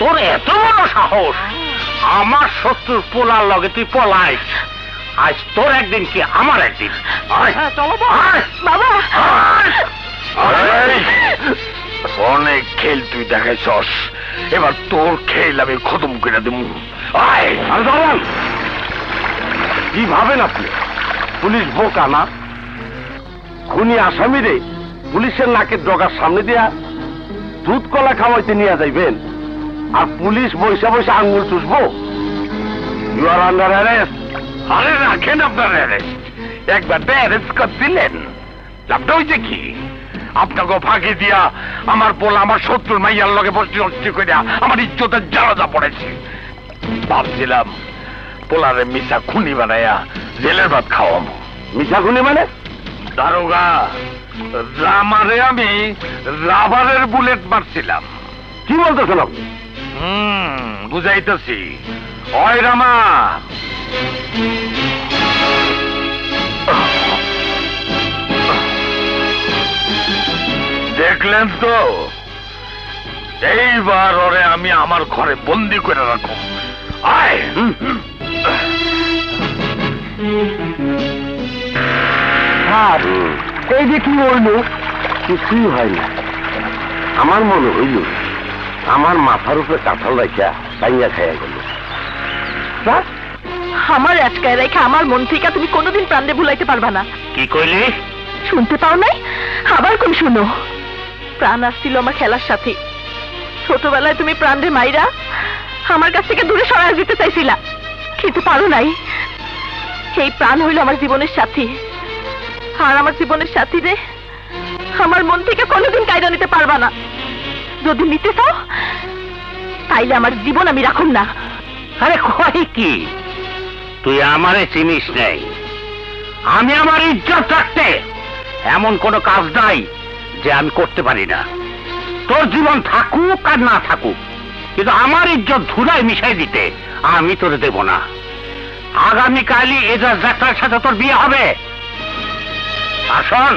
তোর এত বড় সাহস আমার শত্রুর পোলার লগে তুই পলাই? আজ তোর একদিন কি আমার একদিন। অনেক খেল তুই দেখাইছস, এবার তোর খেল আমি খতম করে দেব। কি ভাবেন আপনি? পুলিশ বোকা না? খুনি আসামিরে পুলিশের নাকের ডগার সামনে দিয়া দুধ কলা খাওয়াইতে নিয়ে যাইবেন আর পুলিশ বৈশা বৈশা আঙ্গুল চুষবো? You are under arrest. আরে রাখেন আপনার অ্যারেস্ট, একবার তো অ্যারেস্ট করছিলেন, লাভটা হয়েছে কি? আপনাকে ফাঁকি দিয়া আমার বলা আমার শত্রুর মাইয়ার লগে বসে করিয়া আমার ইজ্জতের জানাজা পড়েছে। ভাবছিলাম পোলারে মিশা খুনি বানাইয়া জেলের ভাত খাওয়াবো। মিশা খুনি মানে? দারোগা রামারে আমি রাবারের বুলেট মারছিলাম। কি বলতেছেন আপনি? বুঝাইতেছি। ওই রামা, দেখলেন তো, এইবার ওরে আমি আমার ঘরে বন্দি করে রাখো। আয় এই যে কি হইল? কিছুই হয় না। আমার মনে হইল আমার মাথার উপরে কাঁঠাল রেখা পাইয়া খাইয়া গেল। আমার আটকায় রেখা আমার মন থেকে তুমি কোনোদিন প্রাণে ভুলাইতে পারবা না। কি কইলে? শুনতে পাও নাই? আবার কোন শুনো। প্রাণ আসছিল আমার খেলার সাথে। ছোটবেলায় তুমি প্রাণে মাইরা আমার কাছ থেকে দূরে সরাই দিতে চাইছিলা, কিন্তু পারো নাই। সেই প্রাণ হইল আমার জীবনের সাথী। আর আমার জীবনের সাথী রে আমার মন থেকে কোনোদিন কায়দা নিতে পারবা না। যদি নিতে চাও তাইলে আমার জীবন আমি রাখুন না। আরে কই কি, তুই আমারে চিনিস নাই? আমি আমার ইজ্জত রাখতে এমন কোনো কাজ নাই যে আমি করতে পারি না। তোর জীবন থাকুক আর না থাকুক, কিন্তু আমার ইজ্জত ধুলায় মিশাই দিতে আমি তোর দেব না। আগামীকালই এজাজ ডাক্তারের সাথে তোর বিয়ে হবে। আসন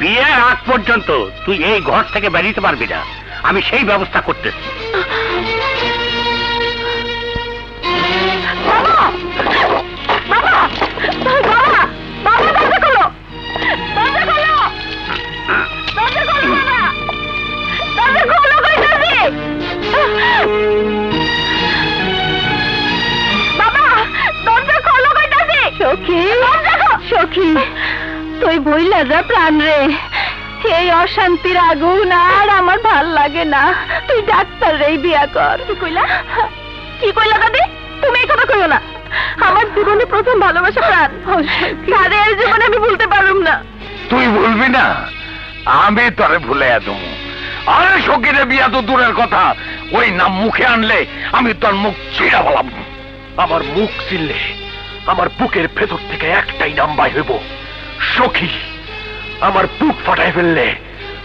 বিয়ের আগ পর্যন্ত তুই এই ঘর থেকে বেরিয়ে পারবি না, আমি সেই ব্যবস্থা করতেছি। সখী তুই বইলা যা প্রাণ রে, এই অশান্তির আগুন আর আমার ভাল লাগে না। তুই ডাক্তার রে বিয়া কর। কি কইলা? কি কইলা দাদি? তুমি এই কথা কইও না। আমার জীবনে প্রথম ভালোবাসা প্রাণ, আরে এই জীবনে আমি ভুলতে পারুম না। তুই ভুলবি না, আমি তোরে ভুলাইয়া দেব। আরে সখীরে বিয়া তো দূরের কথা, ওই নাম মুখে আনলে আমি তোর মুখ ছিঁড়া বলাম। আমার মুখ ছিঁড়লে আমার বুকের ভেতর থেকে একটাই নাম বাইর হইব, সখী। আমার বুক ফাটাই ফেললে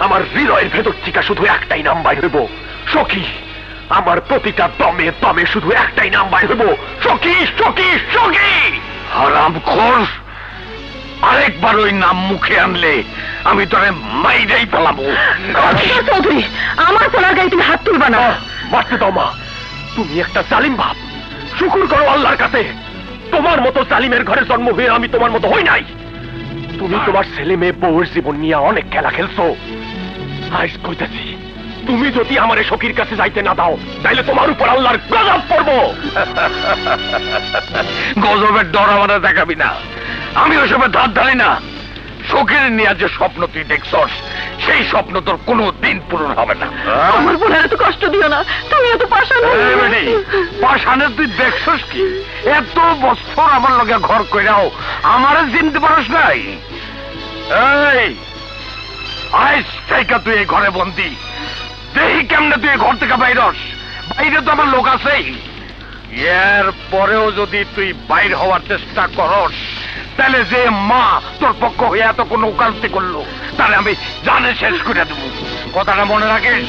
আমার হৃদয়ের ভেতর থেকে শুধু একটাই নাম বাইর হইব, সখী। আমার প্রতিটা দমে দমে শুধু একটাই নাম বাইর হইব, সখী, সখী, সখী। হারামখোর, আরেকবার ওই নাম মুখে আনলে আমি তোরে মাইরাই ফেলাবো। চৌধুরী, আমার সোনার গায়ে তুমি হাত তুলবা না। মারতে দাও মা, তুমি একটা জালিম বাপ। শুকুর করো আল্লাহর কাছে, তোমার মতো জালিমের ঘরে জন্ম হয়ে আমি তোমার মতো হই নাই। তুমি তোমার ছেলে মেয়ে বউয়ের জীবন নিয়ে অনেক খেলা খেলছো। আজ কইতাছি, তুমি যদি আমার সখীর কাছে যাইতে না দাও তাহলে তোমার উপর আল্লাহর গজব পড়বো। গজবের ডর আমার দেখাবি না, আমি ওসবের ধার ধারি না। ফকির নিয়া যে স্বপ্ন তুই দেখছস সেই স্বপ্ন তোর কোনোদিন পূরণ হবে না। আমার বোনের এত কষ্ট দিও না, তুমি এত পাষাণ হয়ে গেলে। পাষাণে তুই দেখছস কি? এত বছর আমার লগে ঘর কইরাও আমারে চিনতে পারস নাই। এই আজ থেকে তুই এই ঘরে বন্দি, দেখি কেমনে তুই ঘর থেকে বাইরস। বাইরে তো আমার লোক আছেই, এর পরেও যদি তুই বাইর হওয়ার চেষ্টা করস তাহলে যে মা তোর পক্ষ হয়ে এত কোনো উকালতি করলো তাহলে আমি জানে শেষ করে দেবো। কথাটা মনে রাখিস।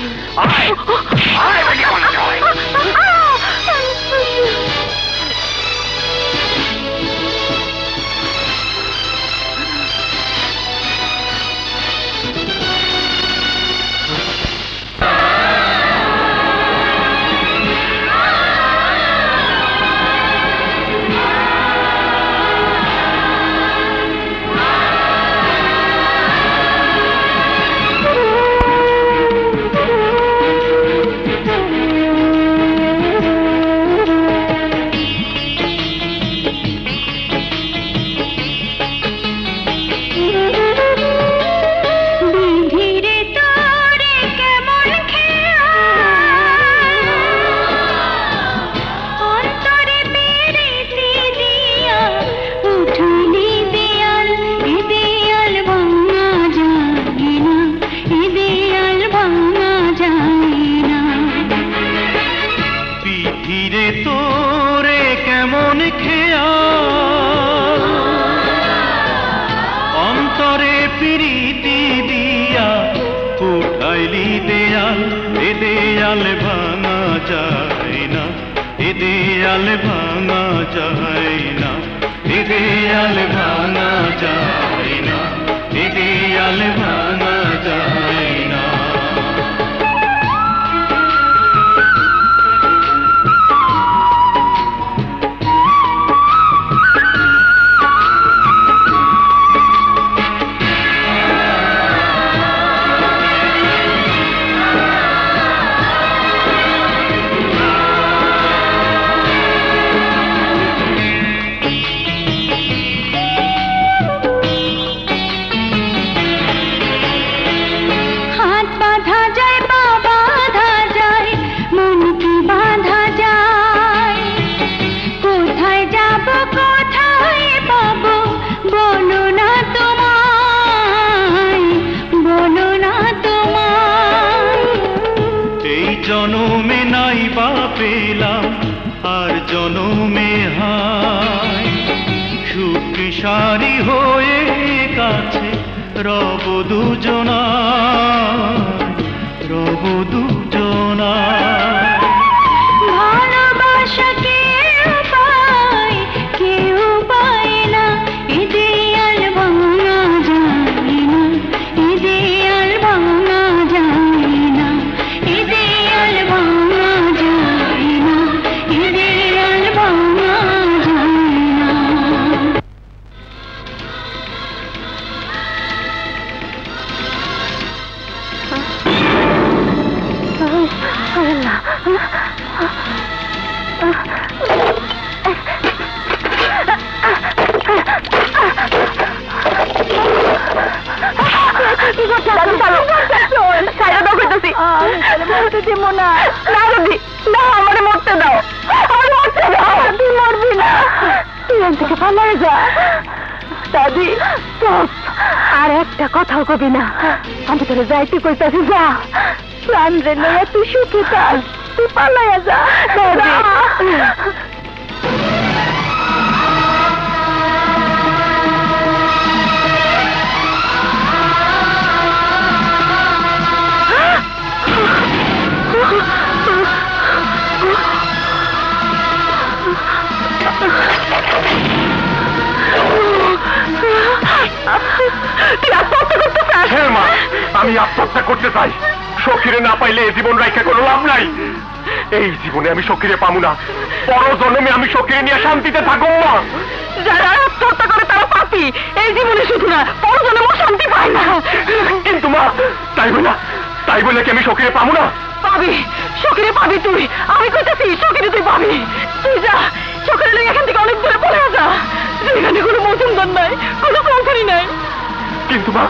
কিন্তু মা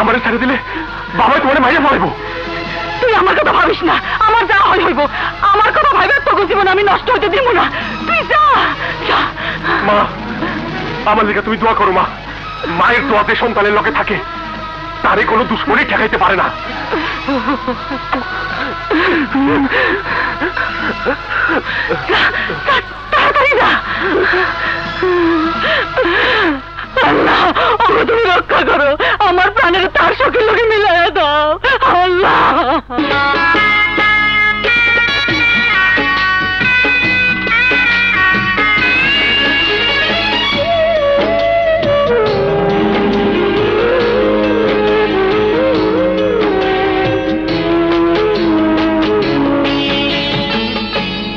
আমারে ছেড়ে দিলে বাবা তোমারে মাইরা ফেলাইবো। তুই আমার কথা ভাবিস না, আমার যা হয় হইব, আমার কথা ভাইবা তোর জীবন আমি নষ্ট হতে দিব না, তুই যা। মা আমার লিগা তুমি দোয়া করো মা, মায়ের দোয়াতে সন্তানের লগে থাকে, তারে কোনো দুশ্মনী ঠেকাইতে পারে না। তাড়াতাড়ি যা। আল্লাহ আমাকে তুমি রক্ষা করো, আমার প্রাণের তার সঙ্গে লোকে মিলাইয়া দাও আল্লাহ।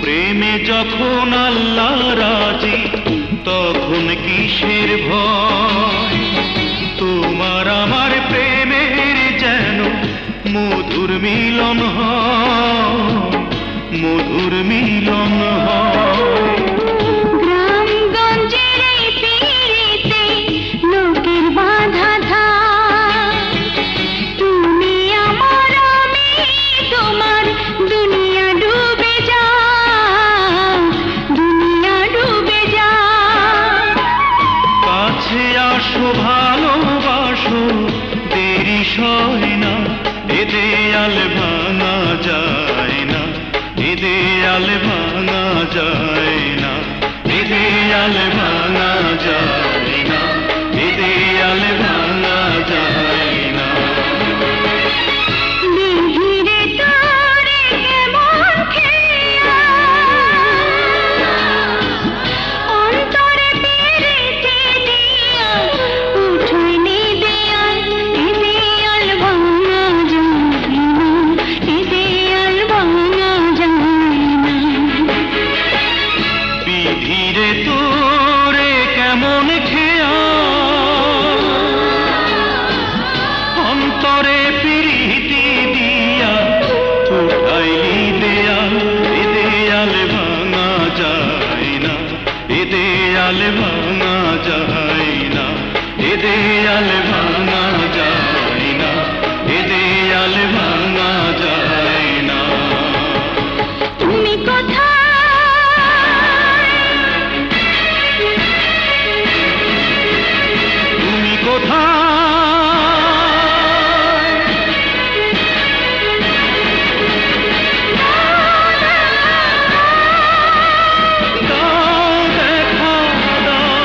প্রেমে যখন আল্লাহ রাজি তখন কিসের ভয়, তোমার আমার প্রেমের যেন মধুর মিলন হয়, মধুর মিলন হয়। গ্রাম গঞ্জের পিড়িতে লোকের বাধা ধার, তুমি আমার আমি তোমার দুনিয়া ডুবে যা, দুনিয়া ডুবে যা। কাছে আসো ভালোবাসো দেরি সয় না, এ দেয়াল ভাঙা যায় না, এ দেয়াল ভাঙা যায় না, এ দেয়াল ভাঙা যায় না, এ দেয়াল ভাঙা যায় না। নিধিরে তোরে কেমন খেয়া, অন্তরে পিরিতি দিয়া উঠোনে দেয়াল, এ দেয়াল ভাঙা যায় না, এ দেয়াল ভাঙা যায় না। বিধিরে তোরে কেমন খেয়া, অন্তরে প্রীতি দিয়া উঠাইলি দেয়াল, এ দেয়াল ভাঙা যায় না, এ দেয়াল ভাঙা যায় না, এ দেয়াল ভাঙা যায় না, এ দেয়াল ভাঙা যায় না। তুমি কোথায়, তুমি কোথায়, দাও দেখা দাও।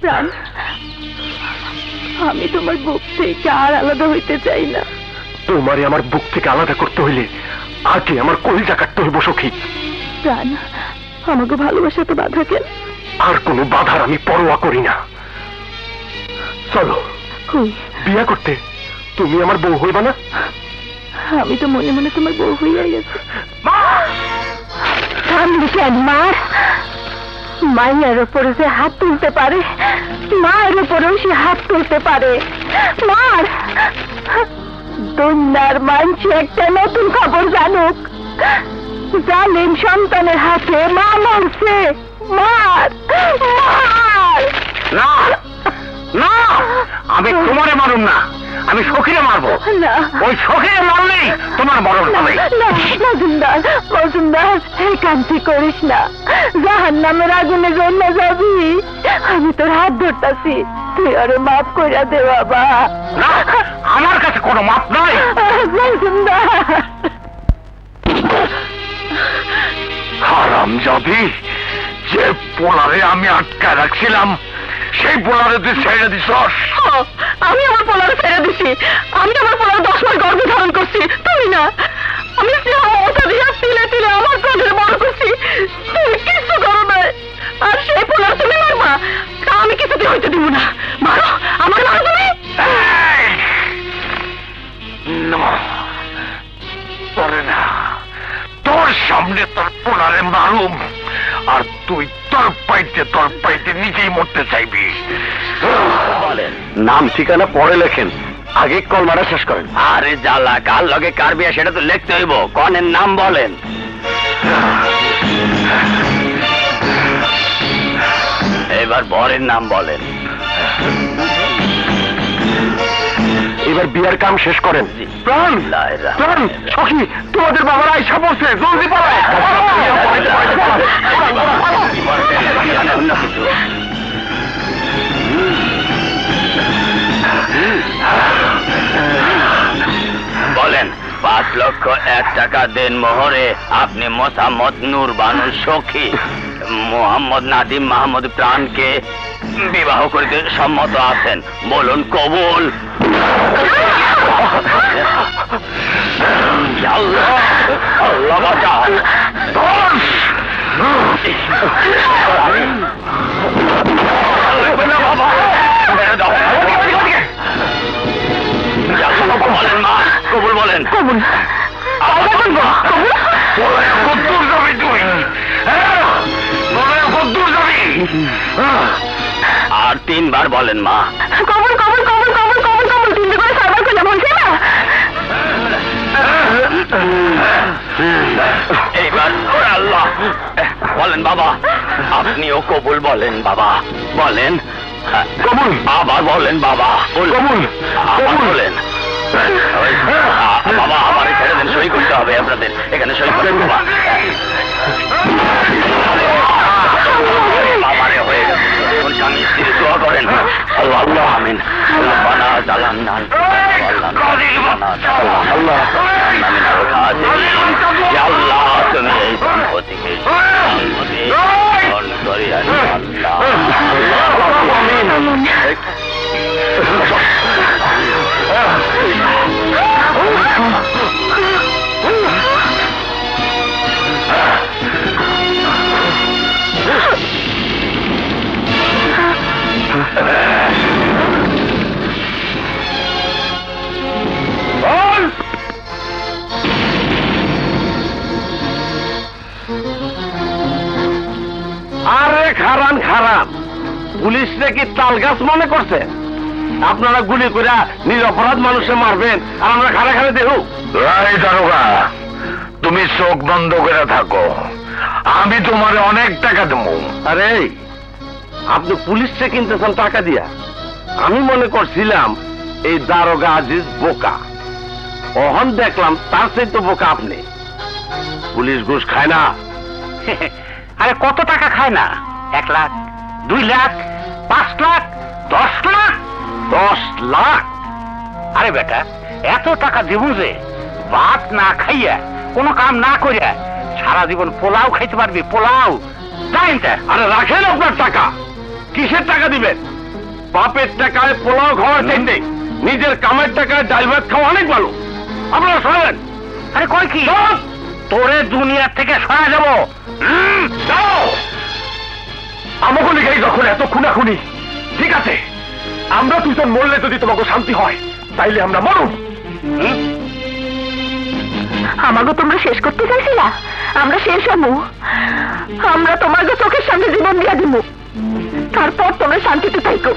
প্রাণ আমি তোমার বুক থেকে আর আলাদা হইতে চাই না। তোমারে আমার বুক থেকে আলাদা করতে হইলে আগে আমার কলিজা কাটতে হইব সখী। প্রাণ আমাকে ভালোবাসাতে বাধা কেন, আর কোনো বাধার আমি পরোয়া করি না। চলো কই বিয়া করতে, তুমি আমার বউ হইবা না? আমি তো মনে মনে তোমার বউ হইয়া গেছি। থামলি কেন মার, মায়ের উপরে যে হাত তুলতে পারে মায়ের উপরেও সে হাত তুলতে পারে। মার দুনিয়ার মানুষ একটা নতুন খবর জানুক, জালিম সন্তানের হাতে মা মরছে। মার মার। না না আমি তোমারে মারুম না, আমি সখীরে মারবো। না ওই সখীরে মারলেই তোমার মরণ হবে। মজুমদার মজুমদার এই কাজটি করিস না, জাহান নামের আগুনে জন্মে যাবি। আমি তোর হাত ধরতাছি, তুই আরে মাফ কইরা দে বাবা। না আমার কাছে কোনো মাপ নাই। মজুমদার হারামজাদি, যে পোলারে আমি আটকা রাখছিলাম সেই পোলারে তুই ছেড়ে দিছস। আমি আমার পোলারে ছেড়ে দিছি, আমি আমার পোলারে 10 মাস গর্ভে ধারণ করছি, তুমি না। আমি স্নেহ মমতা দিয়া তিলে তিলে আমার কোলের বড় করছি, তুমি কিছু করো না। আর সেই পোলার তুমি মারবা, আমি কিছুতে হইতে দিব না। মারো আমার, মারো তুমি। না তোর সামনে তোর পোলারে মারুম, আর তুই তোর পাইতে নিজেই মরতে চাইবি। বলেন নাম ঠিকানা পরে লেখেন, আগে কলমাটা শেষ করেন। আরে জ্বালা, কার লগে কার বিয়া সেটা তো লিখতে হইব। কনের নাম বলেন। এবার বরের নাম বলেন। এবার বিয়ার কাম শেষ করেন। প্রাণ প্রাণ সখী, তোমাদের বাবার আইসা বলছে জলদি পালায়। বলেন 5,01,000 দেন মোহরে আপনি মোসাম্মদ নূর বানু সখী মোহাম্মদ নাদিম মাহমুদ প্রাণকে বিবাহ করিতে সম্মত আছেন। বলুন কবুল। বলেন মা কবুল। বলেন কবুল। কদ্দুর যাবি তুই, কদ্দুর যাবি। আর 3 বার বলেন মা। কবুল কবুল কবুল কবুল কবুল কবুল। 3 করে 4 বার করে বলছে না। এইবার আল্লাহ বলেন বাবা। আপনিও কবুল বলেন বাবা। বলেন কবুল। আবার বলেন বাবা। কবুল। আবার বলেন বাবা। আবার ছেড়ে দেন, সই করতে হবে আপনাদের। এখানে সই করেন বাবা। বাবারে হয়ে গেছে। স্বামী স্ত্রী দোয়া করেন। আল্লাহ আমিন। বানা জালান নান খারান খারান পুলিশ রে কি তাল গাছ মনে করছে? আপনারা গুলি করে নিরপরাধ মানুষে মারবেন আর আমরা খারা খারে দেহ। দারোগা তুমি চোখ বন্ধ করে থাকো, আমি তোমার অনেক টাকা দেব। আরে আপনি পুলিশ রে কিনতেছেন টাকা দিয়া? আমি মনে করছিলাম এই দারোগা আজিজ বোকা, অহন দেখলাম তার চেয়ে তো বোকা আপনি। পুলিশ ঘুষ খায় না। আরে কত টাকা খায় না? 1 লাখ, 2 লাখ, 5 লাখ, 10 লাখ। 10 লাখ? আরে বেটা এত টাকা দিব যে ভাত না খাইয়া কোনো কাম না করিয়া সারা জীবন পোলাও খাইতে পারবি, পোলাও। জানেন তা? আরে রাখেন আপনার টাকা। কিসের টাকা দিবেন? বাপের টাকায় পোলাও খাওয়ার চাইতে নিজের কামের টাকায় ডাল ভাত খাওয়া অনেক ভালো। আপনারা শোনেন। আরে কয় কি, তোরে দুনিয়া থেকে সরা যাবো। আমাকে লিখে যখন এত খুনাখুনি, ঠিক আছে আমরা দুজন মরলে যদি তোমাকে শান্তি হয় তাইলে আমরা মরুন। আমাকে তোমরা শেষ করতে চাইছিলা, আমরা শেষ হবো। আমরা তোমাকে চোখের সামনে জীবন দিয়া দিব, তারপর তোমরা শান্তিতে থাকো।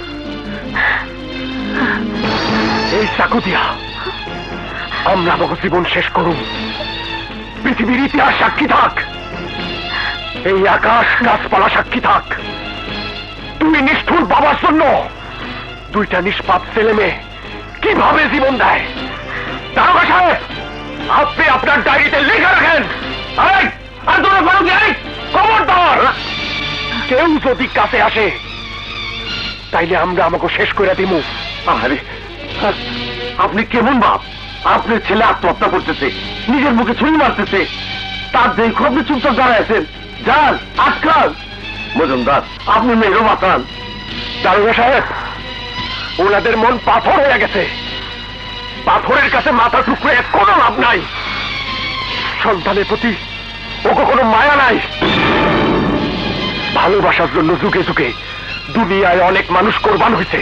এই চাকু দিয়া আমরা আমাকে জীবন শেষ করুন। পৃথিবীর ইতিহাস সাক্ষী থাক, এই আকাশ গাছপালা সাক্ষী থাক। তুমি নিষ্ঠুর বাবার জন্য 2টা নিষ্পাপ ছেলে মেয়ে কিভাবে জীবন দেয়। দারোগা সাহেব আপনি আপনার ডায়েরিতে লিখে রাখেন। খবরদার কেউ যদি কাছে আসে তাইলে আমরা আমাকে শেষ করে দিব। আরে আপনি কেমন বাপ? আপনার ছেলে আত্মহত্যা করতেছে, নিজের মুখে ছুরি মারতেছে, তার দেখো আপনি চুপচাপ দাঁড়াইছেন। যান আজকাল মজুমদার আপনি মেয়েরও বাঁচান। দারোগা সাহেব ওনাদের মন পাথর হয়ে গেছে, পাথরের কাছে মাথা টুকরে কোনো লাভ নাই। সন্তানের প্রতি ওকে কোনো মায়া নাই। ভালোবাসার জন্য যুগে যুগে দুনিয়ায় অনেক মানুষ কোরবান হয়েছে।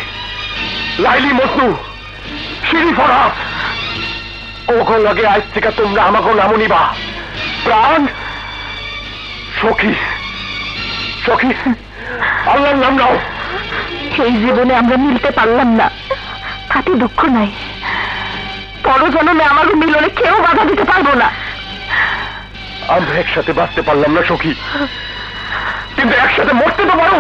লাইলি মজনু সিঁড়ি ফরা ওকে লাগে। আজ থেকে তোমরা আমাকে নামনিবা। প্রাণ সখী সখী আল্লাহর নাম নাও। এই জীবনে আমরা মিলতে পারলাম না তাতে দুঃখ নাই, পরজন্মে আমাদের মিলনে কেউ বাধা দিতে পারবো না। আমরা একসাথে বাঁচতে পারলাম না সখী, কিন্তু একসাথে মরতে তো পারো।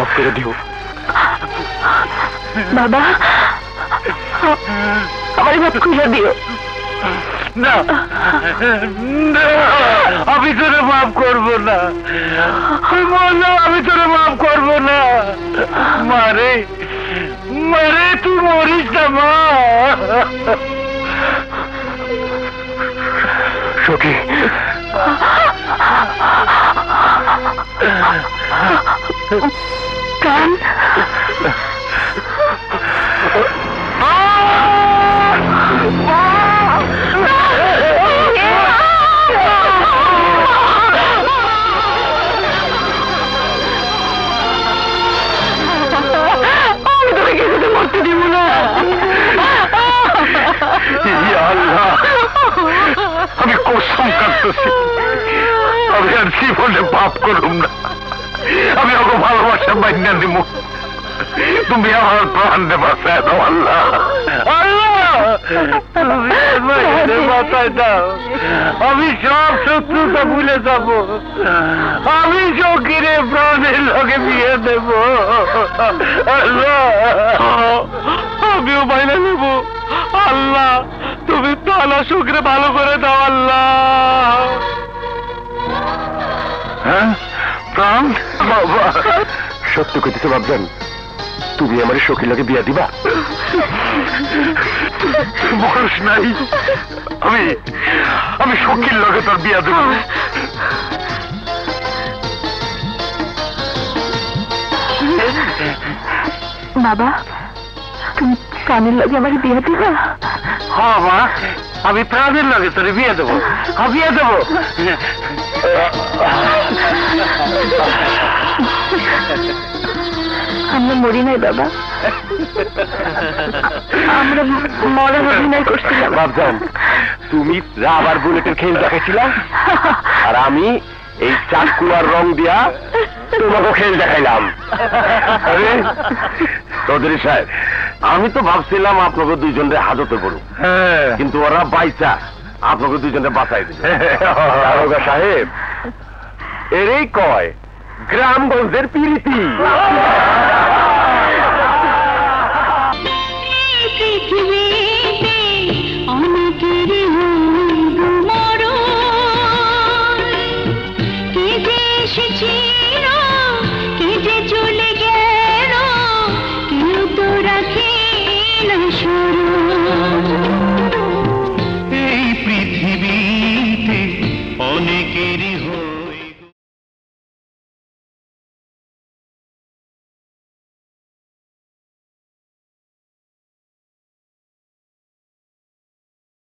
माफ कर दियो बाबा, हमारी बात खुला दियो ना, अभी तोरे माफ करबो ना, अभी तोरे माफ करबो ना। मारे मारे तू मरिस ना मा सखी। कान আল্লাহ তুমি তালা শুকরে ভালো করে দাও আল্লাহ। সত্য কইতেছে বাপজান, তুমি আমার সখীর লগে বিয়া দিবা? বয়স নাই, আমি সখীর লগে তোর বিয়া দেব। বাবা তুমি প্রাণের লগে আমার বিয়া দিবা? হ্যাঁ মা, আমি প্রাণের লগে তোর বিয়া দেব, বিয়া দেব। আমরা মরি নাই বাবা, আমরা মরা অভিনয় করছিলাম। বাপজান তুমি রাবার বুলেটের খেল দেখাইছিলাম, আর আমি এই চাকু আর রং দিয়া তোমাকে খেল দেখাইলাম। আরে চৌধুরী সাহেব, আমি তো ভাবছিলাম আপনাকে দুইজনের হাজতে পড়ুক, কিন্তু ওরা বাইচা আপনাকে দুইজনে বাঁচাই দিল। দারোগা সাহেব এরই কয় গ্রামগঞ্জের পিরিতি।